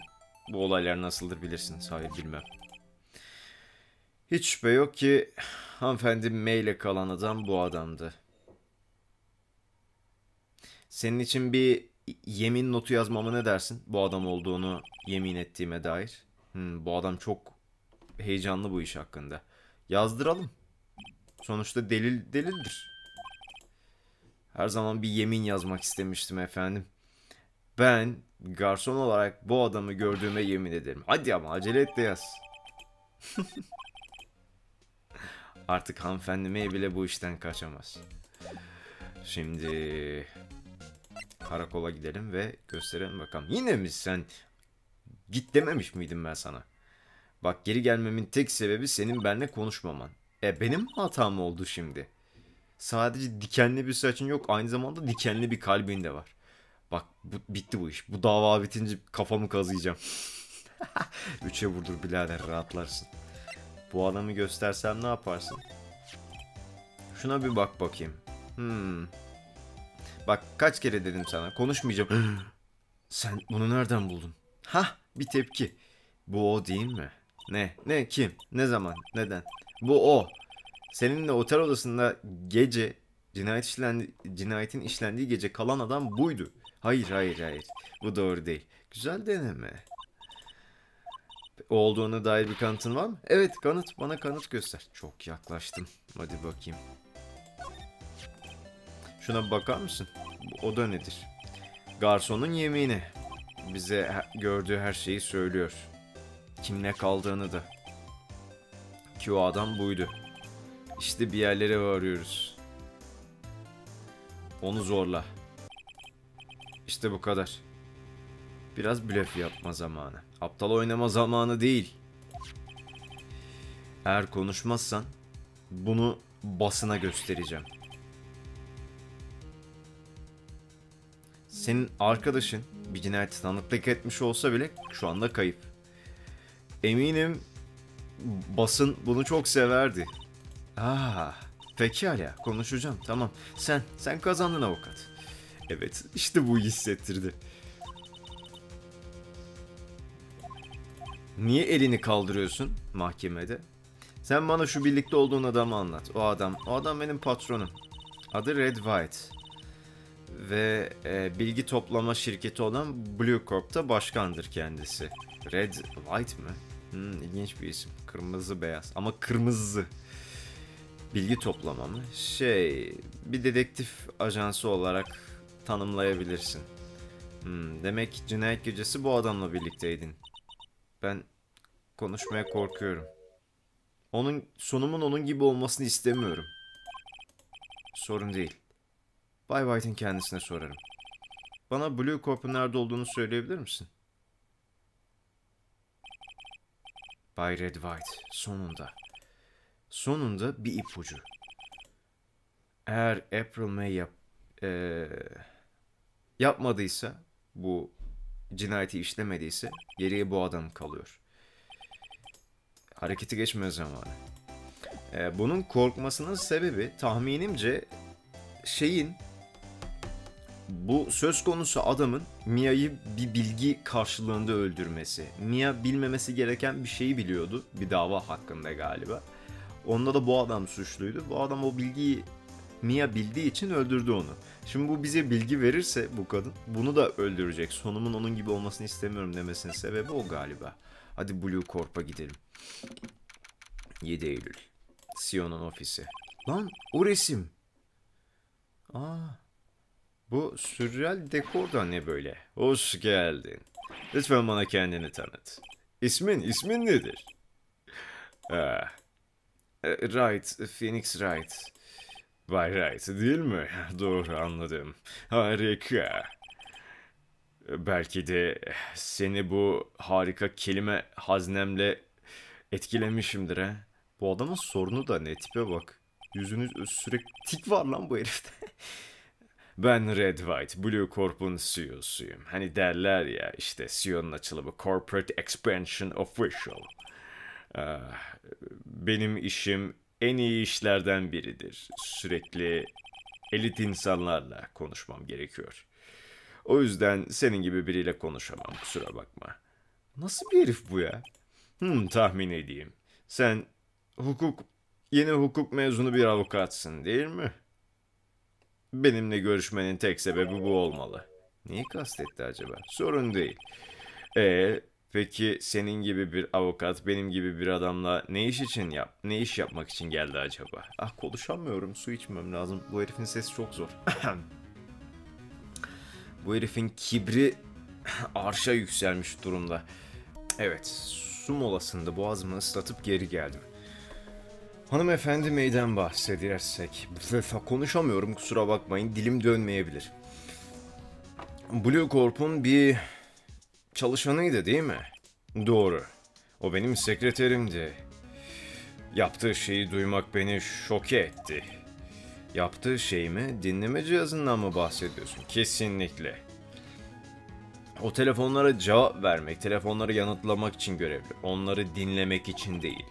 Bu olaylar nasıldır bilirsiniz. Hayır, bilmem. Hiç şüphe yok ki hanımefendi May ile kalan adam bu adamdı. Senin için bir yemin notu yazmama ne dersin? Bu adam olduğunu yemin ettiğime dair. Bu adam çok heyecanlı bu iş hakkında. Yazdıralım. Sonuçta delil delildir. Her zaman bir yemin yazmak istemiştim efendim. Ben garson olarak bu adamı gördüğüme yemin ederim. Hadi ama acele et de yaz. Artık hanımefendi May bile bu işten kaçamaz. Şimdi karakola gidelim ve gösterelim bakalım. Yine mi sen? Git dememiş miydim ben sana? Bak, geri gelmemin tek sebebi senin benimle konuşmaman. Benim hatam oldu şimdi. Sadece dikenli bir saçın yok, aynı zamanda dikenli bir kalbin de var. Bak, bitti bu iş. Bu dava bitince kafamı kazıyacağım. 3'e vurdur birader, rahatlarsın. Bu adamı göstersem ne yaparsın? Şuna bir bak bakayım. Bak, kaç kere dedim sana konuşmayacağım. Sen bunu nereden buldun? Bir tepki. Bu o değil mi? Ne? Kim? Ne zaman? Neden? Bu o. Seninle otel odasında gece cinayetin işlendiği gece kalan adam buydu. Hayır. Bu doğru değil. Güzel deneme. Olduğuna dair bir kanıtın var mı? Evet, kanıt. Bana kanıt göster. Çok yaklaştım. Hadi bakayım. Şuna bakar mısın? O da nedir? Garsonun yemini. Bize gördüğü her şeyi söylüyor. Kimle kaldığını da. Ki o adam buydu. İşte bir yerlere varıyoruz. Onu zorla. İşte bu kadar. Biraz blöf yapma zamanı. Aptal oynama zamanı değil. Eğer konuşmazsan bunu basına göstereceğim. Senin arkadaşın bir cinayete tanıklık etmiş olsa bile şu anda kayıp. Eminim basın bunu çok severdi. Pekala, konuşacağım, tamam. Sen kazandın avukat. Evet, işte bu hissettirdi. Niye elini kaldırıyorsun mahkemede? Sen bana şu birlikte olduğun adamı anlat. O adam benim patronum. Adı Redd White. Ve bilgi toplama şirketi olan Blue Corp'ta başkandır kendisi. Redd White mi? İlginç bir isim. Kırmızı beyaz ama kırmızı. Bilgi toplama mı? Bir dedektif ajansı olarak tanımlayabilirsin. Demek cinayet gecesi bu adamla birlikteydin. Ben konuşmaya korkuyorum. Sonumun onun gibi olmasını istemiyorum. Sorun değil. Bay White'in kendisine sorarım. Bana Blue Corp'un nerede olduğunu söyleyebilir misin? Bay Redd White, sonunda. Sonunda bir ipucu. Eğer April May yapmadıysa, bu cinayeti işlemediyse geriye bu adam kalıyor. Harekete geçme zamanı. Bunun korkmasının sebebi tahminimce şeyin, bu söz konusu adamın Mia'yı bir bilgi karşılığında öldürmesi. Mia bilmemesi gereken bir şeyi biliyordu. Bir dava hakkında galiba. Onda da bu adam suçluydu. Bu adam o bilgiyi Mia bildiği için öldürdü onu. Şimdi bu bize bilgi verirse bu kadın bunu da öldürecek. Sonumun onun gibi olmasını istemiyorum demesinin sebebi o galiba. Hadi Blue Corp'a gidelim. 7 Eylül. Sion'un ofisi. Lan o resim. Aa. Bu sürreal dekor da ne böyle? Hoş geldin. Lütfen bana kendini tanıt. İsmin nedir? Wright, Phoenix Wright. Bay Wright değil mi? Doğru anladım. Harika. Belki de seni bu harika kelime haznemle etkilemişimdir ha. Bu adamın sorunu da ne, tipe bak. Yüzünüz sürekli tik var lan bu herifte. Ben Redd White, Blue Corp'un CEO'suyum. Hani derler ya işte, CEO'nun açılımı Corporate Expansion Official. Benim işim en iyi işlerden biridir. Sürekli elit insanlarla konuşmam gerekiyor. O yüzden senin gibi biriyle konuşamam, kusura bakma. Nasıl bir herif bu ya? Tahmin edeyim. Sen yeni hukuk mezunu bir avukatsın değil mi? Benimle görüşmenin tek sebebi bu olmalı. Neyi kastetti acaba? Sorun değil. Peki senin gibi bir avukat benim gibi bir adamla ne iş yapmak için geldi acaba? Ah, konuşamıyorum, su içmem lazım. Bu herifin sesi çok zor. Bu herifin kibri arşa yükselmiş durumda. Evet, su molasında boğazımı ıslatıp geri geldim. Hanımefendi May'den bahsedersek, konuşamıyorum kusura bakmayın, dilim dönmeyebilir. Blue Corp'un bir çalışanıydı değil mi? Doğru. O benim sekreterimdi. Yaptığı şeyi duymak beni şoke etti. Yaptığı şey mi? Dinleme cihazından mı bahsediyorsun? Kesinlikle. O telefonlara cevap vermek, telefonları yanıtlamak için görevli. Onları dinlemek için değil.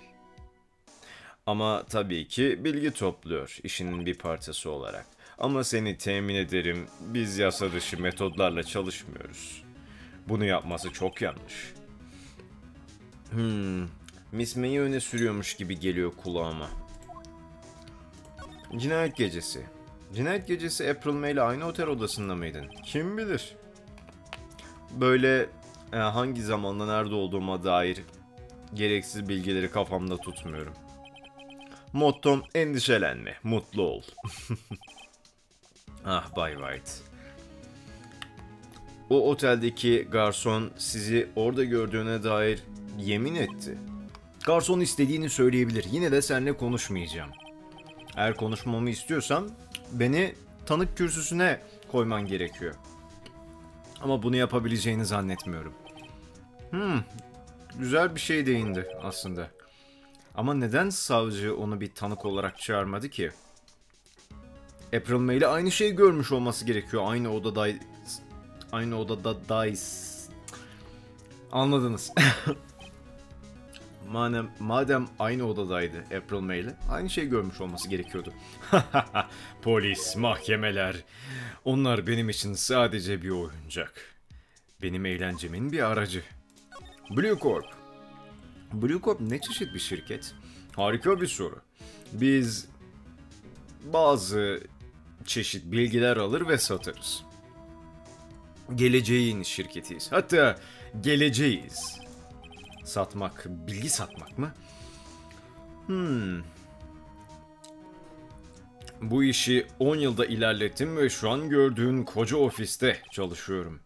Ama tabii ki bilgi topluyor işinin bir parçası olarak. Ama seni temin ederim, biz yasa dışı metodlarla çalışmıyoruz. Bunu yapması çok yanlış. Miss May'i öne sürüyormuş gibi geliyor kulağıma. Cinayet gecesi. Cinayet gecesi April May ile aynı otel odasında mıydın? Kim bilir? Böyle hangi zamanda nerede olduğuma dair gereksiz bilgileri kafamda tutmuyorum. Mottom endişelenme, mutlu ol. Ah Bay White. O oteldeki garson sizi orada gördüğüne dair yemin etti. Garson istediğini söyleyebilir. Yine de seninle konuşmayacağım. Eğer konuşmamı istiyorsan beni tanık kürsüsüne koyman gerekiyor. Ama bunu yapabileceğini zannetmiyorum. Güzel bir şey değindi aslında. Ama neden savcı onu bir tanık olarak çağırmadı ki? April May ile aynı şeyi görmüş olması gerekiyor. Aynı odadayız. Anladınız. Madem aynı odadaydı April May ile, aynı şeyi görmüş olması gerekiyordu. Polis, mahkemeler, onlar benim için sadece bir oyuncak. Benim eğlencemin bir aracı. Blue Corp. Blue Corp ne çeşit bir şirket? Harika bir soru. Biz bazı çeşit bilgiler alır ve satarız. Geleceğin şirketiyiz. Hatta geleceğiz. Satmak, bilgi satmak mı? Bu işi 10 yılda ilerlettim ve şu an gördüğün koca ofiste çalışıyorum.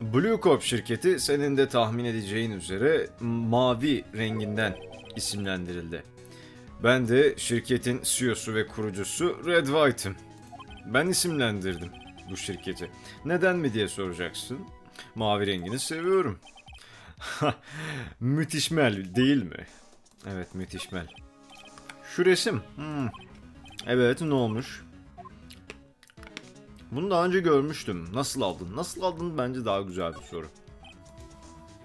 Blue Corp şirketi senin de tahmin edeceğin üzere mavi renginden isimlendirildi. Ben de şirketin CEO'su ve kurucusu Redd White'ım. Ben isimlendirdim bu şirketi. Neden mi diye soracaksın. Mavi rengini seviyorum. Müthişmel değil mi? Evet, müthişmel. Şu resim. Evet, ne olmuş? Bunu daha önce görmüştüm. Nasıl aldın? Nasıl aldın bence daha güzel bir soru.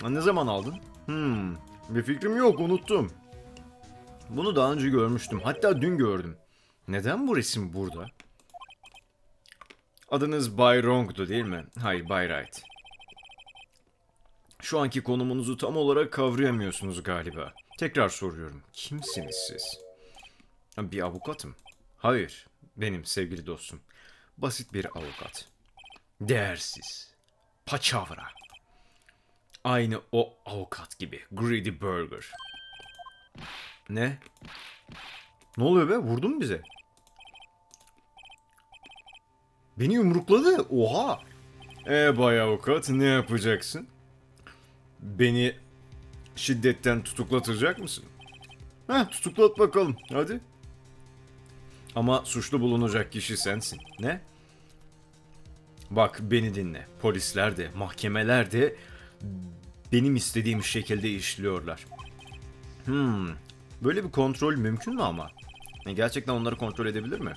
Ne zaman aldın? Bir fikrim yok, unuttum. Bunu daha önce görmüştüm. Hatta dün gördüm. Neden bu resim burada? Adınız Bay Wrong'du değil mi? Hayır, Bay Wright. Şu anki konumunuzu tam olarak kavrayamıyorsunuz galiba. Tekrar soruyorum. Kimsiniz siz? Bir avukatım. Hayır, benim sevgili dostum. Basit bir avukat. Değersiz. Paçavra. Aynı o avukat gibi. Greedy Burger. Ne? Ne oluyor be? Vurdun mu bize? Beni yumrukladı. Oha. Bay avukat, ne yapacaksın? Beni şiddetten tutuklatacak mısın? Tutuklat bakalım. Hadi. Ama suçlu bulunacak kişi sensin. Ne? Bak beni dinle. Polisler de, mahkemeler de benim istediğim şekilde işliyorlar. Böyle bir kontrol mümkün mü ama? Gerçekten onları kontrol edebilir mi?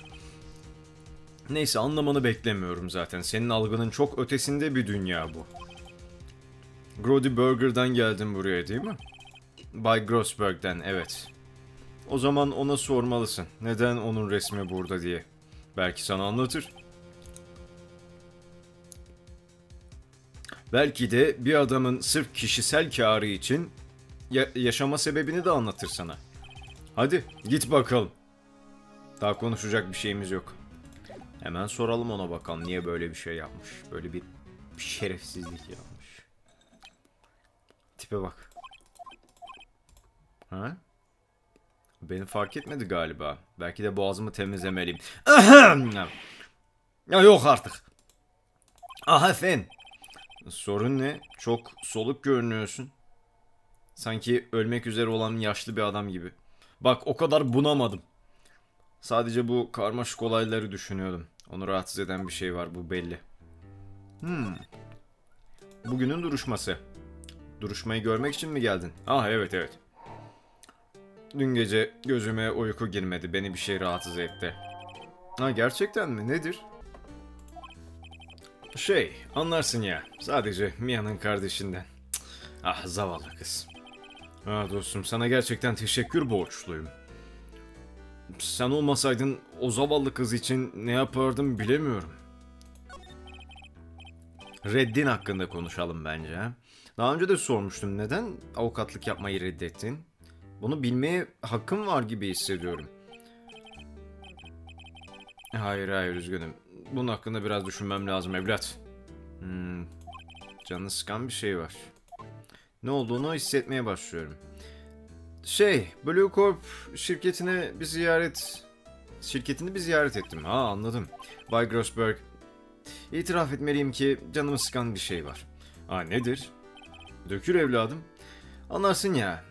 Neyse, anlamanı beklemiyorum zaten. Senin algının çok ötesinde bir dünya bu. Grody Burger'dan geldin buraya değil mi? Bay Grossberg'den, evet. O zaman ona sormalısın. Neden onun resmi burada diye. Belki sana anlatır. Belki de bir adamın sırf kişisel kârı için yaşama sebebini de anlatır sana. Hadi git bakalım. Daha konuşacak bir şeyimiz yok. Hemen soralım ona bakalım niye böyle bir şey yapmış. Böyle bir şerefsizlik yapmış. Tipe bak. Ha? Beni fark etmedi galiba. Belki de boğazımı temizlemeliyim. Ya yok artık. Aha efendim. Sorun ne? Çok soluk görünüyorsun. Sanki ölmek üzere olan yaşlı bir adam gibi. Bak o kadar bunamadım. Sadece bu karmaşık olayları düşünüyordum. Onu rahatsız eden bir şey var, bu belli. Bugünün duruşması. Duruşmayı görmek için mi geldin? Ah evet. Dün gece gözüme uyku girmedi. Beni bir şey rahatsız etti. Ha, gerçekten mi? Nedir? Anlarsın ya. Sadece Mia'nın kardeşinden. Ah, zavallı kız. Ha dostum, sana gerçekten teşekkür borçluyum. Sen olmasaydın o zavallı kız için ne yapardım bilemiyorum. Reddin hakkında konuşalım bence. Daha önce de sormuştum, neden avukatlık yapmayı reddettin? Bunu bilmeye hakkım var gibi hissediyorum. Hayır üzgünüm. Bunun hakkında biraz düşünmem lazım evlat. Canını sıkan bir şey var. Ne olduğunu hissetmeye başlıyorum. Blue Corp şirketini bir ziyaret ettim. Ha, anladım. Bay Grossberg, itiraf etmeliyim ki canımı sıkan bir şey var. Ha, nedir? Dökül evladım. Anlarsın ya.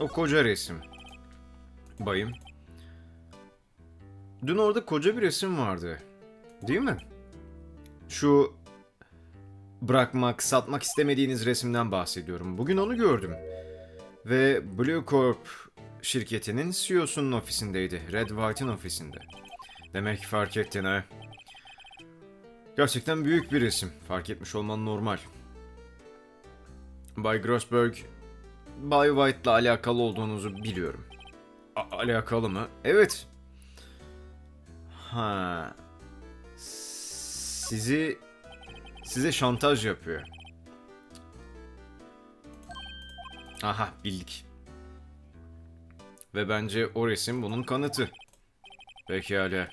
O koca resim. Bayım. Dün orada koca bir resim vardı. Değil mi? Şu bırakmak, satmak istemediğiniz resimden bahsediyorum. Bugün onu gördüm. Ve Blue Corp şirketinin CEO'sunun ofisindeydi. Redd White'in ofisinde. Demek fark ettin ha. Gerçekten büyük bir resim. Fark etmiş olman normal. Bay Grossberg, Bay White'la alakalı olduğunuzu biliyorum. Alakalı mı? Evet. Ha. Size şantaj yapıyor. Aha, bildik. Ve bence o resim bunun kanıtı. Pekala.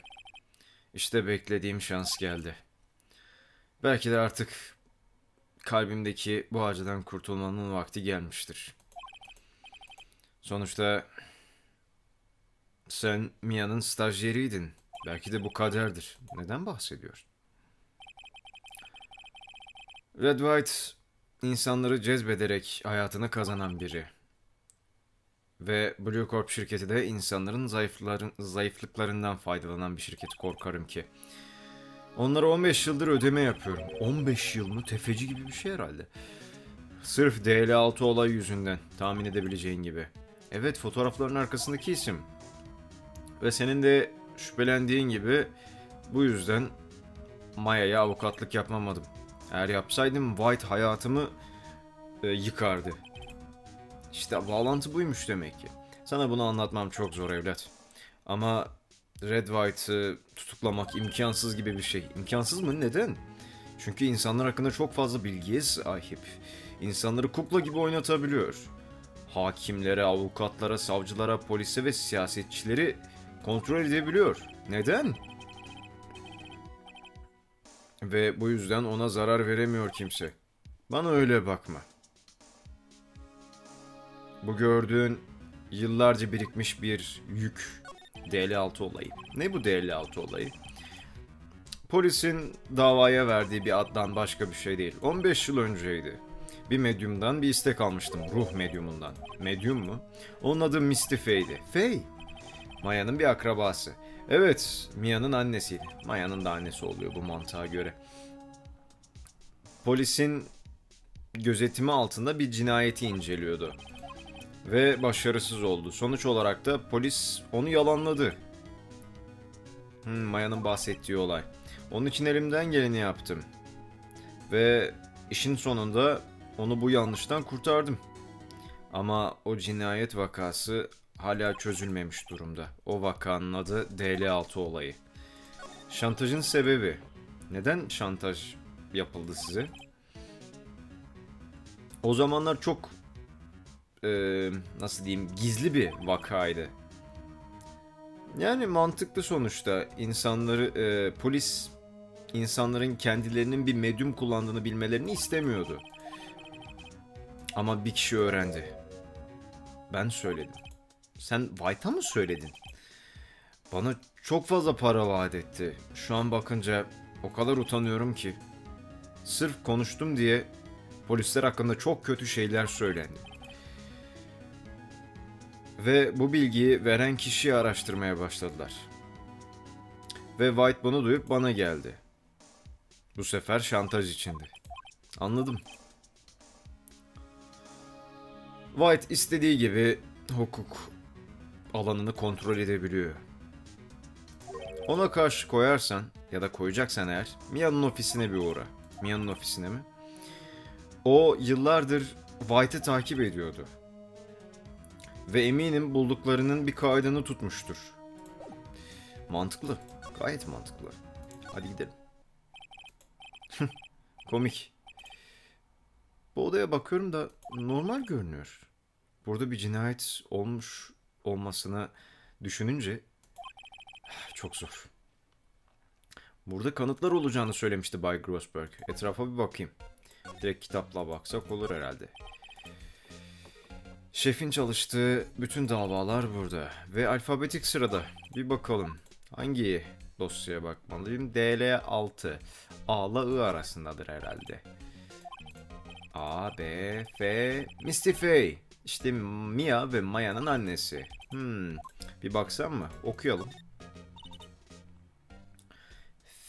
İşte beklediğim şans geldi. Belki de artık kalbimdeki bu acıdan kurtulmanın vakti gelmiştir. Sonuçta sen Mia'nın stajyeriydin. Belki de bu kaderdir. Neden bahsediyor? Redd White insanları cezbederek hayatını kazanan biri. Ve Blue Corp şirketi de insanların zayıflıklarından faydalanan bir şirket, korkarım ki. Onlara 15 yıldır ödeme yapıyorum. 15 yıl mı? Tefeci gibi bir şey herhalde. Sırf DL6 olay yüzünden. Tahmin edebileceğin gibi. Evet, fotoğrafların arkasındaki isim. Ve senin de şüphelendiğin gibi bu yüzden Maya'ya avukatlık yapmamadım. Eğer yapsaydım White hayatımı yıkardı. İşte bağlantı buymuş demek ki. Sana bunu anlatmam çok zor evlat. Ama Redd White'ı tutuklamak imkansız gibi bir şey. İmkansız mı? Neden? Çünkü insanlar hakkında çok fazla bilgiye sahip. İnsanları kukla gibi oynatabiliyor. Hakimlere, avukatlara, savcılara, polise ve siyasetçileri kontrol edebiliyor. Neden? Ve bu yüzden ona zarar veremiyor kimse. Bana öyle bakma. Bu gördüğün yıllarca birikmiş bir yük. DL6 olayı. Ne bu DL6 olayı? Polisin davaya verdiği bir addan başka bir şey değil. 15 yıl önceydi. Bir medyumdan bir istek almıştım. Ruh medyumundan. Medyum mu? Onun adı Misty Fey'di. Fey? Maya'nın bir akrabası. Evet, Mia'nın annesiydi. Maya'nın da annesi oluyor bu mantığa göre. Polisin gözetimi altında bir cinayeti inceliyordu. Ve başarısız oldu. Sonuç olarak da polis onu yalanladı. Maya'nın bahsettiği olay. Onun için elimden geleni yaptım. Ve işin sonunda onu bu yanlıştan kurtardım. Ama o cinayet vakası hala çözülmemiş durumda. O vakanın adı DL6 olayı. Şantajın sebebi. Neden şantaj yapıldı size? O zamanlar çok... nasıl diyeyim, gizli bir vakaydı. Yani mantıklı sonuçta. İnsanları polis insanların kendilerinin bir medyum kullandığını bilmelerini istemiyordu. Ama bir kişi öğrendi. Ben söyledim. Sen White'a mı söyledin? Bana çok fazla para vaat etti. Şu an bakınca o kadar utanıyorum ki. Sırf konuştum diye polisler hakkında çok kötü şeyler söylendi. Ve bu bilgiyi veren kişiyi araştırmaya başladılar. Ve White bunu duyup bana geldi. Bu sefer şantaj içindi. Anladım. White istediği gibi hukuk alanını kontrol edebiliyor. Ona karşı koyarsan ya da koyacaksan eğer Mia'nın ofisine bir uğra. Mia'nın ofisine mi? O yıllardır White'ı takip ediyordu. Ve eminim bulduklarının bir kaydını tutmuştur. Mantıklı. Gayet mantıklı. Hadi gidelim. Komik. Bu odaya bakıyorum da normal görünüyor. Burada bir cinayet olmuş olmasını düşününce çok zor. Burada kanıtlar olacağını söylemişti Bay Grossberg. Etrafa bir bakayım. Direkt kitapla baksak olur herhalde. Şefin çalıştığı bütün davalar burada ve alfabetik sırada. Bir bakalım hangi dosyaya bakmalıyım? DL6. A'la I arasındadır herhalde. A, B, F, Misty Fey. İşte Mia ve Maya'nın annesi. Bir baksam mı? Okuyalım.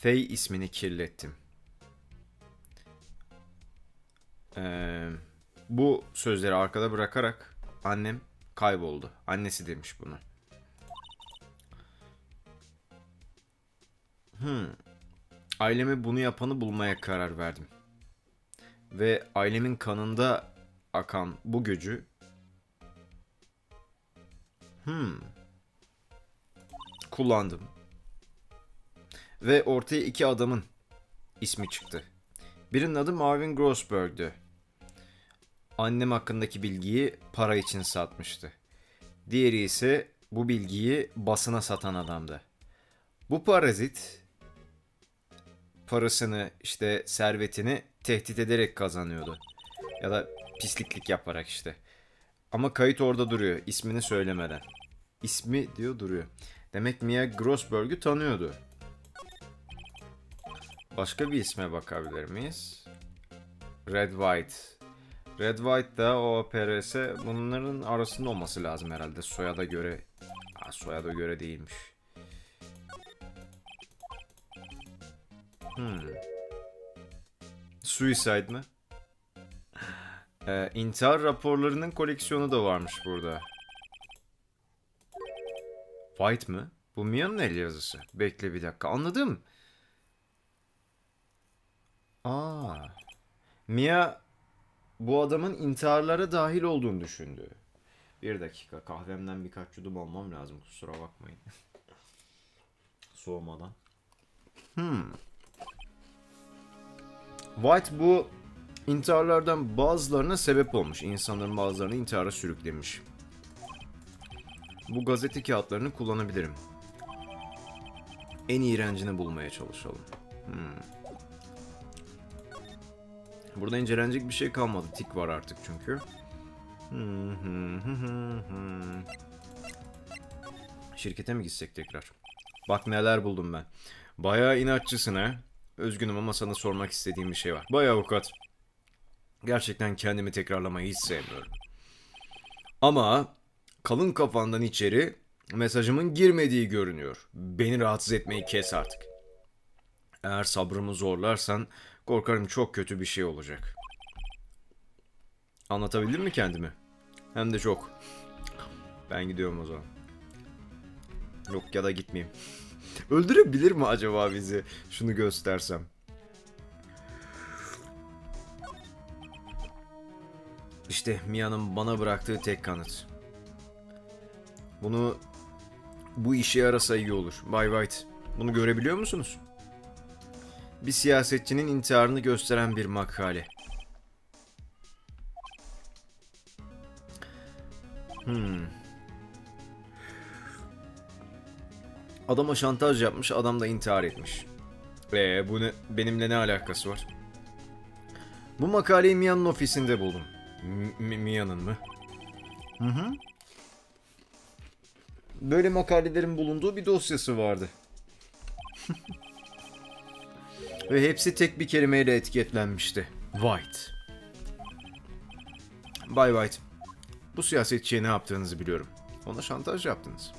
Fey ismini kirlettim. Bu sözleri arkada bırakarak annem kayboldu. Annesi demiş bunu. Aileme bunu yapanı bulmaya karar verdim. Ve ailemin kanında akan bu gücü... kullandım. Ve ortaya iki adamın ismi çıktı. Birinin adı Marvin Grossberg'dü. Annem hakkındaki bilgiyi para için satmıştı. Diğeri ise bu bilgiyi basına satan adamdı. Bu parazit parasını, işte servetini tehdit ederek kazanıyordu. Ya da pisliklik yaparak işte. Ama kayıt orada duruyor, ismini söylemeden. İsmi diyor duruyor. Demek Mia Grossberg'ü tanıyordu. Başka bir isme bakabilir miyiz? Redd White. Redd White da o PRS bunların arasında olması lazım herhalde. Soyada göre... soyada göre değilmiş. Suicide mi? İntihar raporlarının koleksiyonu da varmış burada. White mı? Bu Mia'nın el yazısı. Bekle bir dakika. Anladım. Aa. Mia bu adamın intiharlara dahil olduğunu düşündü. Bir dakika. Kahvemden birkaç yudum almam lazım. Kusura bakmayın. Soğumadan. White bu intiharlardan bazılarına sebep olmuş. İnsanların bazılarını intihara sürüklemiş. Bu gazete kağıtlarını kullanabilirim. En iğrencini bulmaya çalışalım. Burada incelenecek bir şey kalmadı. Tik var artık çünkü. Şirkete mi gitsek tekrar? Bak neler buldum ben. Bayağı inatçısın ha. Özgünüm ama sana sormak istediğim bir şey var. Bay avukat. Gerçekten kendimi tekrarlamayı hiç sevmiyorum. Ama kalın kafandan içeri mesajımın girmediği görünüyor. Beni rahatsız etmeyi kes artık. Eğer sabrımı zorlarsan korkarım çok kötü bir şey olacak. Anlatabildim mi kendimi? Hem de çok. Ben gidiyorum o zaman. Yok ya da gitmeyeyim. Öldürebilir mi acaba bizi? Şunu göstersem. İşte Mia'nın bana bıraktığı tek kanıt. Bunu, bu işe yarasa iyi olur. Bay White, bunu görebiliyor musunuz? Bir siyasetçinin intiharını gösteren bir makale. Adama şantaj yapmış, adam da intihar etmiş. Bu ne, benimle ne alakası var? Bu makaleyi Mia'nın ofisinde buldum. Mia'nın mı? Böyle makalelerin bulunduğu bir dosyası vardı. Ve hepsi tek bir kelimeyle etiketlenmişti. White. Bay White, bu siyasetçiye ne yaptığınızı biliyorum. Ona şantaj yaptınız.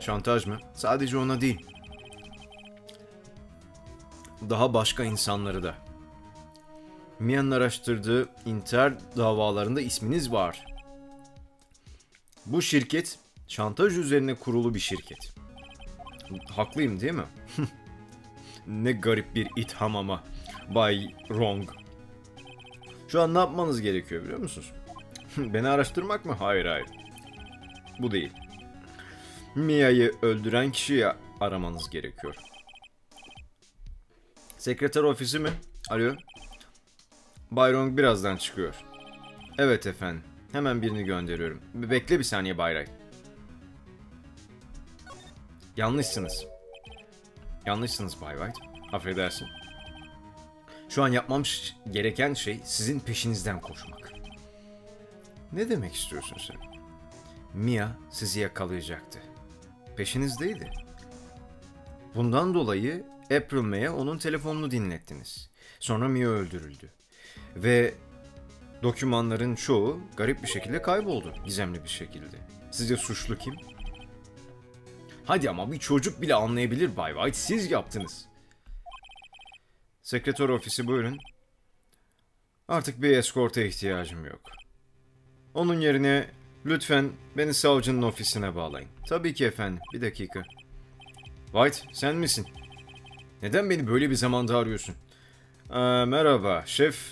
Şantaj mı? Sadece ona değil. Daha başka insanları da. Mia'nın araştırdığı intihar davalarında isminiz var. Bu şirket şantaj üzerine kurulu bir şirket. Haklıyım değil mi? Ne garip bir itham ama. Bay Wrong. Şu an ne yapmanız gerekiyor biliyor musunuz? Beni araştırmak mı? Hayır hayır. Bu değil. Mia'yı öldüren kişiyi aramanız gerekiyor. Sekreter ofisi mi? Alo. Bay Wrong birazdan çıkıyor. Evet efendim. Hemen birini gönderiyorum. Bekle bir saniye Bayrak. Yanlışsınız. Yanlışsınız Bay White. Affedersin. Şu an yapmam gereken şey sizin peşinizden koşmak. Ne demek istiyorsun sen? Mia sizi yakalayacaktı. Peşinizdeydi. Bundan dolayı April May'e onun telefonunu dinlettiniz. Sonra Mia öldürüldü. Ve dokümanların çoğu garip bir şekilde kayboldu. Gizemli bir şekilde. Sizce suçlu kim? Hadi ama bir çocuk bile anlayabilir Bay White. Siz yaptınız. Sekreter ofisi buyurun. Artık bir eskorta ihtiyacım yok. Onun yerine lütfen beni savcının ofisine bağlayın. Tabii ki efendim. Bir dakika. White sen misin? Neden beni böyle bir zamanda arıyorsun? Merhaba, şef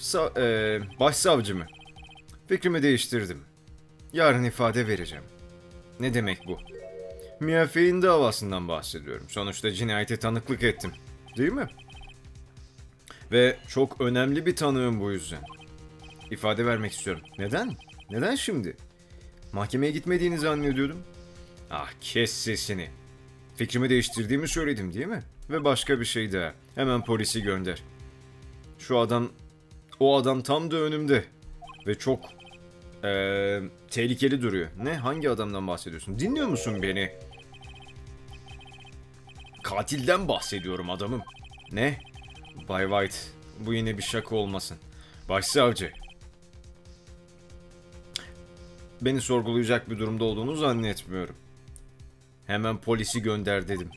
başsavcı mı? Fikrimi değiştirdim. Yarın ifade vereceğim. Ne demek bu? Mia Fey'in davasından bahsediyorum. Sonuçta cinayete tanıklık ettim. Değil mi? Ve çok önemli bir tanığım bu yüzden. İfade vermek istiyorum. Neden? Neden şimdi? Mahkemeye gitmediğinizi anlıyordum. Ah kes sesini. Fikrimi değiştirdiğimi söyledim değil mi? Ve başka bir şey daha. Hemen polisi gönder. Şu adam, o adam tam da önümde ve çok tehlikeli duruyor. Ne? Hangi adamdan bahsediyorsun? Dinliyor musun beni? Katilden bahsediyorum adamım. Ne? Bay White, bu yine bir şaka olmasın. Başsavcı. Beni sorgulayacak bir durumda olduğunu zannetmiyorum. Hemen polisi gönder dedim.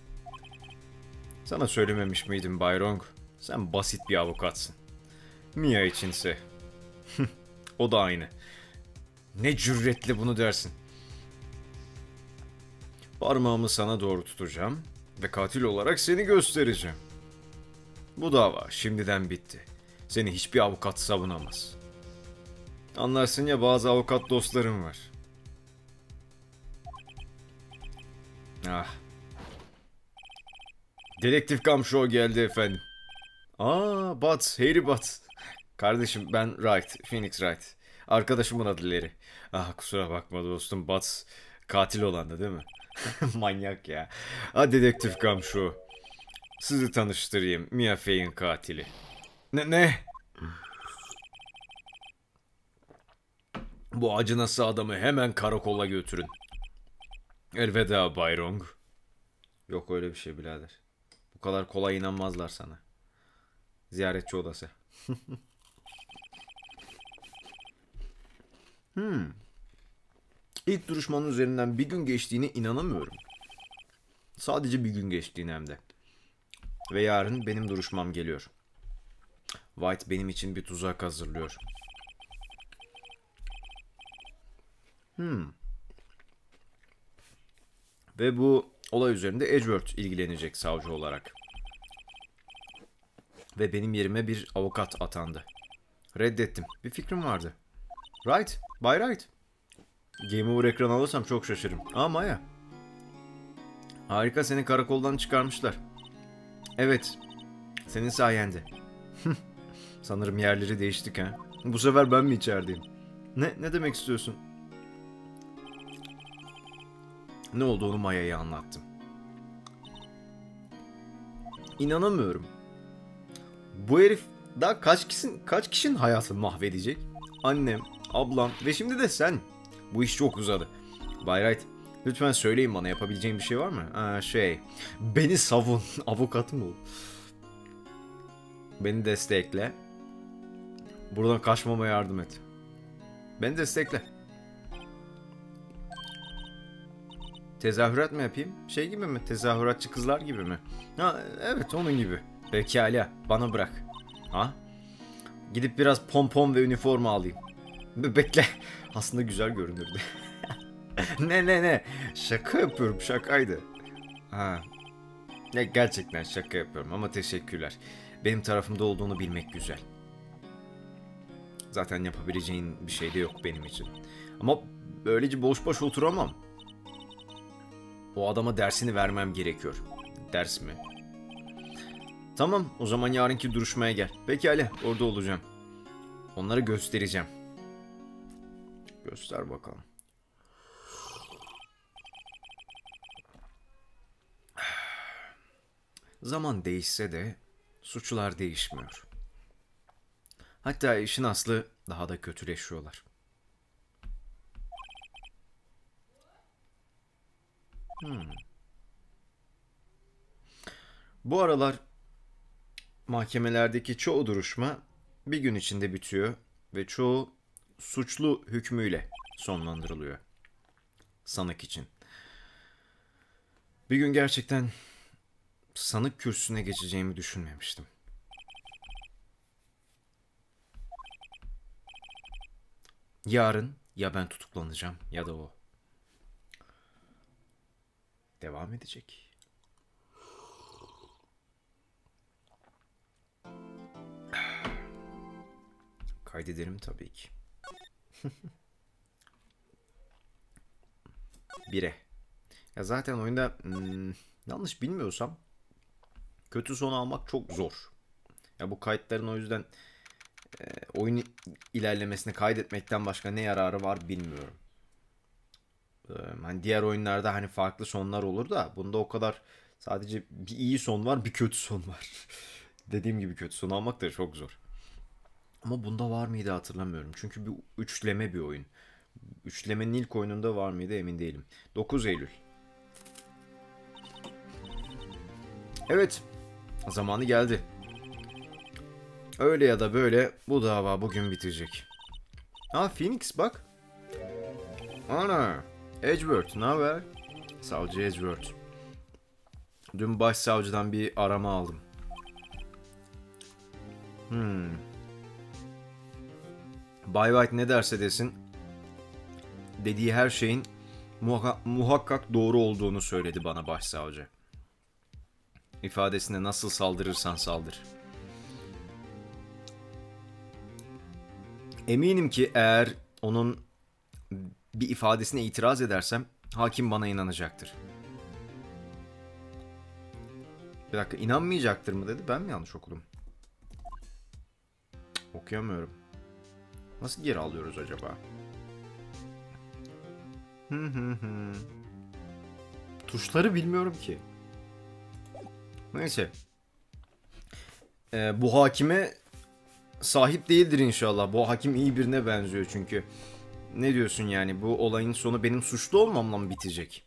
Sana söylememiş miydim Bay Rong? Sen basit bir avukatsın. Mia içinse. O da aynı. Ne cüretle bunu dersin. Parmağımı sana doğru tutacağım ve katil olarak seni göstereceğim. Bu dava şimdiden bitti. Seni hiçbir avukat savunamaz. Anlarsın ya, bazı avukat dostlarım var. Ah. Dedektif Gumshoe geldi efendim. Aa, Butz, Harry Butz. Kardeşim, ben Wright, Phoenix Wright. Arkadaşımın adı Larry. Ah, kusura bakma dostum, Butz katil olandı değil mi? Manyak ya. Ha, Dedektif Gumshoe. Sizi tanıştırayım, Mia Fey'in katili. Ne? Bu acınası adamı hemen karakola götürün. Elveda Bay Rong. Yok öyle bir şey birader. Bu kadar kolay inanmazlar sana. Ziyaretçi odası. İlk duruşmanın üzerinden bir gün geçtiğine inanamıyorum. Sadece bir gün geçtiğine hem de. Ve yarın benim duruşmam geliyor. White benim için bir tuzak hazırlıyor. Ve bu olay üzerinde Edgeworth ilgilenecek savcı olarak. Ve benim yerime bir avukat atandı. Reddettim. Bir fikrim vardı. Right. Bay Right. Game Over ekranı alırsam çok şaşırırım. Aa, Maya. Harika, seni karakoldan çıkarmışlar. Evet. Senin sayende. Sanırım yerleri değiştik ha. Bu sefer ben mi içerideyim? Ne demek istiyorsun? Ne olduğunu Maya'ya anlattım. İnanamıyorum. Bu herif daha kaç kişinin hayatını mahvedecek? Annem, ablam ve şimdi de sen. Bu iş çok uzadı. Bay Wright, lütfen söyleyin bana, yapabileceğim bir şey var mı? Beni savun, avukatım ol. Beni destekle. Buradan kaçmama yardım et. Beni destekle. Tezahürat mı yapayım? Şey gibi mi? Tezahüratçı kızlar gibi mi? Ha, evet, onun gibi. Pekala, bana bırak. Ha? Gidip biraz pompon ve üniforma alayım. Bekle. Aslında güzel görünürdü. Ne? Şaka yapıyorum, şakaydı. Ha. Ya, gerçekten şaka yapıyorum ama teşekkürler. Benim tarafımda olduğunu bilmek güzel. Zaten yapabileceğin bir şey de yok benim için. Ama böylece boş boş oturamam. O adama dersini vermem gerekiyor. Ders mi? Tamam, o zaman yarınki duruşmaya gel. Pekala, orada olacağım. Onlara göstereceğim. Göster bakalım. Zaman değişse de suçlar değişmiyor. Hatta işin aslı, daha da kötüleşiyorlar. Bu aralar mahkemelerdeki çoğu duruşma bir gün içinde bitiyor ve çoğu suçlu hükmüyle sonlandırılıyor sanık için. Bir gün gerçekten sanık kürsüsüne geçeceğimi düşünmemiştim. Yarın ya ben tutuklanacağım ya da o. Devam edecek. Kaydedelim tabii ki. 1'e. Ya zaten oyunda yanlış bilmiyorsam kötü son almak çok zor. Ya bu kayıtların o yüzden oyun ilerlemesini kaydetmekten başka ne yararı var bilmiyorum. Hani diğer oyunlarda hani farklı sonlar olur da bunda o kadar, sadece bir iyi son var, bir kötü son var. Dediğim gibi kötü son almak da çok zor. Ama bunda var mıydı hatırlamıyorum. Çünkü bir üçleme bir oyun. Üçlemenin ilk oyununda var mıydı emin değilim. 9 Eylül. Evet. Zamanı geldi. Öyle ya da böyle bu dava bugün bitecek. Ha, Phoenix bak. Ana. Edgeworth, ne haber? Savcı Edgeworth. Dün başsavcıdan bir arama aldım. Bay White ne derse desin, dediği her şeyin muhakkak doğru olduğunu söyledi bana başsavcı. İfadesine nasıl saldırırsan saldır. Eminim ki eğer onun bir ifadesine itiraz edersem hakim bana inanacaktır. Bir dakika, inanmayacaktır mı dedi? Ben mi yanlış okudum? Okuyamıyorum. Nasıl geri alıyoruz acaba? Tuşları bilmiyorum ki. Neyse. Bu hakime sahip değildir inşallah. Bu hakim iyi birine benziyor çünkü. Ne diyorsun yani? Bu olayın sonu benim suçlu olmamla mı bitecek?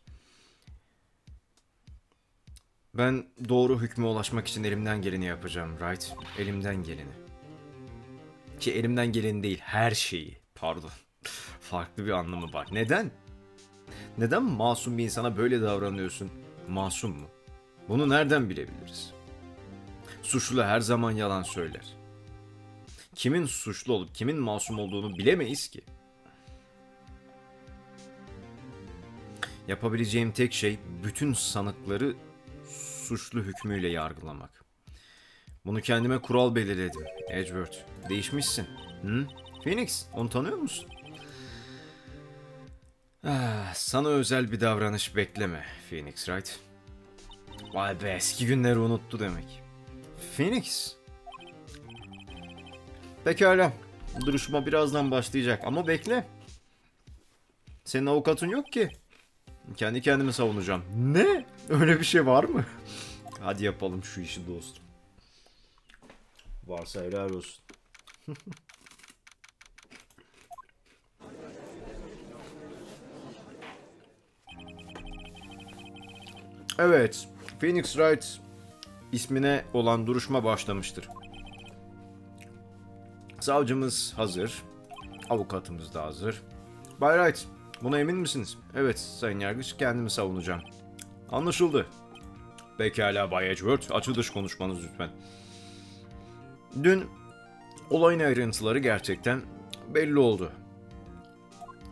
Ben doğru hükme ulaşmak için elimden geleni yapacağım Wright. Elimden geleni. Ki elimden geleni değil, her şeyi. Pardon. Farklı bir anlamı var. Neden? Neden masum bir insana böyle davranıyorsun? Masum mu? Bunu nereden bilebiliriz? Suçlu her zaman yalan söyler. Kimin suçlu olup kimin masum olduğunu bilemeyiz ki. Yapabileceğim tek şey bütün sanıkları suçlu hükmüyle yargılamak. Bunu kendime kural belirledim. Edgeworth, değişmişsin. Hı? Phoenix, onu tanıyor musun? Ah, sana özel bir davranış bekleme Phoenix Wright. Vay be, eski günleri unuttu demek. Phoenix. Pekala, duruşma birazdan başlayacak ama bekle. Senin avukatın yok ki. Kendi kendimi savunacağım. Ne? Öyle bir şey var mı? Hadi yapalım şu işi dostum. Varsa helal olsun. Evet, Phoenix Wright ismine olan duruşma başlamıştır. Savcımız hazır. Avukatımız da hazır. Bay Wright, buna emin misiniz? Evet, sayın yargıç, kendimi savunacağım. Anlaşıldı. Pekala Bay Edgeworth, açılış konuşmanız lütfen. Dün olayın ayrıntıları gerçekten belli oldu.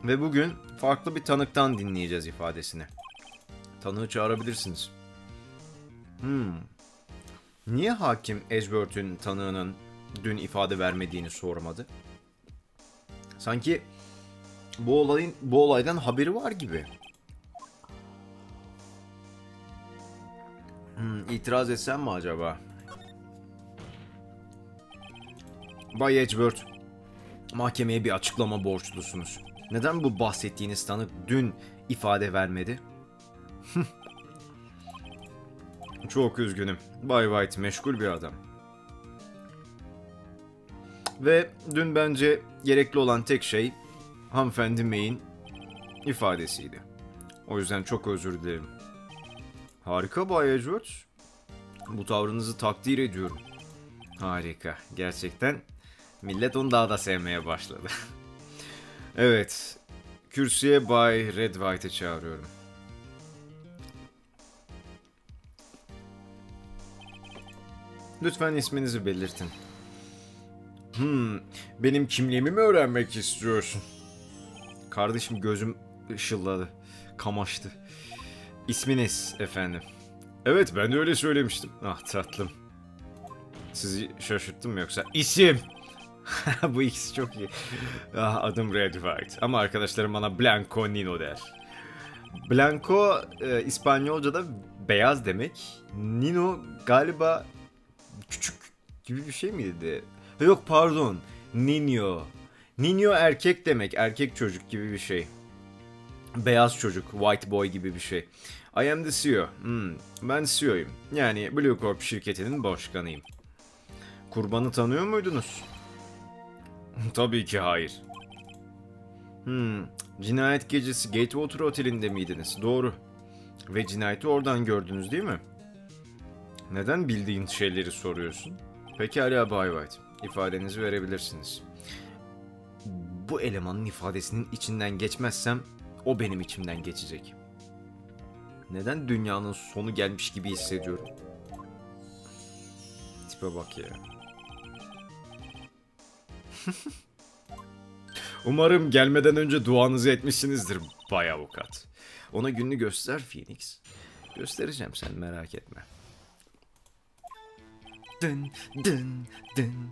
Ve bugün farklı bir tanıktan dinleyeceğiz ifadesini. Tanığı çağırabilirsiniz. Niye hakim Edgeworth'ün tanığının dün ifade vermediğini sormadı? Sanki bu olaydan haberi var gibi. İtiraz etsem mi acaba? Bay Edgeworth, mahkemeye bir açıklama borçlusunuz. Neden bu bahsettiğiniz tanık dün ifade vermedi? Çok üzgünüm. Bay White meşgul bir adam. Ve dün bence gerekli olan tek şey hanımefendi May'in ifadesiydi. O yüzden çok özür dilerim. Harika Bay Edgeworth. Bu tavrınızı takdir ediyorum. Harika. Gerçekten millet onu daha da sevmeye başladı. Evet. Kürsüye Bay Redd White'ı çağırıyorum. Lütfen isminizi belirtin. Benim kimliğimi mi öğrenmek istiyorsun? Kardeşim gözüm ışıldadı. Kamaştı. İsminiz efendim. Evet, ben de öyle söylemiştim. Ah tatlım. Sizi şaşırttım mı yoksa? İsim! Bu ikisi çok iyi. Ah, adım Redd White. Ama arkadaşlarım bana Blanco Nino der. Blanco İspanyolca'da beyaz demek. Nino galiba küçük gibi bir şey miydi? Yok pardon. Niño. Niño erkek demek. Erkek çocuk gibi bir şey. Beyaz çocuk. White boy gibi bir şey. I am the CEO. Ben CEO'yum. Yani Blue Corp şirketinin başkanıyım. Kurbanı tanıyor muydunuz? Tabii ki hayır. Cinayet gecesi Gatewater Otel'inde miydiniz? Doğru. Ve cinayeti oradan gördünüz değil mi? Neden bildiğin şeyleri soruyorsun? Pekala Bay White. İfadenizi verebilirsiniz. Bu elemanın ifadesinin içinden geçmezsem o benim içimden geçecek. Neden dünyanın sonu gelmiş gibi hissediyorum? Tipe bak ya. Umarım gelmeden önce duanızı etmişsinizdir Bay Avukat. Ona gününü göster Phoenix. Göstereceğim, sen merak etme. Dın dın dın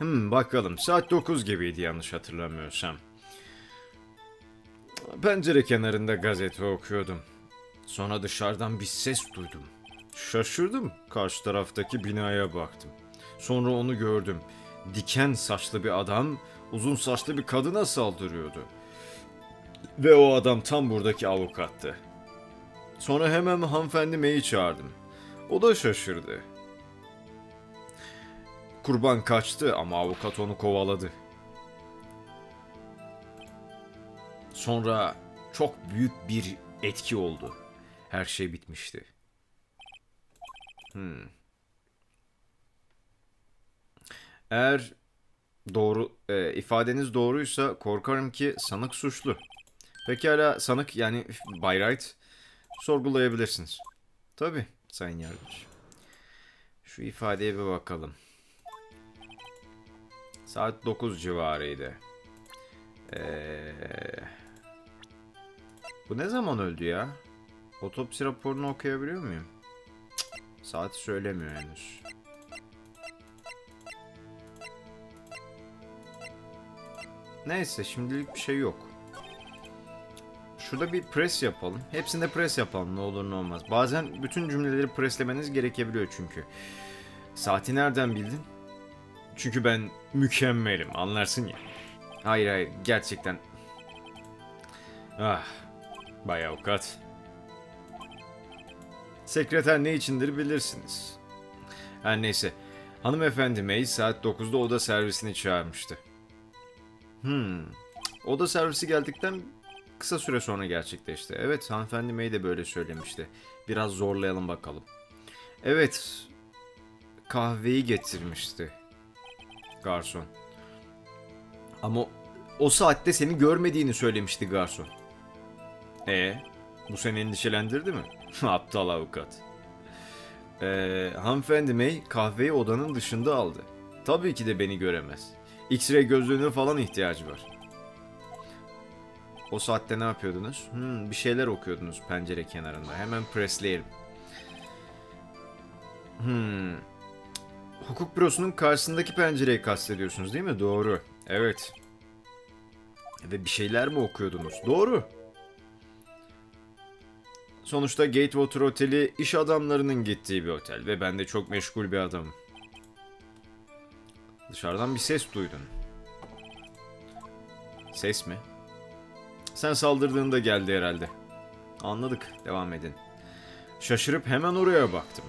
dın. Bakalım, saat 9 gibiydi yanlış hatırlamıyorsam. Pencere kenarında gazete okuyordum. Sonra dışarıdan bir ses duydum. Şaşırdım. Karşı taraftaki binaya baktım. Sonra onu gördüm. Diken saçlı bir adam uzun saçlı bir kadına saldırıyordu. Ve o adam tam buradaki avukattı. Sonra hemen hanımefendi May'i çağırdım. O da şaşırdı. Kurban kaçtı ama avukat onu kovaladı. Sonra çok büyük bir etki oldu. Her şey bitmişti. Eğer doğru ifadeniz doğruysa korkarım ki sanık suçlu. Pekala sanık, yani Bay Wright, sorgulayabilirsiniz. Tabii sayın yargıç. Şu ifadeye bir bakalım. Saat 9 civarıydı. Bu ne zaman öldü ya? Otopsi raporunu okuyabiliyor muyum? Cık, saati söylemiyor henüz. Neyse, şimdilik bir şey yok. Şurada bir pres yapalım. Hepsinde pres yapalım, ne olur ne olmaz. Bazen bütün cümleleri preslemeniz gerekebiliyor çünkü. Saati nereden bildin? Çünkü ben mükemmelim, anlarsın ya. Hayır hayır, gerçekten. Ah, Bay Avukat. Sekreter ne içindir bilirsiniz. Her neyse, hanımefendi May saat 9'da oda servisini çağırmıştı. Oda servisi geldikten kısa süre sonra gerçekleşti. Evet, hanımefendi May de böyle söylemişti. Biraz zorlayalım bakalım. Evet, kahveyi getirmişti garson. Ama o saatte seni görmediğini söylemişti garson. Bu seni endişelendirdi mi? Aptal avukat. Hanımefendi May kahveyi odanın dışında aldı. Tabii ki de beni göremez. X-ray gözlüğüne falan ihtiyacı var. O saatte ne yapıyordunuz? Bir şeyler okuyordunuz pencere kenarında. Hemen presleyelim. Hukuk bürosunun karşısındaki pencereyi kastediyorsunuz değil mi? Doğru. Evet. Ve bir şeyler mi okuyordunuz? Doğru. Sonuçta Gatewater Oteli iş adamlarının gittiği bir otel ve ben de çok meşgul bir adamım. Dışarıdan bir ses duydun. Ses mi? Sen saldırdığında geldi herhalde. Anladık. Devam edin. Şaşırıp hemen oraya baktım.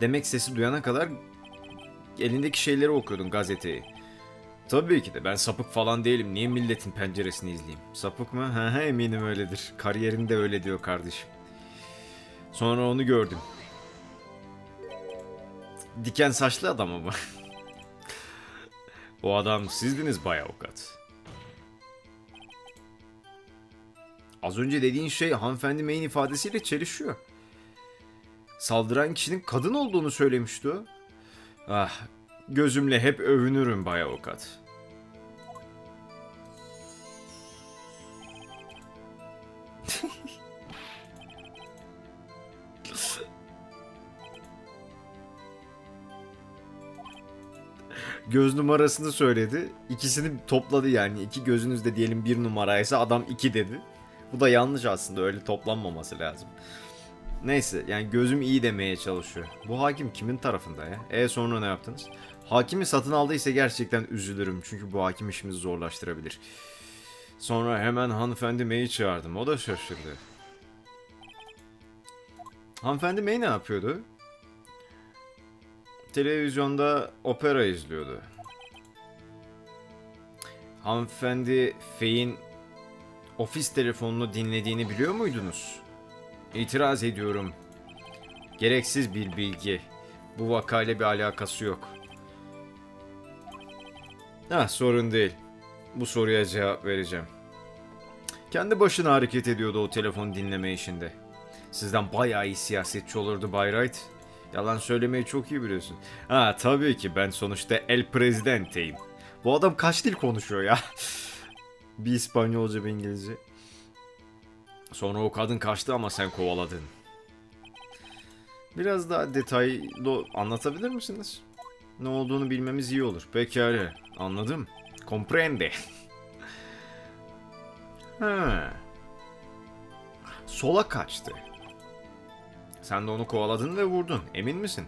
Demek sesi duyana kadar elindeki şeyleri okuyordun, gazeteyi. Tabii ki de ben sapık falan değilim. Niye milletin penceresini izleyeyim? Sapık mı? Eminim öyledir. Kariyerinde öyle diyor kardeşim. Sonra onu gördüm. Diken saçlı adam ama. O adam sizdiniz Bay Avukat. Az önce dediğin şey hanımefendi May'in ifadesiyle çelişiyor. Saldıran kişinin kadın olduğunu söylemişti o. Ah, gözümle hep övünürüm Bay Avukat. Göz numarasını söyledi. İkisini topladı yani. İki gözünüzde diyelim bir numaraysa adam 2 dedi. Bu da yanlış aslında. Öyle toplanmaması lazım. Neyse, yani gözüm iyi demeye çalışıyor. Bu hakim kimin tarafında ya? Sonra ne yaptınız? Hakimi satın aldıysa gerçekten üzülürüm. Çünkü bu hakim işimizi zorlaştırabilir. Sonra hemen hanımefendi May'i çağırdım. O da şaşırdı. Hanımefendi May ne yapıyordu? Televizyonda opera izliyordu. Hanımefendi Fey'in ofis telefonunu dinlediğini biliyor muydunuz? İtiraz ediyorum. Gereksiz bir bilgi. Bu vakayla bir alakası yok. Sorun değil. Bu soruya cevap vereceğim. Kendi başına hareket ediyordu o telefon dinleme işinde. Sizden bayağı iyi siyasetçi olurdu Bay Wright. Yalan söylemeyi çok iyi biliyorsun. Ha tabii ki, ben sonuçta el prezidenteyim. Bu adam kaç dil konuşuyor ya? Bir İspanyolca, bir İngilizce. Sonra o kadın kaçtı ama sen kovaladın. Biraz daha detaylı anlatabilir misiniz? Ne olduğunu bilmemiz iyi olur. Pekala, anladım. Comprende. Ha. Sola kaçtı. Sen de onu kovaladın ve vurdun. Emin misin?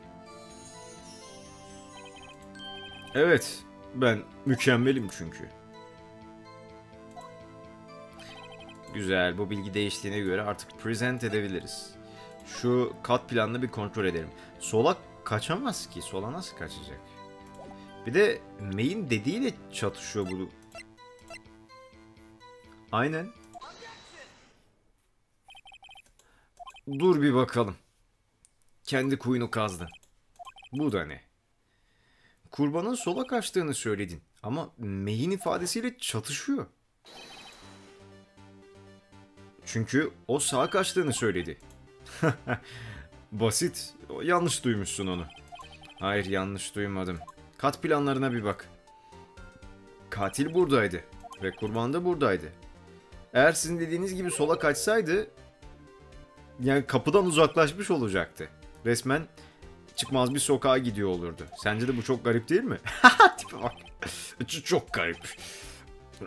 Evet. Ben mükemmelim çünkü. Güzel. Bu bilgi değiştiğine göre artık present edebiliriz. Şu kat planını bir kontrol edelim. Sola kaçamaz ki. Sola nasıl kaçacak? Bir de May'in dediğiyle çatışıyor bu. Aynen. Dur bir bakalım. Kendi kuyunu kazdın. Bu da ne? Kurbanın sola kaçtığını söyledin. Ama May'in ifadesiyle çatışıyor. Çünkü o sağa kaçtığını söyledi. Basit. Yanlış duymuşsun onu. Hayır, yanlış duymadım. Kat planlarına bir bak. Katil buradaydı. Ve kurban da buradaydı. Eğer sizin dediğiniz gibi sola kaçsaydı... Yani kapıdan uzaklaşmış olacaktı. Resmen çıkmaz bir sokağa gidiyor olurdu. Sence de bu çok garip değil mi? Tipe bak. Çok garip.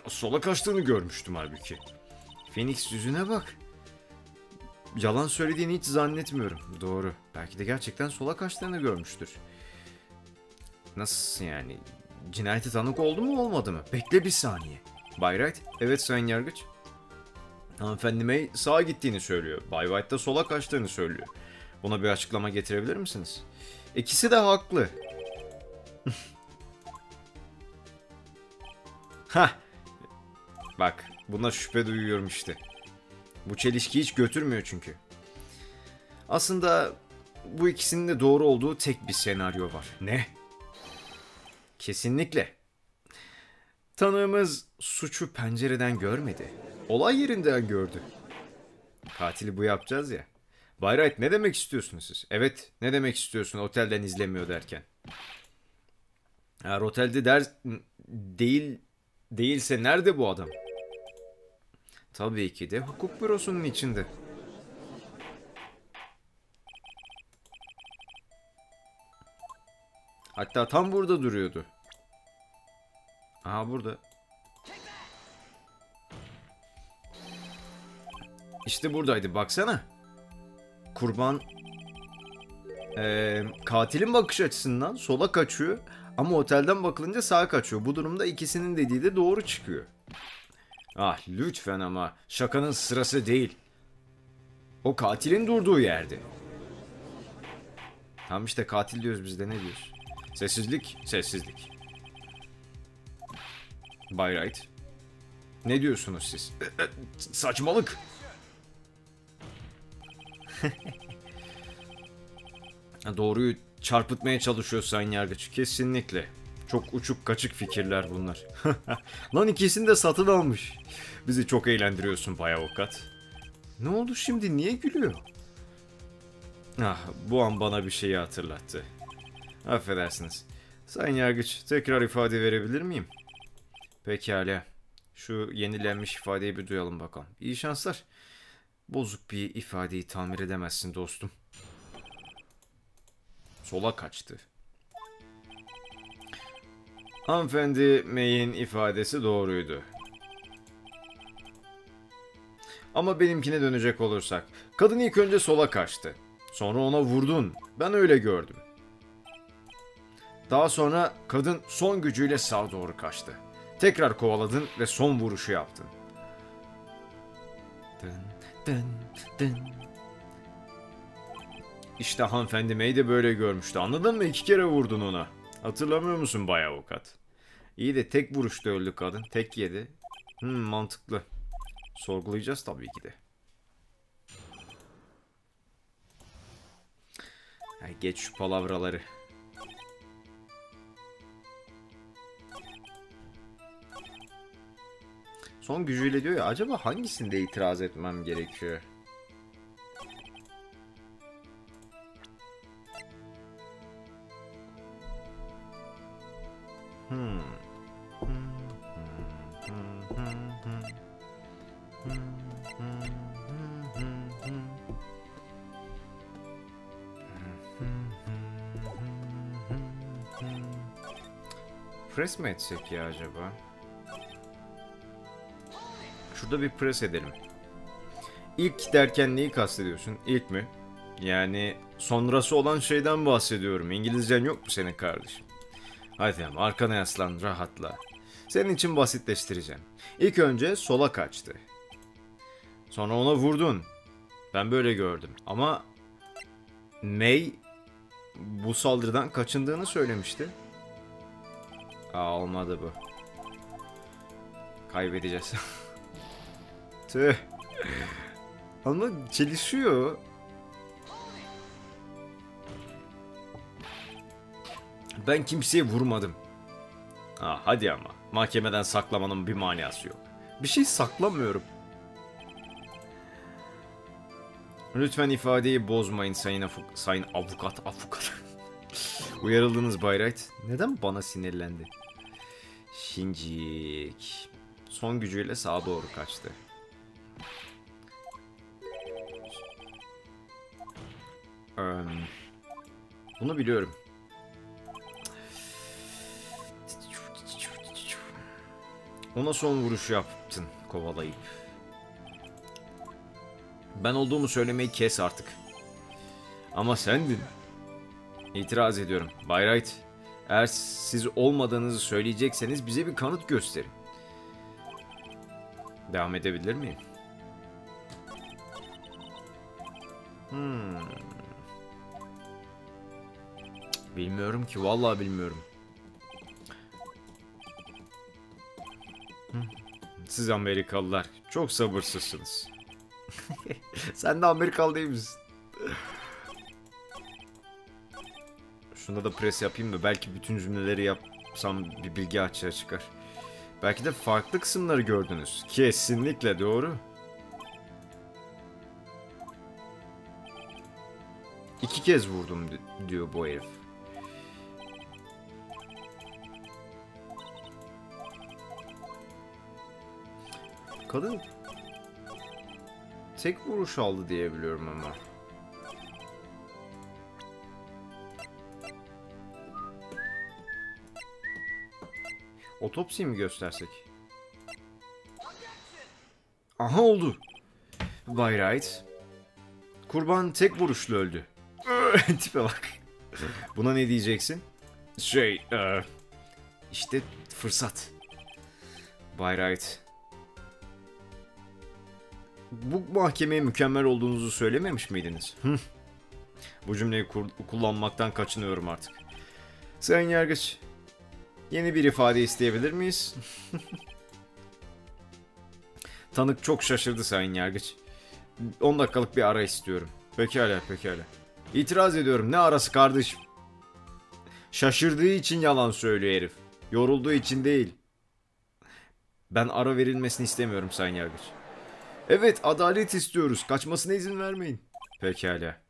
Sola kaçtığını görmüştüm halbuki. Phoenix, yüzüne bak. Yalan söylediğini hiç zannetmiyorum. Doğru. Belki de gerçekten sola kaçtığını görmüştür. Nasıl yani? Cinayete tanık oldu mu, olmadı mı? Bekle bir saniye. Bay Wright. Evet Sayın Yargıç. Hanımefendi May sağa gittiğini söylüyor. Bay White da sola kaçtığını söylüyor. Buna bir açıklama getirebilir misiniz? İkisi de haklı. Hah. Bak, buna şüphe duyuyorum işte. Bu çelişki hiç götürmüyor çünkü. Aslında bu ikisinin de doğru olduğu tek bir senaryo var. Ne? Kesinlikle. Tanığımız suçu pencereden görmedi. Olay yerinden gördü. Katili bu yapacağız ya. Bay Wright, ne demek istiyorsunuz siz? Evet, ne demek istiyorsun otelden izlemiyor derken? Eğer otelde değilse nerede bu adam? Tabii ki de hukuk bürosunun içinde. Hatta tam burada duruyordu. Aha, burada. İşte buradaydı, baksana. Kurban katilin bakış açısından sola kaçıyor ama otelden bakılınca sağa kaçıyor. Bu durumda ikisinin dediği de doğru çıkıyor. Ah lütfen, ama şakanın sırası değil. O katilin durduğu yerdi. Tam işte katil diyoruz biz de, ne diyoruz? Sessizlik, sessizlik. Bay Wright, ne diyorsunuz siz? Saçmalık. Doğruyu çarpıtmaya çalışıyor Sayın Yargıç. Kesinlikle. Çok uçuk kaçık fikirler bunlar. Lan ikisini de satın almış. Bizi çok eğlendiriyorsun Bay Avukat. Ne oldu şimdi? Niye gülüyor? Ah, bu an bana bir şeyi hatırlattı. Affedersiniz. Sayın Yargıç, tekrar ifade verebilir miyim? Pekala. Şu yenilenmiş ifadeyi bir duyalım bakalım. İyi şanslar. Bozuk bir ifadeyi tamir edemezsin dostum. Sola kaçtı. Hanımefendi May'in ifadesi doğruydu. Ama benimkine dönecek olursak, kadın ilk önce sola kaçtı. Sonra ona vurdun. Ben öyle gördüm. Daha sonra kadın son gücüyle sağa doğru kaçtı. Tekrar kovaladın ve son vuruşu yaptın. İşte hanımefendi May de böyle görmüştü. Anladın mı? 2 kere vurdun ona. Hatırlamıyor musun Bay Avukat? İyi de tek vuruşta öldü kadın. Tek yedi. Mantıklı. Sorgulayacağız tabii ki de. Ay, geç şu palavraları. Son gücüyle diyor ya, acaba hangisinde itiraz etmem gerekiyor? Pres mi etsek ya acaba? Şurada bir pres edelim. İlk derken neyi kastediyorsun? İlk mi? Yani sonrası olan şeyden bahsediyorum. İngilizcen yok mu senin kardeşim? Hadi ama arkana yaslan, rahatla. Senin için basitleştireceğim. İlk önce sola kaçtı. Sonra ona vurdun. Ben böyle gördüm. Ama May bu saldırıdan kaçındığını söylemişti. Aa, olmadı bu. Kaybedeceğiz. Tüh. Ama çelişiyor. Ben kimseye vurmadım. Ha, hadi ama. Mahkemeden saklamanın bir manası yok. Bir şey saklamıyorum. Lütfen ifadeyi bozmayın sayın avukat. Uyarıldınız Bay Wright. Neden bana sinirlendi? Şincik. Son gücüyle sağa doğru kaçtı. Bunu biliyorum. Ona son vuruş yaptın kovalayıp. Ben olduğumu söylemeyi kes artık. Ama sendin. İtiraz ediyorum. Bay Wright, eğer siz olmadığınızı söyleyecekseniz bize bir kanıt gösterin. Devam edebilir miyim? Bilmiyorum ki, vallahi bilmiyorum. Siz Amerikalılar çok sabırsızsınız. Sen de Amerikalı değil misin? Şunda da pres yapayım da belki bütün cümleleri yapsam bir bilgi açığa çıkar. Belki de farklı kısımları gördünüz. Kesinlikle doğru. İki kez vurdum diyor bu herif. Kadın tek vuruş aldı diye biliyorum ama. Otopsiyi mi göstersek? Aha, oldu. Bay Wright. Kurban tek vuruşla öldü. Tipe bak. Buna ne diyeceksin? İşte fırsat. Bay Wright. Bu mahkemeye mükemmel olduğunuzu söylememiş miydiniz? Bu cümleyi kullanmaktan kaçınıyorum artık. Sayın Yargıç, yeni bir ifade isteyebilir miyiz? Tanık çok şaşırdı Sayın Yargıç. 10 dakikalık bir ara istiyorum. Pekala, pekala. İtiraz ediyorum. Ne arası kardeşim? Şaşırdığı için yalan söylüyor herif. Yorulduğu için değil. Ben ara verilmesini istemiyorum Sayın Yargıç. Evet, adalet istiyoruz. Kaçmasına izin vermeyin. Pekala.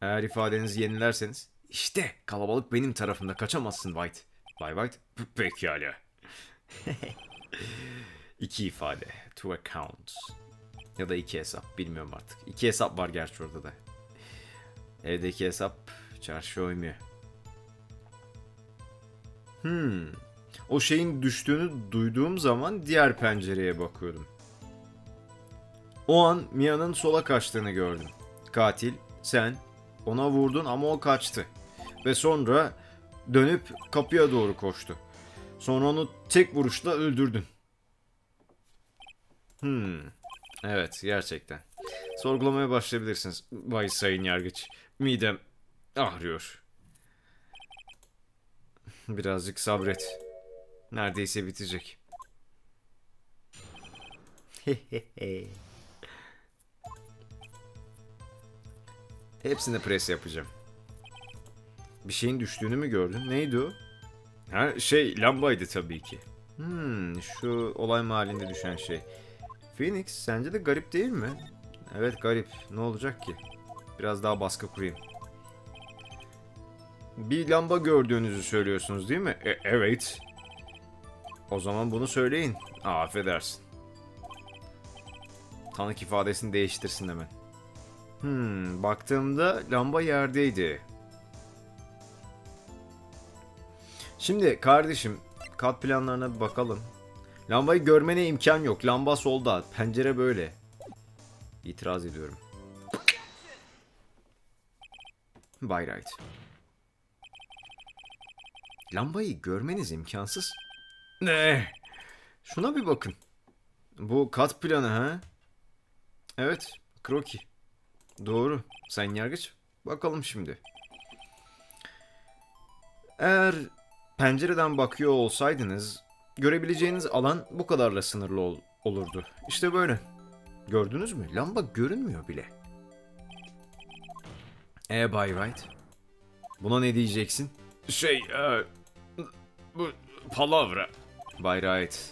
Eğer ifadenizi yenilerseniz... İşte kalabalık benim tarafımda, kaçamazsın White. Bay White. Pekala. İki ifade. Two accounts. Ya da iki hesap. Bilmiyorum artık. İki hesap var gerçi orada da. Evdeki hesap çarşı oymuyor. O şeyin düştüğünü duyduğum zaman diğer pencereye bakıyordum. O an Mia'nın sola kaçtığını gördüm. Katil, sen ona vurdun ama o kaçtı. Ve sonra dönüp kapıya doğru koştu. Sonra onu tek vuruşla öldürdün. Evet, gerçekten. Sorgulamaya başlayabilirsiniz. Vay Sayın Yargıç. Midem ağrıyor. Birazcık sabret. Neredeyse bitecek. Hepsine pres yapacağım. Bir şeyin düştüğünü mü gördün? Neydi o? Ha, şey, lambaydı tabii ki. Şu olay mahallinde düşen şey. Phoenix, sence de garip değil mi? Evet, garip. Ne olacak ki? Biraz daha baskı kurayım. Bir lamba gördüğünüzü söylüyorsunuz değil mi? Evet. O zaman bunu söyleyin. Affedersin. Tanık ifadesini değiştirsin hemen. Baktığımda lamba yerdeydi. Şimdi kardeşim, kat planlarına bir bakalım. Lambayı görmene imkan yok. Lamba solda. Pencere böyle. İtiraz ediyorum. Bay Wright. Lambayı görmeniz imkansız. Ne? Şuna bir bakın. Bu kat planı ha? Evet. Kroki. Doğru. Sayın Yargıç. Bakalım şimdi. Eğer pencereden bakıyor olsaydınız görebileceğiniz alan bu kadarla sınırlı olurdu. İşte böyle. Gördünüz mü? Lamba görünmüyor bile. Bay Wright. Buna ne diyeceksin? Bu palavra. Bay Wright.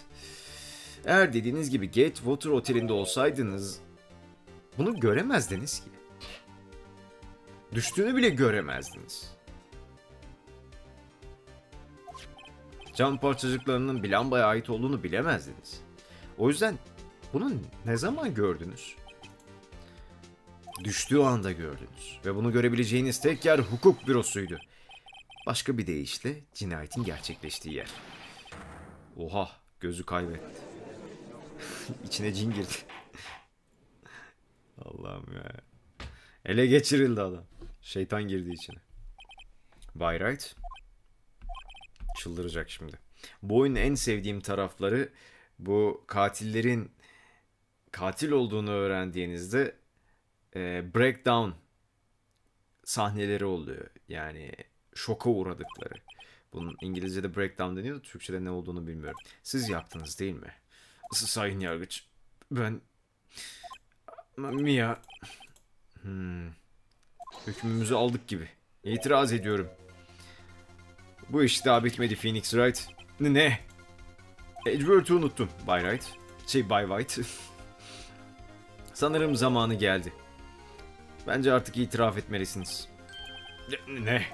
Eğer dediğiniz gibi Gatewater Otel'inde olsaydınız bunu göremezdiniz ki. Düştüğünü bile göremezdiniz. Cam parçacıklarının bir lambaya ait olduğunu bilemezdiniz. O yüzden bunu ne zaman gördünüz? Düştüğü anda gördünüz. Ve bunu görebileceğiniz tek yer hukuk bürosuydu. Başka bir deyişle cinayetin gerçekleştiği yer. Oha, gözü kaybetti. İçine cin girdi. Allah'ım ya. Ele geçirildi adam. Şeytan girdi içine. Bay Wright. Çıldıracak şimdi. Bu oyunun en sevdiğim tarafları bu katillerin katil olduğunu öğrendiğinizde breakdown sahneleri oluyor. Yani şoka uğradıkları. Bunun İngilizce'de breakdown deniyor da Türkçe'de ne olduğunu bilmiyorum. Siz yaptınız değil mi? Sayın Yargıç, ben... Mia... Hükmümüzü aldık gibi. İtiraz ediyorum. Bu iş daha bitmedi Phoenix Wright. Ne? Edgeworth'u unuttum. Bay White. Sanırım zamanı geldi. Bence artık itiraf etmelisiniz. Ne?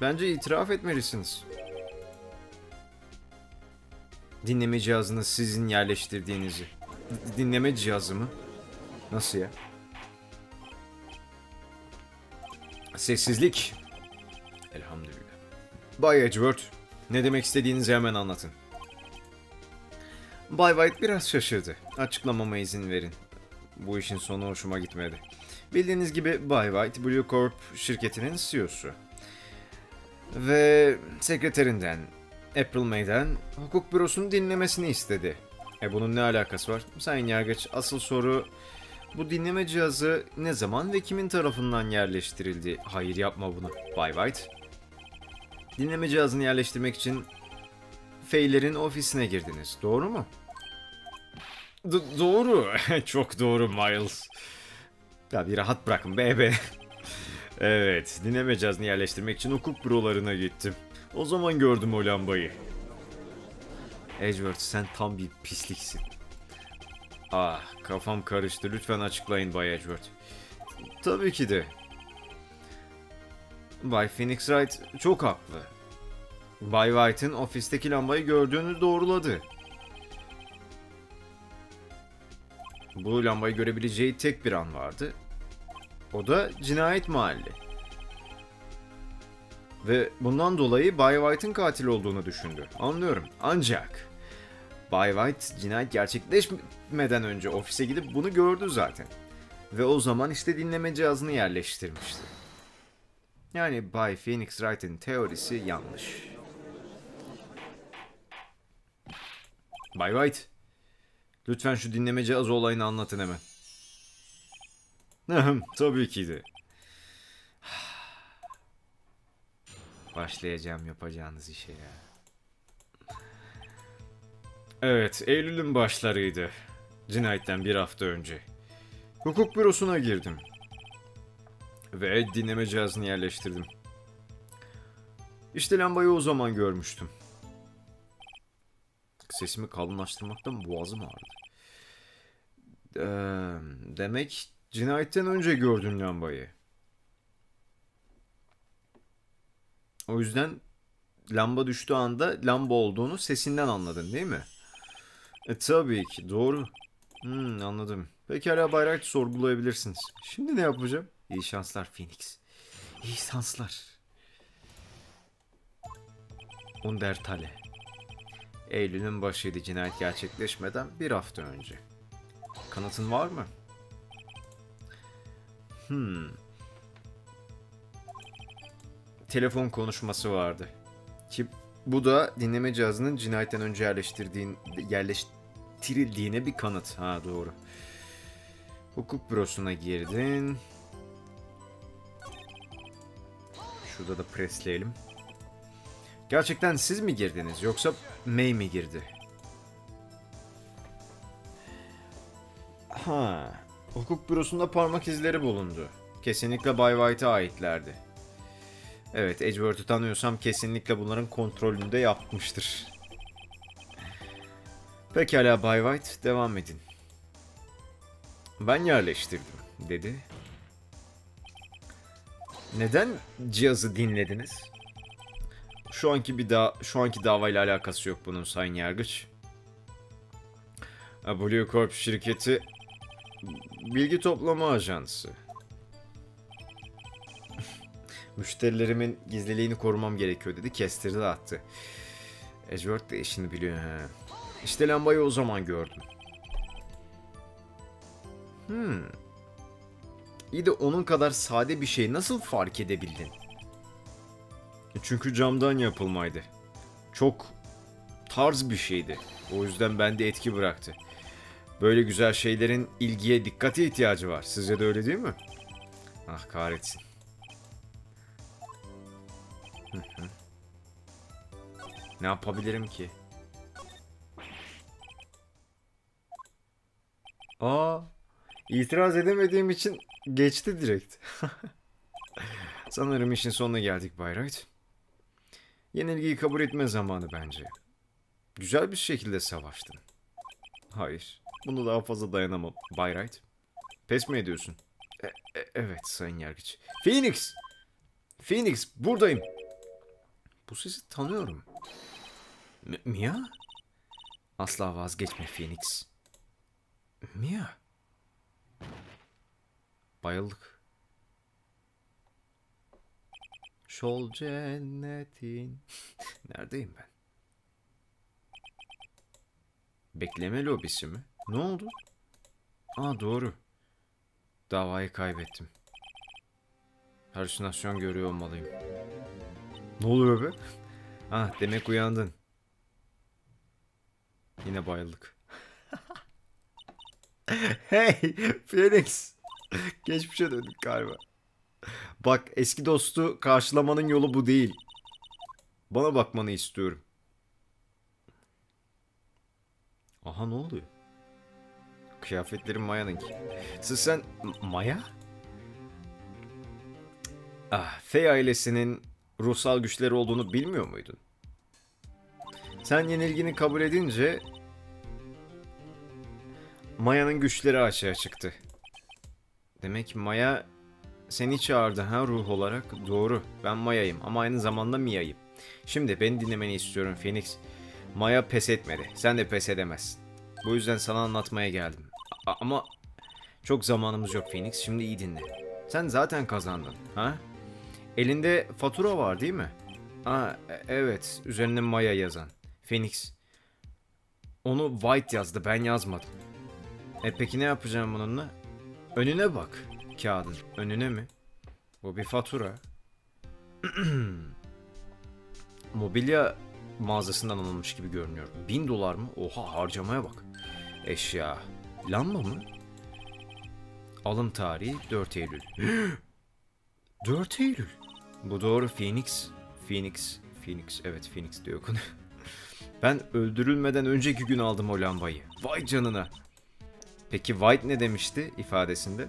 Bence itiraf etmelisiniz. Dinleme cihazını sizin yerleştirdiğinizi. Dinleme cihazı mı? Nasıl ya? Sessizlik. Elhamdülillah. Bay Edgeworth, ne demek istediğinizi hemen anlatın. Bay White biraz şaşırdı. Açıklamama izin verin. Bu işin sonu hoşuma gitmedi. Bildiğiniz gibi Bay White, Blue Corp şirketinin CEO'su. Ve sekreterinden, April May'den hukuk bürosunun dinlemesini istedi. Bunun ne alakası var? Sayın Yargıç, asıl soru... Bu dinleme cihazı ne zaman ve kimin tarafından yerleştirildi? Hayır, yapma bunu. Bay White. Dinleme cihazını yerleştirmek için Fey'lerin ofisine girdiniz. Doğru mu? Doğru. Çok doğru Miles. Ya bir rahat bırakın bebe. Evet, dinleme cihazını yerleştirmek için hukuk bürolarına gittim. O zaman gördüm o lambayı. Edgeworth, sen tam bir pisliksin. Kafam karıştı. Lütfen açıklayın Bay Edgeworth. Tabii ki de. Bay Phoenix Wright çok haklı. Bay White'ın ofisteki lambayı gördüğünü doğruladı. Bu lambayı görebileceği tek bir an vardı. O da cinayet mahalli. Ve bundan dolayı Bay White'ın katil olduğunu düşündü. Anlıyorum. Ancak... Bay White cinayet gerçekleşmeden önce ofise gidip bunu gördü zaten. Ve o zaman işte dinleme cihazını yerleştirmişti. Yani Bay Phoenix Wright'ın teorisi yanlış. Bay White, lütfen şu dinleme cihazı olayını anlatın hemen. Tabii ki de. Başlayacağım yapacağınız işe ya. Evet, Eylül'ün başlarıydı. Cinayetten bir hafta önce. Hukuk bürosuna girdim. Ve dinleme cihazını yerleştirdim. İşte lambayı o zaman görmüştüm. Sesimi kalınlaştırmaktan boğazım ağrıdı. Demek cinayetten önce gördün lambayı. O yüzden lamba düştüğü anda lamba olduğunu sesinden anladın değil mi? Tabii ki doğru. Anladım. Pekala bayrak sorgulayabilirsiniz. Şimdi ne yapacağım? İyi şanslar Phoenix. İyi şanslar. Undertale. Eylül'ün başıydı cinayet gerçekleşmeden bir hafta önce. Kanıtın var mı? Telefon konuşması vardı. Ki bu da dinleme cihazının cinayetten önce yerleştirildiğine bir kanıt. Ha doğru. Hukuk bürosuna girdin. Şurada da presleyelim. Gerçekten siz mi girdiniz yoksa May mi girdi? Ha, hukuk bürosunda parmak izleri bulundu. Kesinlikle Bay White'a aitlerdi. Evet, Edgeworth'u tanıyorsam kesinlikle bunların kontrolünü de yapmıştır. Pekala Bay White, devam edin. Ben yerleştirdim, dedi. Neden cihazı dinlediniz? Şu anki davayla alakası yok bunun Sayın Yargıç. Blue Corp şirketi bilgi toplama ajansı. Müşterilerimin gizliliğini korumam gerekiyor dedi. Kestirdi attı. Edgeworth de işini biliyor. He. İşte lambayı o zaman gördüm. İyi de onun kadar sade bir şey nasıl fark edebildin? Çünkü camdan yapılmaydı. Çok tarz bir şeydi. O yüzden bende etki bıraktı. Böyle güzel şeylerin ilgiye, dikkate ihtiyacı var. Sizce de öyle değil mi? Ah kahretsin. Ne yapabilirim ki? İtiraz edemediğim için geçti direkt. Sanırım işin sonuna geldik Bay Wright. Yenilgiyi kabul etme zamanı bence. Güzel bir şekilde savaştın. Hayır. Bunu daha fazla dayanamam Bay Wright. Pes mi ediyorsun? Evet Sayın Yargıç. Phoenix! Phoenix buradayım. Bu sizi tanıyorum. Mia? Asla vazgeçme Phoenix. Mia? Bayıldık. Şol cennetin. Neredeyim ben? Bekleme lobisi mi? Ne oldu? Aa doğru. Davayı kaybettim. Halüsinasyon görüyor olmalıyım. Ne oluyor be? Ha demek uyandın. Yine bayıldık. Hey Phoenix. Geçmişe döndük galiba. Bak eski dostu karşılamanın yolu bu değil. Bana bakmanı istiyorum. Aha ne oluyor? Kıyafetlerim Maya'nınki. Sen Maya? Fey ailesinin ruhsal güçleri olduğunu bilmiyor muydun? Sen yenilgini kabul edince Maya'nın güçleri aşağı çıktı. Demek Maya seni çağırdı ha ruh olarak. Doğru. Ben Maya'yım ama aynı zamanda Mia'yım. Şimdi beni dinlemeni istiyorum Phoenix. Maya pes etmedi. Sen de pes edemezsin. Bu yüzden sana anlatmaya geldim. Ama çok zamanımız yok Phoenix. Şimdi iyi dinle. Sen zaten kazandın. Ha? Elinde fatura var değil mi? Evet. Üzerine Maya yazan. Phoenix. Onu White yazdı. Ben yazmadım. Peki ne yapacağım bununla? Önüne bak. Kağıdın. Önüne mi? Bu bir fatura. Mobilya mağazasından alınmış gibi görünüyor. $1000 mı? Oha harcamaya bak. Eşya. Lamba mı? Alım tarihi 4 Eylül. 4 Eylül. Bu doğru Phoenix. Phoenix. Evet Phoenix diyor konu. Ben öldürülmeden önceki gün aldım o lambayı. Vay canına. Peki White ne demişti ifadesinde?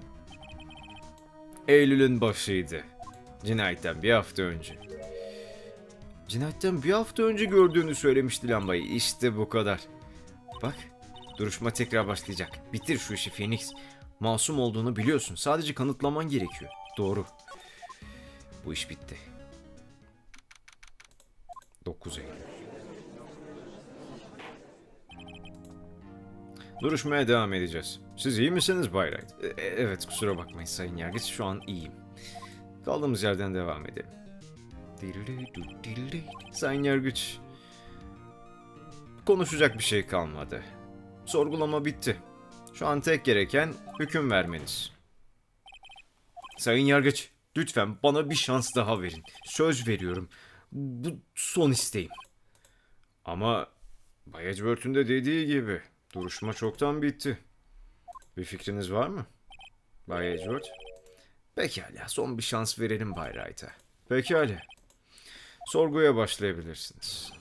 Eylül'ün başıydı. Cinayetten bir hafta önce. Cinayetten bir hafta önce gördüğünü söylemişti lambayı. İşte bu kadar. Bak, duruşma tekrar başlayacak. Bitir şu işi Phoenix. Masum olduğunu biliyorsun. Sadece kanıtlaman gerekiyor. Doğru. Bu iş bitti. 9 Eylül. Duruşmaya devam edeceğiz. Siz iyi misiniz Bay Wright? Evet, kusura bakmayın Sayın Yargıç. Şu an iyiyim. Kaldığımız yerden devam edelim. Sayın Yargıç, konuşacak bir şey kalmadı. Sorgulama bitti. Şu an tek gereken hüküm vermeniz. Sayın Yargıç, lütfen bana bir şans daha verin. Söz veriyorum. Bu son isteğim. Ama Bay Edgeworth'un de dediği gibi duruşma çoktan bitti. Bir fikriniz var mı Bay Edgeworth? Pekala, son bir şans verelim Bay Wright'a. Pekala. Sorguya başlayabilirsiniz.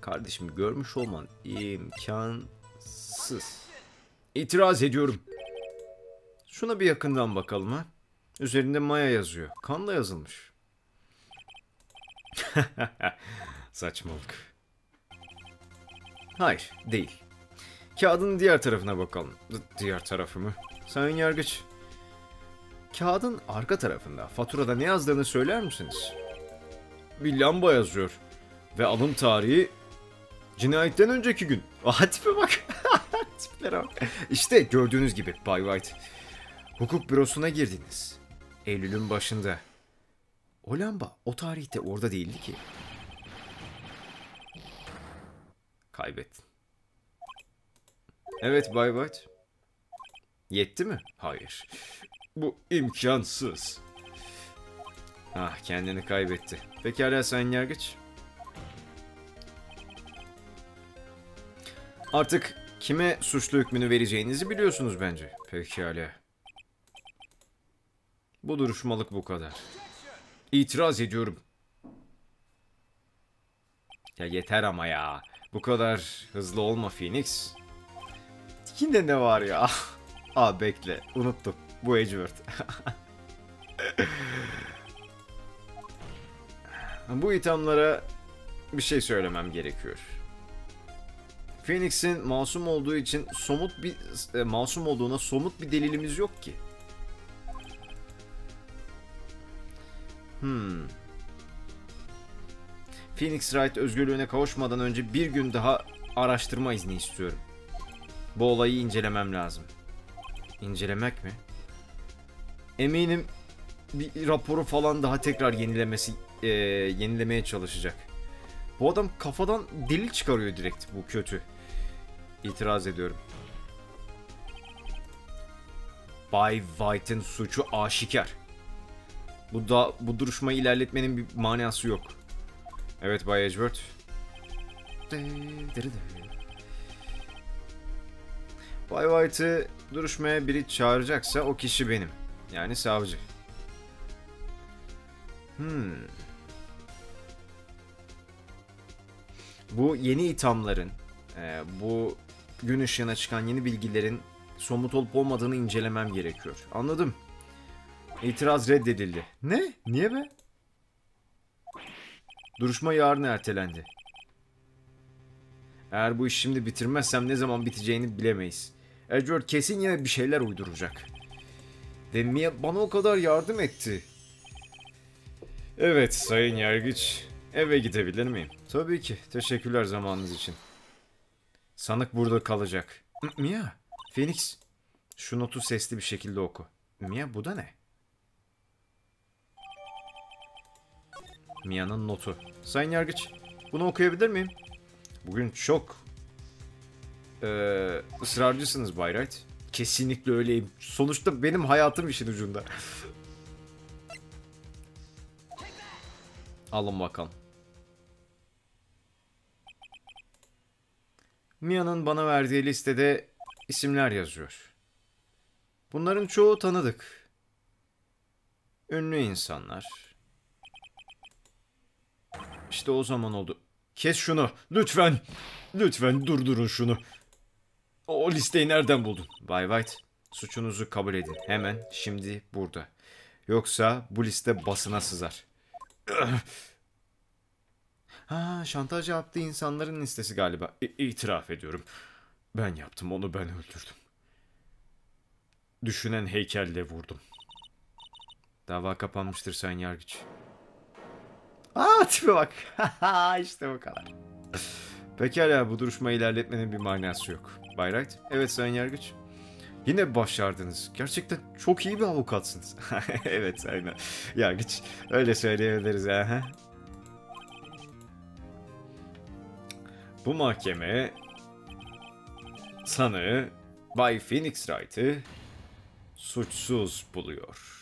Kardeşimi görmüş olman imkansız. İtiraz ediyorum. Şuna bir yakından bakalım ha. Üzerinde Maya yazıyor. Kanla yazılmış. Saçmalık. Hayır, değil. Kağıdın diğer tarafına bakalım. Diğer tarafı mı? Sayın Yargıç, kağıdın arka tarafında faturada ne yazdığını söyler misiniz? Bir lamba yazıyor. Ve alım tarihi cinayetten önceki gün. Aha, tipe bak. Tiplere bak. İşte gördüğünüz gibi Bay White. Hukuk bürosuna girdiniz. Eylül'ün başında. O lamba o tarihte orada değildi ki. Kaybettin. Evet Bay White. Yetti mi? Hayır. Bu imkansız. Ah, kendini kaybetti. Pekala Sayın Yargıç. Artık kime suçlu hükmünü vereceğinizi biliyorsunuz bence. Pekala. Bu duruşmalık bu kadar. İtiraz ediyorum. Ya yeter ama ya. Bu kadar hızlı olma Phoenix. Yine ne var ya? Aa, bekle. Unuttum. Bu Edgeworth. Bu ithamlara bir şey söylemem gerekiyor. Phoenix'in masum olduğu için masum olduğuna somut bir delilimiz yok ki. Phoenix Wright özgürlüğüne kavuşmadan önce bir gün daha araştırma izni istiyorum. Bu olayı incelemem lazım. İncelemek mi? Eminim bir raporu falan daha tekrar yenilemeye çalışacak. Bu adam kafadan delil çıkarıyor direkt. Bu kötü. İtiraz ediyorum. Bay White'ın suçu aşikar. Bu duruşmayı ilerletmenin bir manası yok. Evet Bay Edgeworth. Bay White'ı duruşmaya biri çağıracaksa o kişi benim. Yani savcı. Bu yeni ithamların, bu gün ışığına çıkan yeni bilgilerin somut olup olmadığını incelemem gerekiyor. Anladım. İtiraz reddedildi. Ne? Niye be? Duruşma yarına ertelendi. Eğer bu işi şimdi bitirmezsem ne zaman biteceğini bilemeyiz. Edgeworth kesin yine bir şeyler uyduracak. Ve Mia bana o kadar yardım etti. Evet Sayın Yargıç. Eve gidebilir miyim? Tabii ki. Teşekkürler zamanınız için. Sanık burada kalacak. Mia, Phoenix, şu notu sesli bir şekilde oku. Mia, bu da ne? Mia'nın notu. Sayın Yargıç, bunu okuyabilir miyim? Bugün çok ısrarcısınız Bay Wright. Kesinlikle öyleyim. Sonuçta benim hayatım işin ucunda. Alın bakalım. Mia'nın bana verdiği listede isimler yazıyor. Bunların çoğu tanıdık. Ünlü insanlar. İşte o zaman oldu. Kes şunu. Lütfen. Lütfen durdurun şunu. O listeyi nereden buldun? Bay White, suçunuzu kabul edin. Hemen, şimdi, burada. Yoksa bu liste basına sızar. Ha, şantaj yaptığı insanların listesi galiba. İtiraf ediyorum. Ben yaptım, onu ben öldürdüm. Düşünen heykelle vurdum. Dava kapanmıştır sayın yargıç. Aa, tipe bak. İşte bu kadar. Pekala, bu duruşmayı ilerletmenin bir manası yok. Bay Wright. Evet sayın yargıç. Yine başardınız. Gerçekten çok iyi bir avukatsınız. Evet aynen. Yargıç. Öyle söyleyebiliriz. Aha. Bu mahkeme sanığı Bay Phoenix Wright'ı suçsuz buluyor.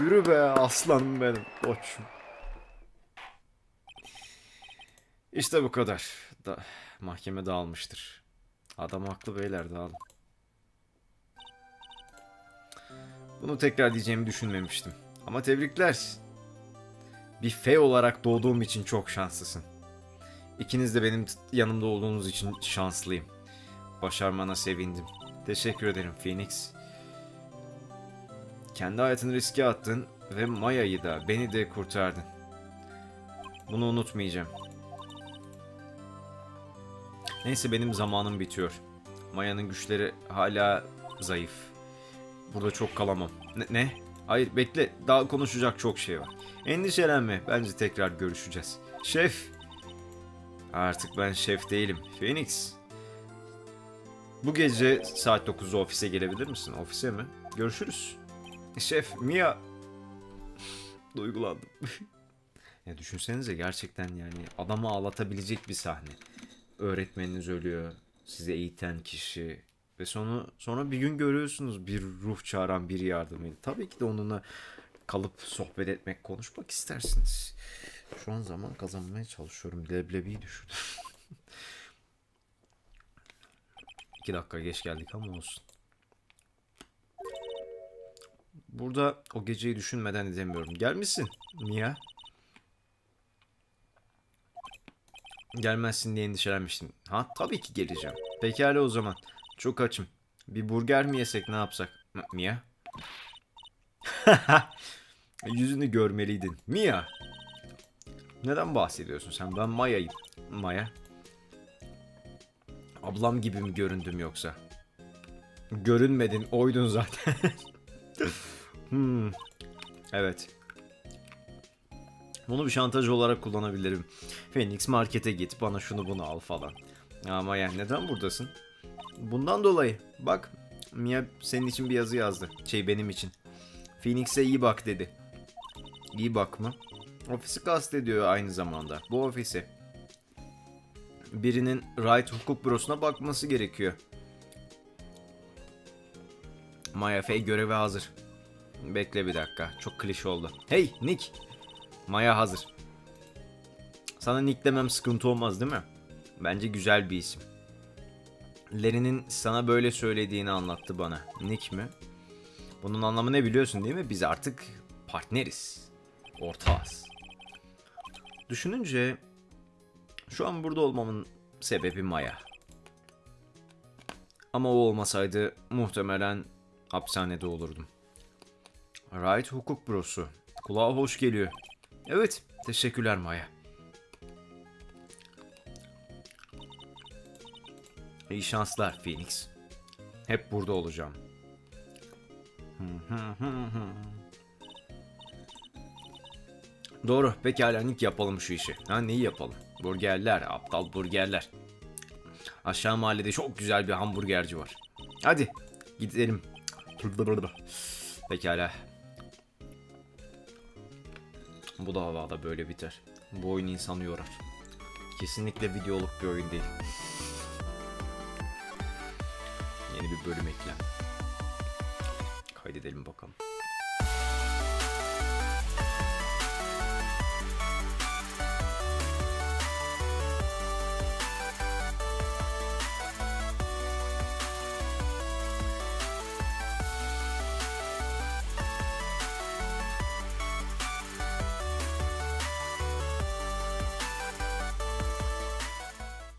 Yürü be aslanım benim. Koçum. İşte bu kadar. Mahkeme dağılmıştır. Adam haklı beyler, dağılın. Bunu tekrar diyeceğimi düşünmemiştim. Ama tebrikler. Bir fey olarak doğduğum için çok şanslısın. İkiniz de benim yanımda olduğunuz için şanslıyım. Başarmana sevindim. Teşekkür ederim Phoenix. Kendi hayatını riske attın ve Maya'yı da beni de kurtardın. Bunu unutmayacağım. Neyse, benim zamanım bitiyor. Maya'nın güçleri hala zayıf. Burada çok kalamam. Ne? Hayır bekle, daha konuşacak çok şey var. Endişelenme, bence tekrar görüşeceğiz. Şef! Artık ben şef değilim. Phoenix! Bu gece saat 9'da ofise gelebilir misin? Ofise mi? Görüşürüz. Şef, Mia... Duygulandım. Ya düşünsenize gerçekten, yani adamı ağlatabilecek bir sahne. Öğretmeniniz ölüyor, size eğiten kişi ve sonra bir gün görüyorsunuz bir ruh çağıran bir yardımıyla. Tabii ki de onunla kalıp sohbet etmek, konuşmak istersiniz. Şu an zaman kazanmaya çalışıyorum. Leblebiyi düşürdüm. 2 dakika geç geldik ama olsun. Burada o geceyi düşünmeden edemiyorum. Gelmişsin Mia. Gelmezsin diye endişelenmiştim. Ha tabii ki geleceğim. Pekala o zaman. Çok açım. Bir burger mi yesek, ne yapsak? Mia. Yüzünü görmeliydin. Mia. Neden bahsediyorsun sen? Ben Maya'yım. Maya. Ablam gibi mi göründüm yoksa? Görünmedin. Oydun zaten. Evet. Bunu bir şantaj olarak kullanabilirim. Phoenix, markete git, bana şunu bunu al falan. Ama yani neden buradasın? Bundan dolayı. Bak Mia senin için bir yazı yazdı. Benim için. Phoenix'e iyi bak dedi. İyi bak mı? Ofisi kastediyor aynı zamanda. Bu ofisi. Birinin Wright hukuk bürosuna bakması gerekiyor. Maya Fey göreve hazır. Bekle bir dakika. Çok klişe oldu. Hey Nick. Maya hazır. Sana Nick demem sıkıntı olmaz değil mi? Bence güzel bir isim. Larry'nin sana böyle söylediğini anlattı bana. Nick mi? Bunun anlamı ne biliyorsun değil mi? Biz artık partneriz. Ortağız. Düşününce şu an burada olmamın sebebi Maya. Ama o olmasaydı muhtemelen hapishanede olurdum. Wright hukuk bürosu. Kulağa hoş geliyor. Evet. Teşekkürler Maya. İyi şanslar Phoenix. Hep burada olacağım. Doğru. Pekala Nick, yapalım şu işi. Ha, neyi yapalım? Burgerler. Aptal burgerler. Aşağı mahallede çok güzel bir hamburgerci var. Hadi gidelim. Pekala. Bu da havada böyle biter. Bu oyun insanı yorar. Kesinlikle videoluk bir oyun değil. Yeni bir bölüm eklen. Kaydedelim bakalım.